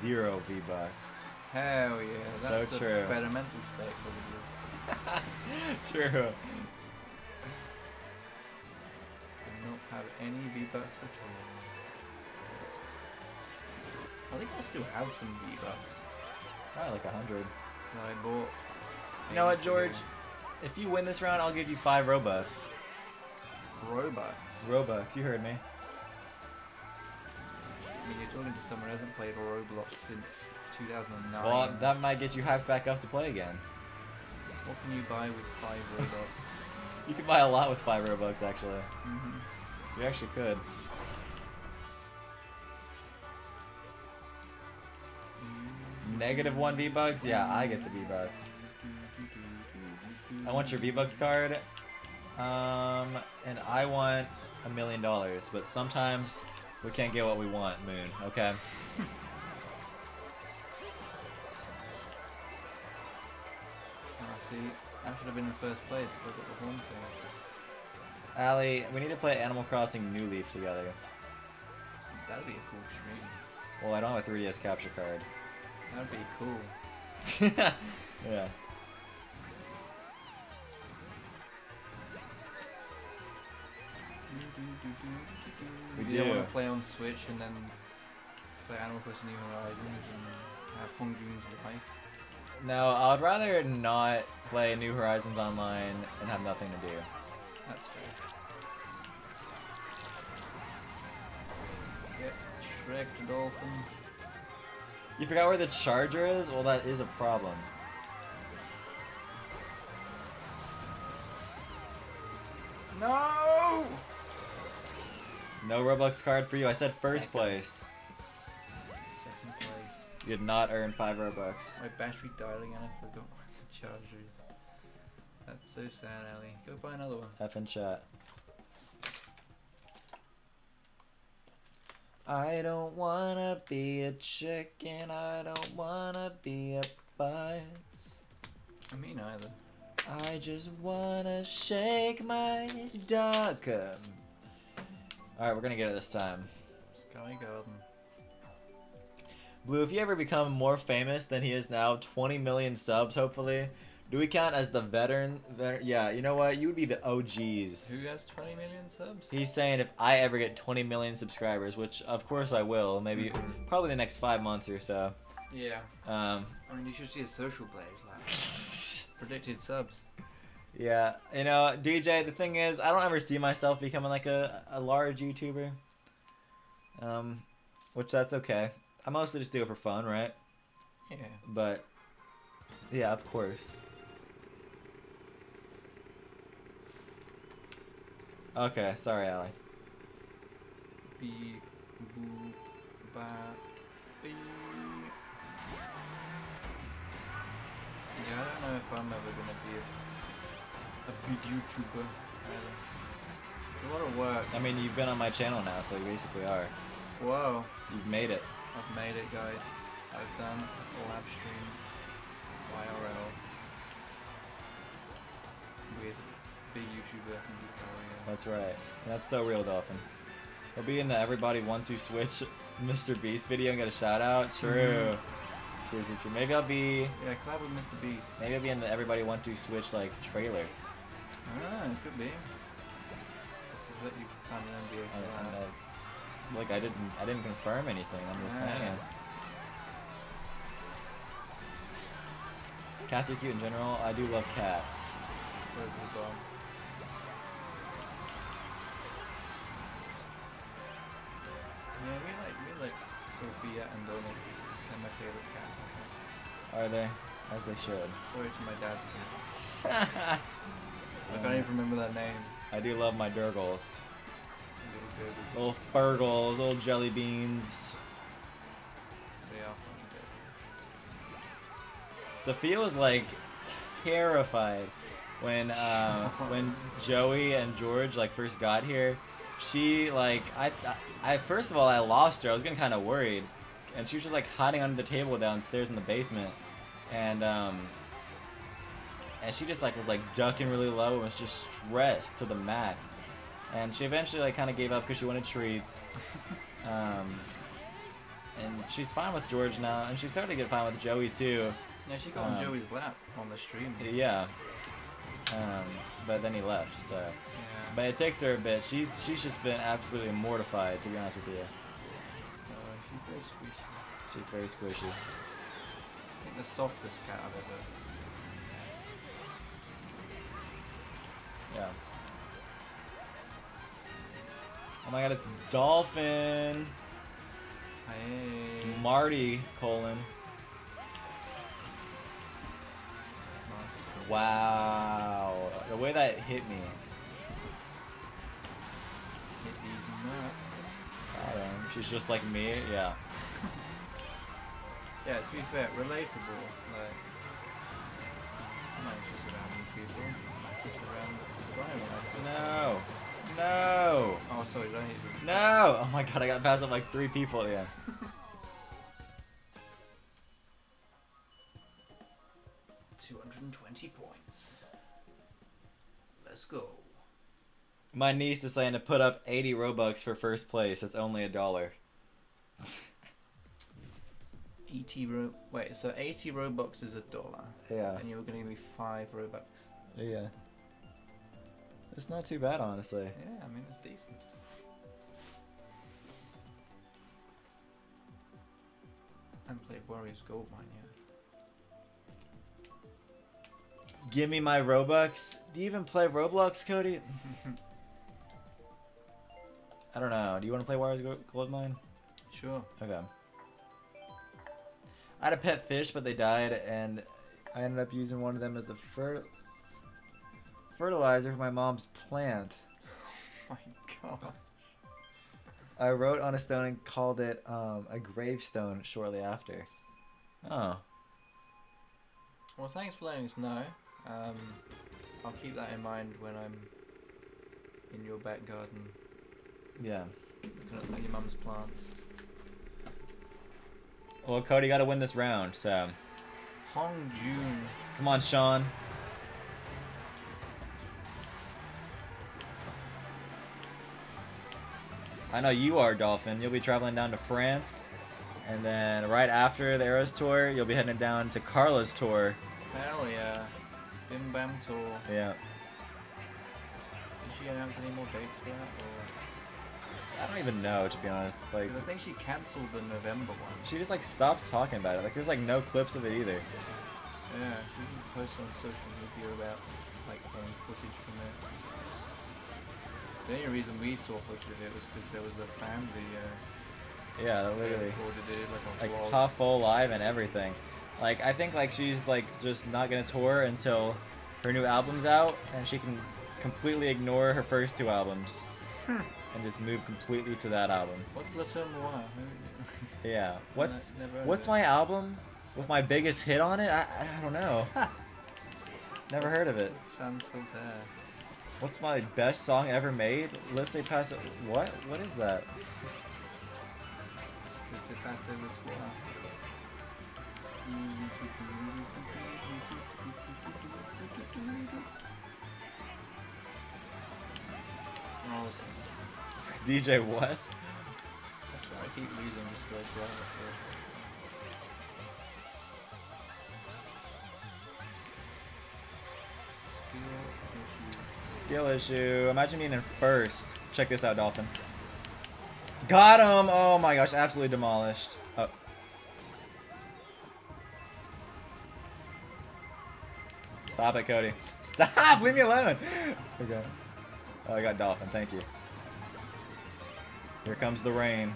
0 V-Bucks. Hell yeah, that's so true. A better mental state for you. True. Do not have any V-Bucks at all. I think I still have some V-Bucks. Probably like 100. I bought. You know what, George? If you win this round, I'll give you 5 Robux. Robux? Robux, you heard me. I mean, you're talking to someone who hasn't played Roblox since 2009. Well, that might get you hyped back up to play again. What can you buy with 5 Robux? You can buy a lot with 5 Robux, actually. Mm-hmm. You actually could. -1 V-Bucks? Yeah, I get the V-Buck. I want your V-Bucks card. And I want $1 million, but sometimes we can't get what we want, Moon, okay? Oh, see, I should have been in first place if I got the horn for it. Allie, we need to play Animal Crossing New Leaf together. That'd be a cool stream. Well, I don't have a 3DS capture card. That'd be cool. Yeah. We do. I want to play on Switch and then play Animal Crossing New Horizons and have Hongjoong's life. No, I'd rather not play New Horizons online and have nothing to do. That's fair. Yep, Shrek, Dolphin. You forgot where the charger is? Well, that is a problem. No! No Robux card for you. I said first place. Second place. You did not earn 5 Robux. My battery dialing and I forgot where the charger is. That's so sad, Ali. Go buy another one. Effing chat. I don't wanna be a chicken, I don't wanna be a butt. Me neither. I just wanna shake my duck. Alright, we're gonna get it this time. Sky Garden. Blue, if you ever become more famous than he is now, 20 million subs hopefully. Do we count as the veteran? Yeah, you know what? You would be the OGs. Who has 20 million subs? He's saying if I ever get 20 million subscribers, which of course I will, maybe probably the next 5 months or so. Yeah. I mean, you should see his social players like predicted subs. Yeah, you know, DJ, the thing is, I don't ever see myself becoming like a large YouTuber. Which that's okay. I mostly just do it for fun, right? Yeah. But yeah, of course. Okay, sorry, Ali. Bee, boo, ba, bee. Yeah, I don't know if I'm ever gonna be a big YouTuber either. It's a lot of work. I mean, you've been on my channel now, so you basically are. Whoa. You've made it. I've made it, guys. I've done a full live stream IRL with big YouTuber. That's right. That's so real, Dolphin. We'll be in the Everybody 1 2 Switch Mr. Beast video and get a shout out. True. Mm-hmm. True. Maybe I'll be. Yeah, collab with Mr. Beast. Maybe I'll be in the Everybody 1 2 Switch like trailer. Ah, it could be. This is what you could sign an NBA for. Like I didn't confirm anything. I'm just saying. Cats are cute in general. I do love cats. So cool. Yeah, we like Sophia and Donald. They're my favorite cats, I think. Are they? As they should. Sorry to my dad's kids. I can't even remember that name. I do love my Durgles. Little Furgles, little jelly beans. They are fucking good. Sophia was like terrified when Joey and George like first got here. She like I first of all I lost her. I was getting kind of worried, and she was just like hiding under the table downstairs in the basement, and she just like was like ducking really low and was just stressed to the max, and she eventually like kind of gave up because she wanted treats, and she's fine with George now, and she's starting to get fine with Joey too. Yeah, she got on Joey's lap on the stream. Yeah. But then he left, so. Yeah. But it takes her a bit. She's just been absolutely mortified, to be honest with you. She's very squishy. She's very squishy. I think the softest cat I've ever. Yeah. Oh my god, it's Dolphin. Hey. Marty : Wow, the way that hit me. Hit these nuts. Got him. She's just like me, yeah. Yeah, to be fair, relatable. Like, I'm not just around these people. I'm just around Brian. No, no. Oh, sorry, don't hit me. No! Oh my god, I got past up like 3 people at the end. My niece is saying to put up 80 Robux for first place. It's only $1. 80 Robux is $1. Yeah. And you were going to give me 5 Robux. Yeah. It's not too bad, honestly. Yeah, I mean, it's decent. I haven't played Warriors Goldmine yet. Give me my Robux. Do you even play Roblox, Cody? I don't know. Do you want to play Wario's Goldmine? Sure. Okay. I had a pet fish, but they died, and I ended up using one of them as a fertilizer for my mom's plant. Oh my god. I wrote on a stone and called it a gravestone shortly after. Oh. Well, thanks for letting us know. I'll keep that in mind when I'm in your back garden. Yeah. Looking at your mum's plants. Well, Cody got to win this round, so. Hongjoong. Come on, Sean. I know you are, Dolphin. You'll be traveling down to France, and then right after the Eros Tour, you'll be heading down to Carla's Tour. Hell yeah. Bim Bam Tour. Yeah. Is she gonna have any more dates for that, or? I don't even know, to be honest. Like, I think she cancelled the November one. She just like stopped talking about it. Like there's like no clips of it either. Yeah, she didn't post on social media about like any footage from it. The only reason we saw footage of it was because there was a fan video. Yeah, literally. It, like Puffo live and everything. Like, I think like she's like just not gonna tour until her new album's out, and she can completely ignore her first two albums and just move completely to that album. What's Le Tour Noir? Yeah. What's my album with my biggest hit on it? I don't know. Never heard of it. Sounds good there. What's my best song ever made? Let's Say Paso. What? What is that? Let's Say Paso was what? DJ what? That's why I keep losing this great brother. Skill issue. Imagine being in first. Check this out, Dolphin. Got him! Oh my gosh, absolutely demolished. Oh. Stop it, Cody. Stop! Leave me alone! Okay. Oh, I got Dolphin. Thank you. Here comes the rain.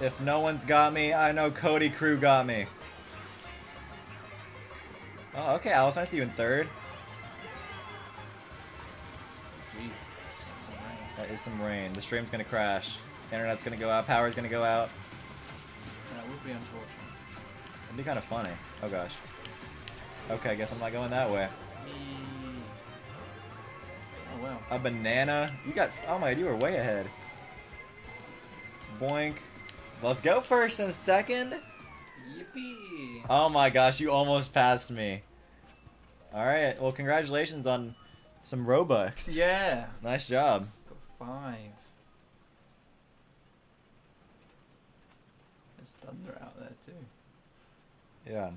If no one's got me, I know Cody Crew got me. Oh, okay, Alice, I see you in third. Jeez, that is some rain. The stream's gonna crash. The internet's gonna go out. Power's gonna go out. That would be unfortunate. It'd be kind of funny. Oh gosh. Okay, I guess I'm not going that way. Oh wow. A banana. You got. Oh my, you were way ahead. Boink. Let's go first and second. Yippee! Oh my gosh, you almost passed me. Alright, well congratulations on some Robux. Yeah. Nice job. Got 5. There's thunder out there too. Yeah.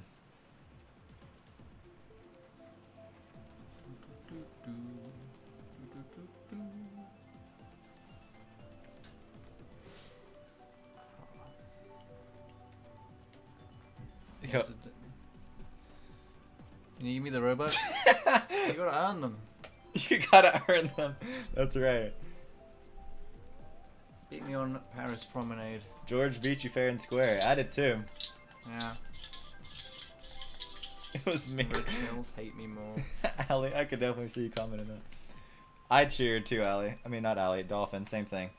You give me the Robux? You gotta earn them. You gotta earn them. That's right. Beat me on Paris Promenade. George beat you fair and square. I did too. Yeah. It was me. Rich Hills hate me more. Allie, I could definitely see you commenting that. I cheered too, Allie. I mean, not Allie, Dolphin, same thing.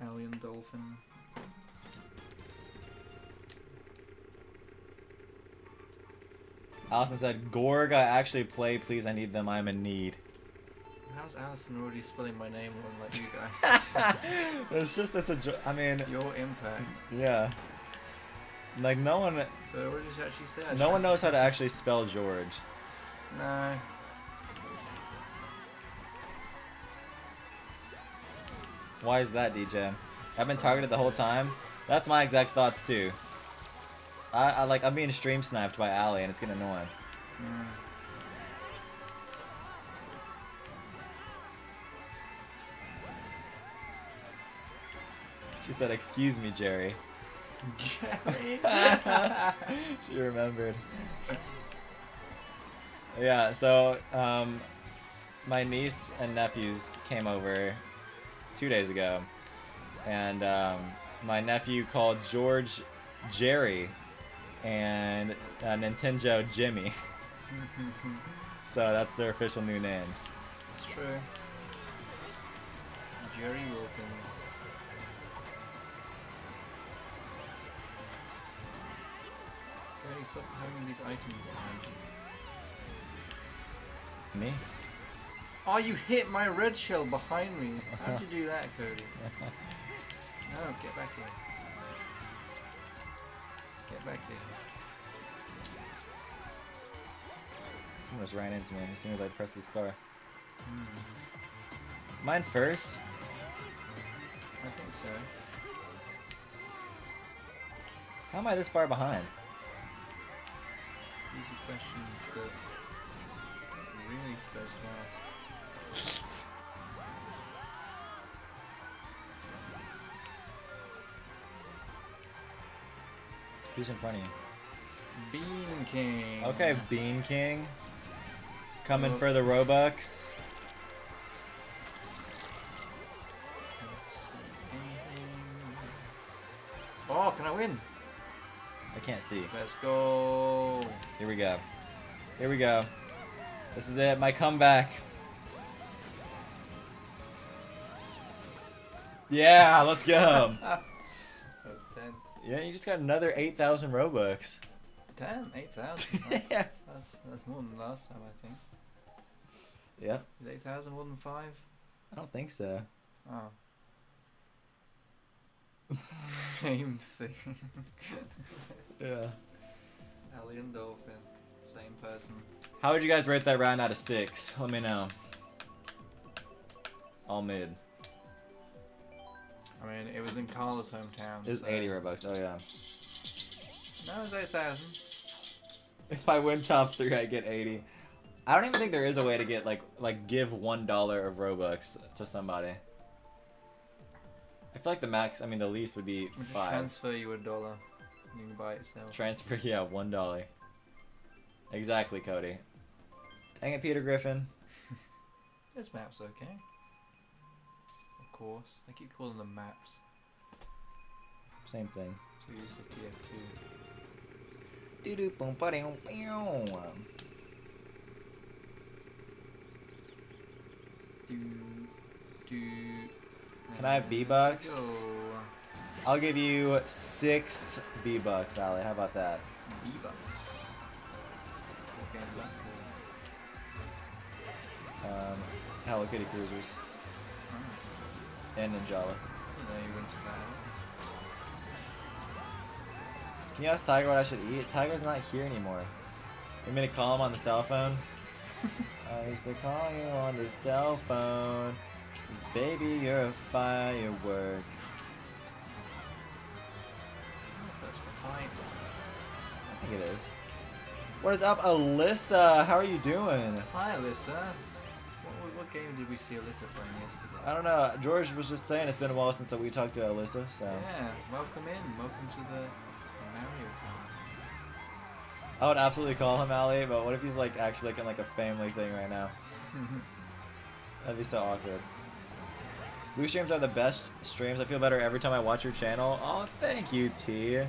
Allie and Dolphin. Allison said, Gorg, I actually play, please, I need them, I'm in need. How's Allison already spelling my name wrong like you guys? It's just, that's a I mean... Your impact. Yeah. Like, no one... So what did she actually say? No one knows how to actually spell George. No. Why is that, DJ? I've been targeted the whole time? That's my exact thoughts, too. I like, I'm being stream sniped by Allie and it's getting annoying. Mm. She said, excuse me, Jerry. Jerry? She remembered. Yeah, so my niece and nephews came over 2 days ago, and my nephew called George Jerry and Nintendo Jimmy. So that's their official new names. It's true. Jerry Wilkins. Why do you stop having these items behind you? Me? Oh, you hit my red shell behind me. How'd you do that, Cody? No, get back here. Get back here. Someone just ran into me as soon as I pressed the star. Mine first? I think so. How am I this far behind? These are questions that you're really supposed to ask. Who's in front of you? Bean King. Okay, Bean King. Coming for the Robux. Oh, can I win? I can't see. Let's go. Here we go. Here we go. This is it, my comeback. Yeah, let's go. Yeah, you just got another 8,000 Robux. Damn, 8,000. That's, yeah. that's more than last time, I think. Yeah. Is 8,000 more than 5? I don't think so. Oh. Same thing. Yeah. Alien Dolphin, same person. How would you guys rate that round out of 6? Let me know. All mid. I mean, it was in Carla's hometown. It was 80 Robux, oh yeah. No, it was 8,000. If I win top 3, I get 80. I don't even think there is a way to get, like give $1 of Robux to somebody. I feel like the max, I mean, the least would be 5. Transfer you $1. You can buy it yourself. Transfer, yeah, $1. Exactly, Cody. Dang it, Peter Griffin. This map's okay. Course. I keep calling them maps. Same thing. So use the TF2. Can I have V-Bucks? I'll give you 6 V-Bucks, Ali. How about that? V-Bucks. Okay, Hello Kitty Cruisers. And Ninjala. You went to battle. Can you ask Tiger what I should eat? Tiger's not here anymore. You want me to call him on the cell phone? I used to call you on the cell phone. Baby, you're a firework. I think it is. What is up, Alyssa? How are you doing? Hi, Alyssa. What game did we see Alyssa playing yesterday? I don't know. George was just saying it's been a while since we talked to Alyssa, so... Yeah, welcome in. Welcome to the Mario Party. I would absolutely call him Ali, but what if he's like actually looking like a family thing right now? That'd be so awkward. Blue streams are the best streams. I feel better every time I watch your channel. Oh, thank you, T. Yeah.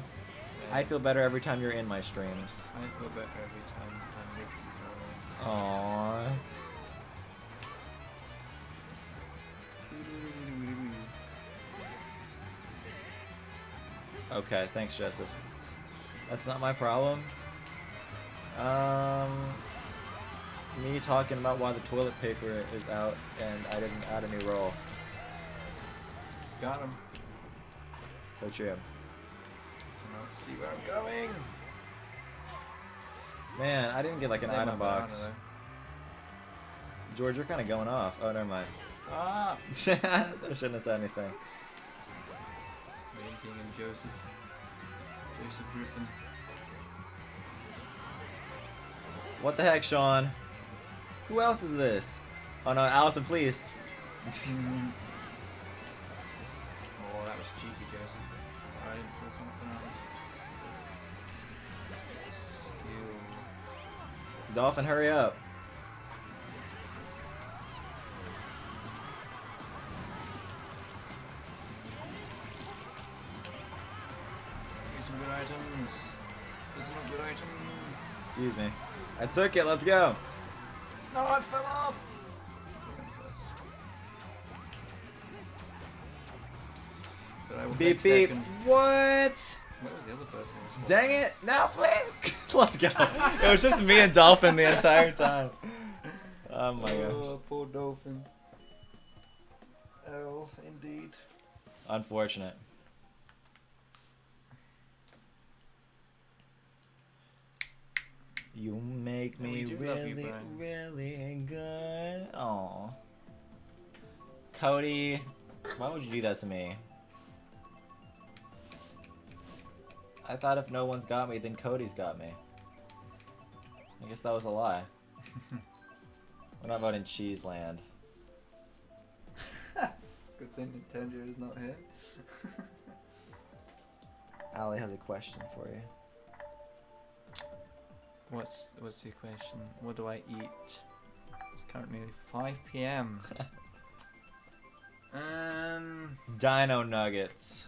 I feel better every time you're in my streams. I feel better every time I'm with you. Aww. Okay, thanks, Joseph. That's not my problem. Me talking about why the toilet paper is out and I didn't add a new roll. Got him. So true. Cannot see where I'm going. Man, I didn't get like an item box. George, you're kind of going off. Oh, never mind. Stop! I shouldn't have said anything. And Joseph Griffin. What the heck, Sean? Who else is this? Oh no, Allison, please. Oh, that was cheeky, Joseph. I didn't feel confident. Skill. Dolphin, hurry up. Here's some good items. There's some good items. Excuse me. I took it, let's go. No, I fell off. Beep beep. What? What was the other person? Dang it! No, please! Let's go. It was just me and Dolphin the entire time. Oh my gosh. Oh, poor Dolphin. Oh, indeed. Unfortunate. You make me really, really good. Aw. Cody, why would you do that to me? I thought if no one's got me, then Cody's got me. I guess that was a lie. We're not voting Cheese Land. Good thing Nintendo is not here. Allie has a question for you. What's your question? What do I eat? It's currently 5 PM. Dino Nuggets.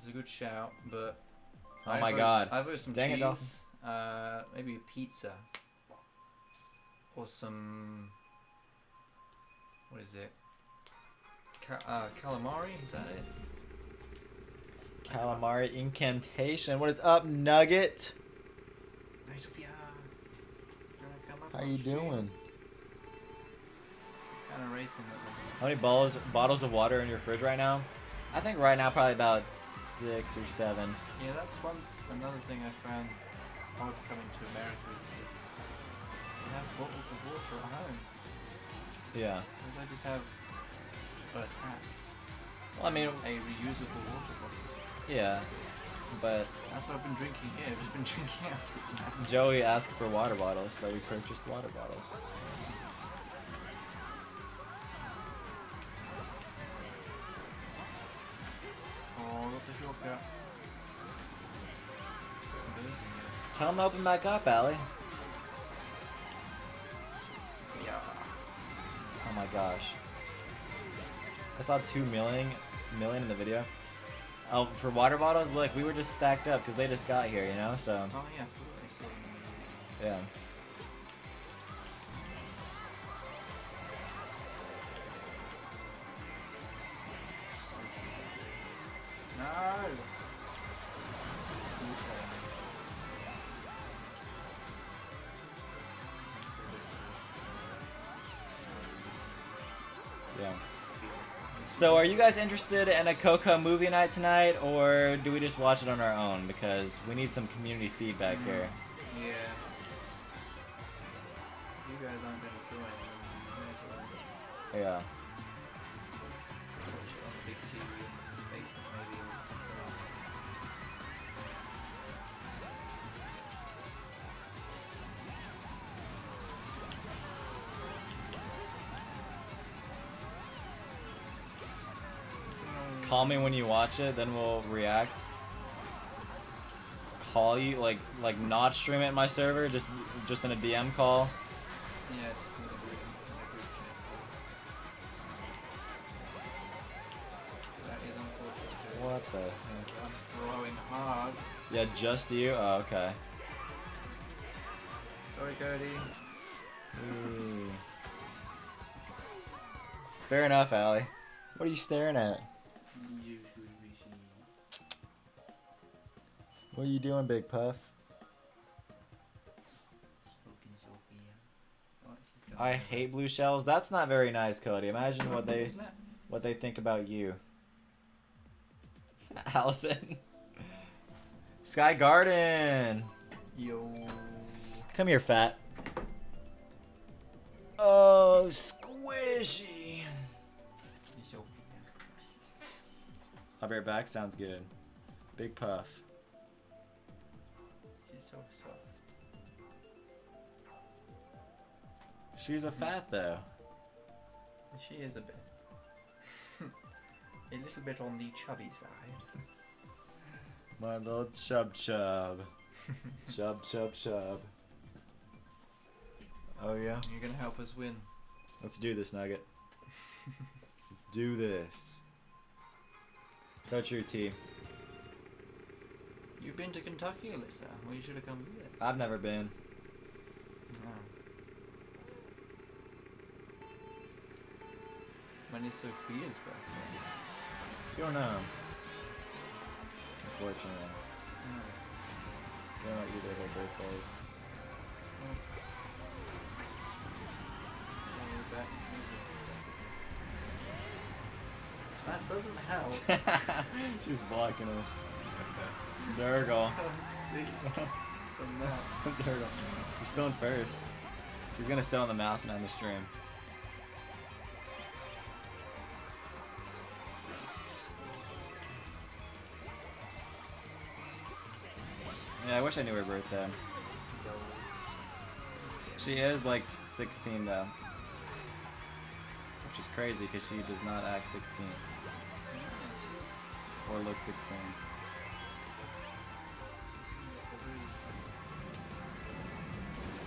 It's a good shout, but... Oh my god. I've got some cheese, maybe a pizza, or some, what is it, calamari, is that it? Calamari incantation, what is up, Nugget? Hey Sophia, how you doing? Kind of racing. How many bottles of water in your fridge right now? I think right now probably about 6 or 7. Yeah, that's another thing I found hard coming to America is that you have bottles of water at home. Yeah. Because I just have a tap. Well, I mean... A reusable water bottle. Yeah, but... That's what I've been drinking here. I've just been drinking out of the tap. Joey asked for water bottles, so we purchased water bottles. Oh, what the shortcut. Tell them to open back up, Allie. Yeah. Oh my gosh. I saw 2 million in the video. Oh, for water bottles, look, we were just stacked up because they just got here, you know, so. Oh yeah. Yeah. No. Yeah. So are you guys interested in a Coco movie night tonight, or do we just watch it on our own? Because we need some community feedback here. Yeah. You guys aren't going to join. Yeah. Call me when you watch it, then we'll react. Call you, like not stream it in my server, just in a DM call. Yeah. That is unfortunate. What the heck? I'm throwing hard. Yeah, just you? Oh, okay. Sorry, Cody. Ooh. Fair enough, Allie. What are you staring at? What are you doing, Big Puff? I hate blue shells. That's not very nice, Cody. Imagine what they think about you. Allison. Sky Garden. Yo. Come here, fat. Oh, squishy. I'll be right back. Sounds good. Big Puff. She's a fat though. She is a bit. A little bit on the chubby side. My little chub chub. Chub chub chub. Oh yeah? You're gonna help us win. Let's do this, Nugget. Let's do this. It's not your team. You've been to Kentucky, Alyssa. Well, you should have come visit. I've never been. No. When is Sophia's birthday? You don't know. Unfortunately. No. You don't know either of her birthdays. No. That doesn't help. She's blocking us. Durgle. See. Durgle. You're still in first. She's gonna sit on the mouse and end the stream. Yeah, I wish I knew her birthday. She is like 16 though. Which is crazy because she does not act 16. Or look 16.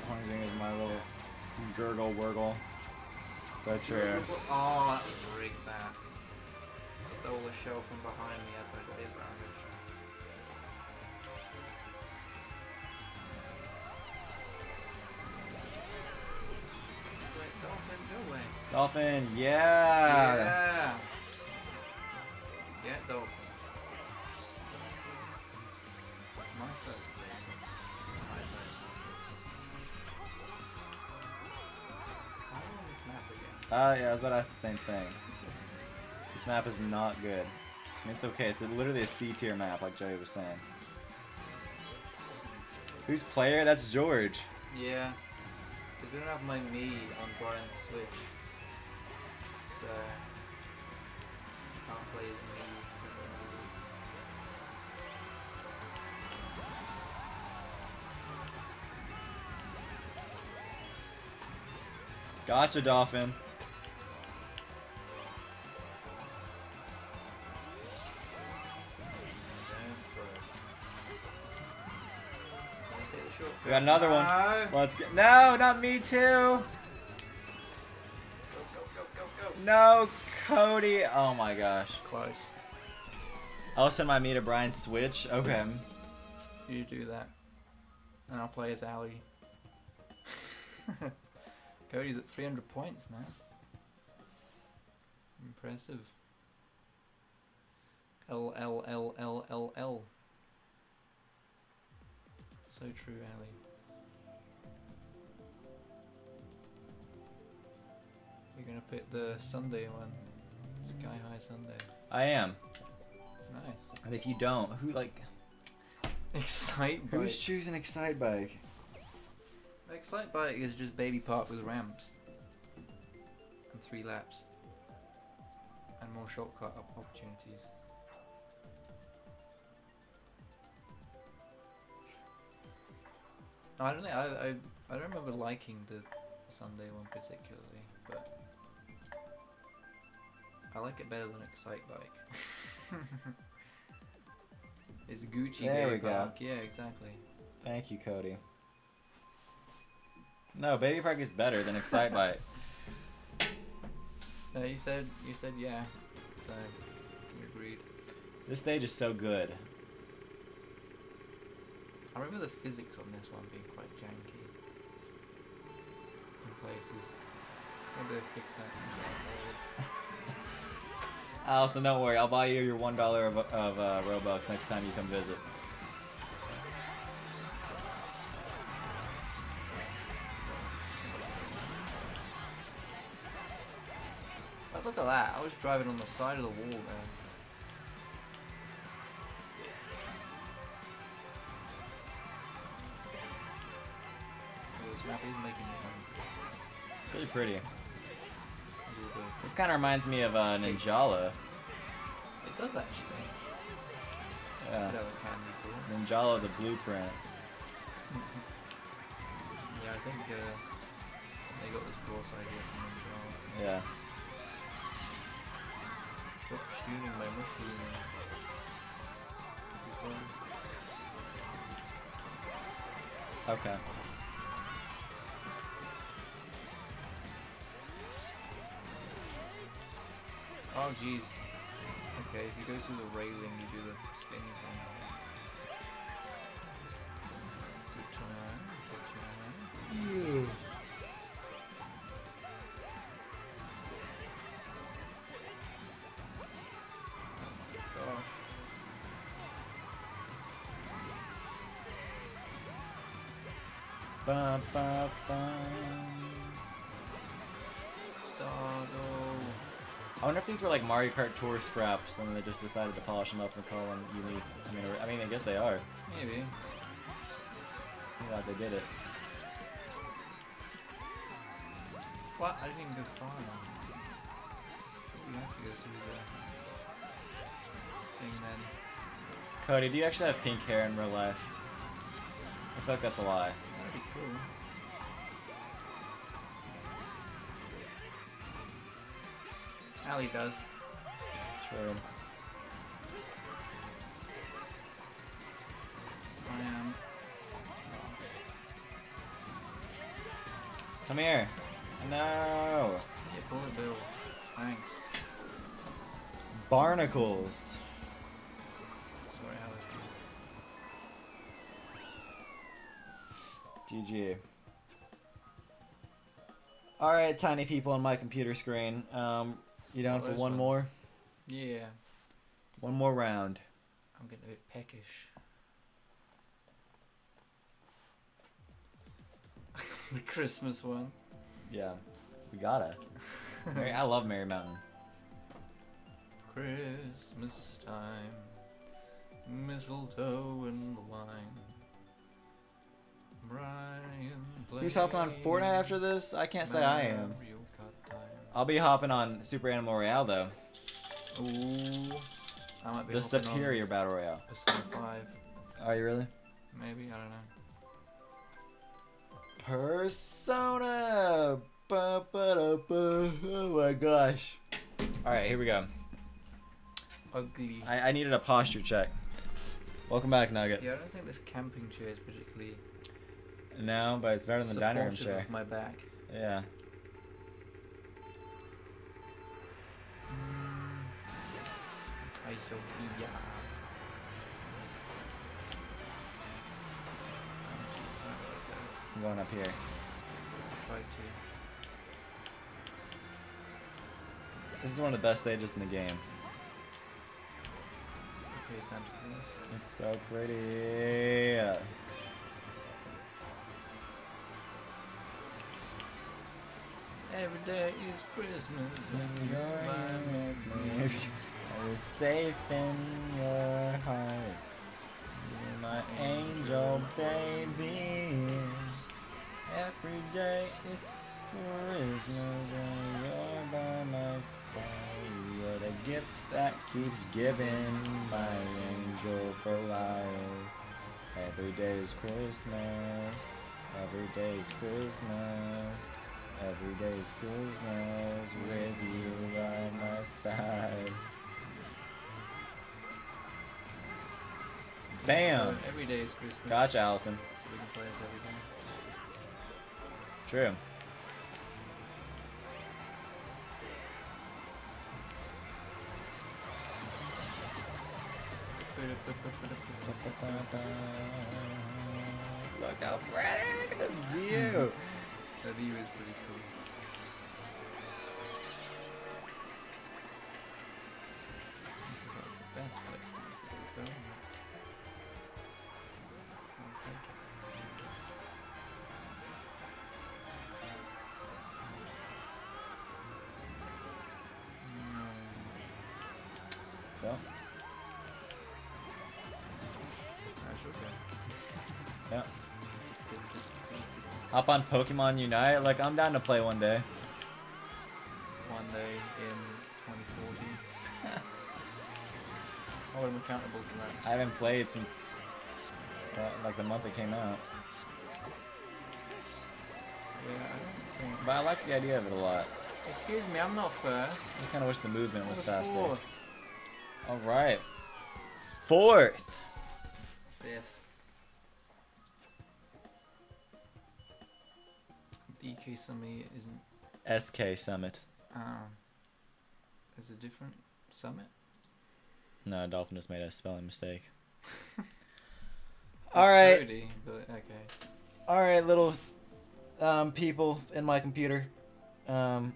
Hongjoong is my little gurgle wurgle. So true. Oh, I rigged that. Stole a shell from behind me as I did that. Dolphin, yeah! Yeah! Get Dolphin. My first place. Ice Ice Outpost. I don't know this map again. Yeah, I was about to ask the same thing. This map is not good. I mean, it's okay, it's literally a C-tier map, like Joey was saying. Who's player? That's George. Yeah. They don't have my Mii on Brian's Switch. So, I can't play as me. Gotcha, Dolphin. We got another one. Let's get. No, not me too. Go, go, go, go, go. No, Cody. Oh my gosh. Close. I'll send my me to Brian's Switch. Okay. You do that, and I'll play as Allie. Cody's at 300 points now. Impressive. LLLLLL. So true, Allie. You're gonna pick the Sunday one. Sky High Sunday. I am. Nice. And if you don't, who like... Excitebike. Who's choosing Excitebike? Excitebike is just baby park with ramps. And 3 laps. And more shortcut opportunities. I don't know, I don't remember liking the Sunday one particularly, but I like it better than Excitebike. It's Gucci there baby park, yeah, exactly. Thank you, Cody. No, baby park is better than Excitebike. No, you said yeah, so you agreed. This stage is so good. I remember the physics on this one being quite janky in places. Maybe they fixed that since I Allison, don't worry. I'll buy you your $1 of Robux next time you come visit. But look at that. I was driving on the side of the wall there. It's really pretty. This kind of reminds me of Ninjala. It does actually. Yeah. Ninjala, the blueprint. Yeah, I think they got this course idea from Ninjala. Yeah. Stop shooting my mushrooms. Okay. Oh jeez. Okay, if you go through the railing, you do the spinning thing. Good try, good try. Yeah. Ba ba ba. Stargo. I wonder if these were like Mario Kart Tour scraps and they just decided to polish them up and call them unique. I mean, I guess they are. Maybe. I'm glad they did it. What? I didn't even go far enough. We have to go through the thing then. Cody, do you actually have pink hair in real life? I feel like that's a lie. That'd be cool. Allie does. True. I am. Come here. No. Yeah, bullet bill. Thanks. Barnacles. Sorry, Allie. GG. All right, tiny people on my computer screen. You down for one more? Yeah. One more round. I'm getting a bit peckish. The Christmas one. Yeah. We gotta. I love Mary Mountain. Christmas time. Mistletoe and wine. Brian plays. Who's hopping on Fortnite after this? I can't say I am. I'll be hopping on Super Animal Royale though. Ooh, I might be the superior battle royale. Persona 5. Are you really? Maybe, I don't know. Persona. Ba, ba, da, ba. Oh my gosh! All right, here we go. Ugly. I needed a posture check. Welcome back, Nugget. Yeah, I don't think this camping chair is particularly. No, but it's better than the dining room chair. Supportive of my back. Yeah. I'm going up here. Try to. This is one of the best stages in the game. Okay, Santa Cruz. It's so pretty. Every day is Christmas. Every day. You're safe in your heart. You're my angel, baby. Every day is Christmas and you're by my side. You're the gift that keeps giving, my angel for life. Every day is Christmas. Every day is Christmas. Every day is Christmas with you by my side. Bam! Every day is Christmas. Gotcha, Allison. So we can play this every day. True. Look how pretty! Look at the view! The view is pretty cool. I think that was the best place to go. Well, that's okay. Yeah. Hop on Pokemon Unite. Like, I'm down to play one day. One day in 2040. I hold him accountable to that. I haven't played since like the month it came out. Yeah, I don't think. But I like the idea of it a lot. Excuse me, I'm not first. I just kind of wish the movement was faster. Fourth. All right, fifth. DK Summit isn't. SK Summit. Ah. is a different summit? No, Dolphin just made a spelling mistake. Alright. Okay. Alright, little people in my computer. Should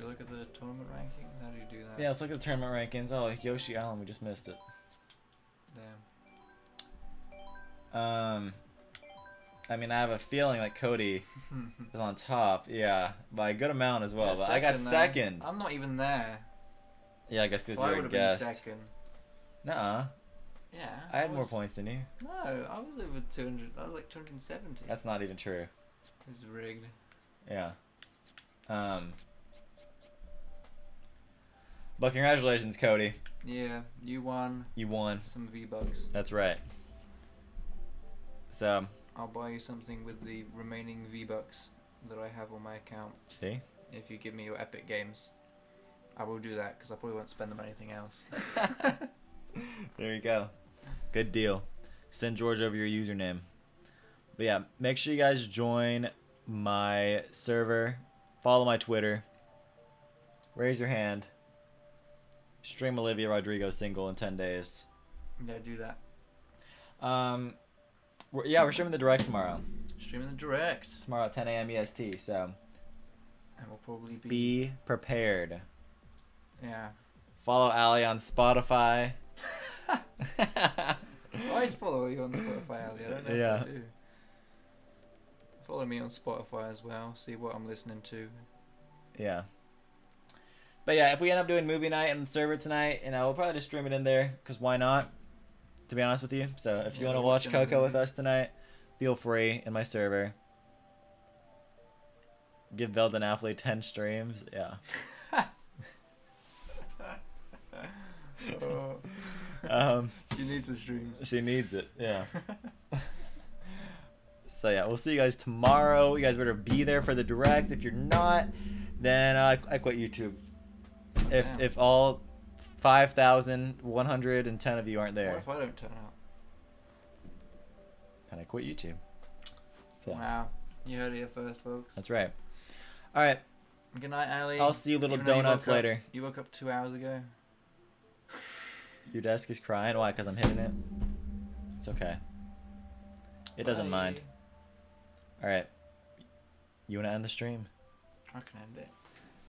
we look at the tournament rankings? How do you do that? Yeah, let's look at the tournament rankings. Oh, Yoshi Island, we just missed it. Damn. I mean, I have a feeling like Cody is on top. Yeah, by a good amount as well. Yeah, but I got second. I'm not even there. Yeah, I guess because you're a guest. I would have been second. Nuh-uh. Yeah. I had more points than you. No, I was over 200. I was like 270. That's not even true. It's rigged. Yeah. But congratulations, Cody. Yeah, you won. You won. Some V-Bucks. That's right. So. I'll buy you something with the remaining V-Bucks that I have on my account. See? If you give me your Epic Games. I will do that, because I probably won't spend them on anything else. There you go. Good deal. Send George over your username. But yeah, make sure you guys join my server. Follow my Twitter. Raise your hand. Stream Olivia Rodrigo single in 10 days. Yeah, do that. We're streaming the direct tomorrow. Streaming the direct. Tomorrow at 10 a.m. EST, so. And we'll probably be... Be prepared. Yeah. Follow Ali on Spotify. I always follow you on Spotify, Ali. I don't know if I do. Follow me on Spotify as well. See what I'm listening to. Yeah. But yeah, if we end up doing movie night on the server tonight, we'll probably just stream it in there, because why not? To be honest with you, so if you want to watch Coco with us tonight, feel free in my server. Give Veldon Affley 10 streams, yeah. She needs the streams. She needs it, yeah. So yeah, we'll see you guys tomorrow. You guys better be there for the direct. If you're not, then I quit YouTube. If all 5,110 of you aren't there. What if I don't turn up? And I quit YouTube. So. Wow. You heard it here first, folks. That's right. All right. Good night, Ali. I'll see you little donuts later. You woke up 2 hours ago. Your desk is crying. Why? Because I'm hitting it? It's okay. It doesn't mind. All right. You want to end the stream? I can end it.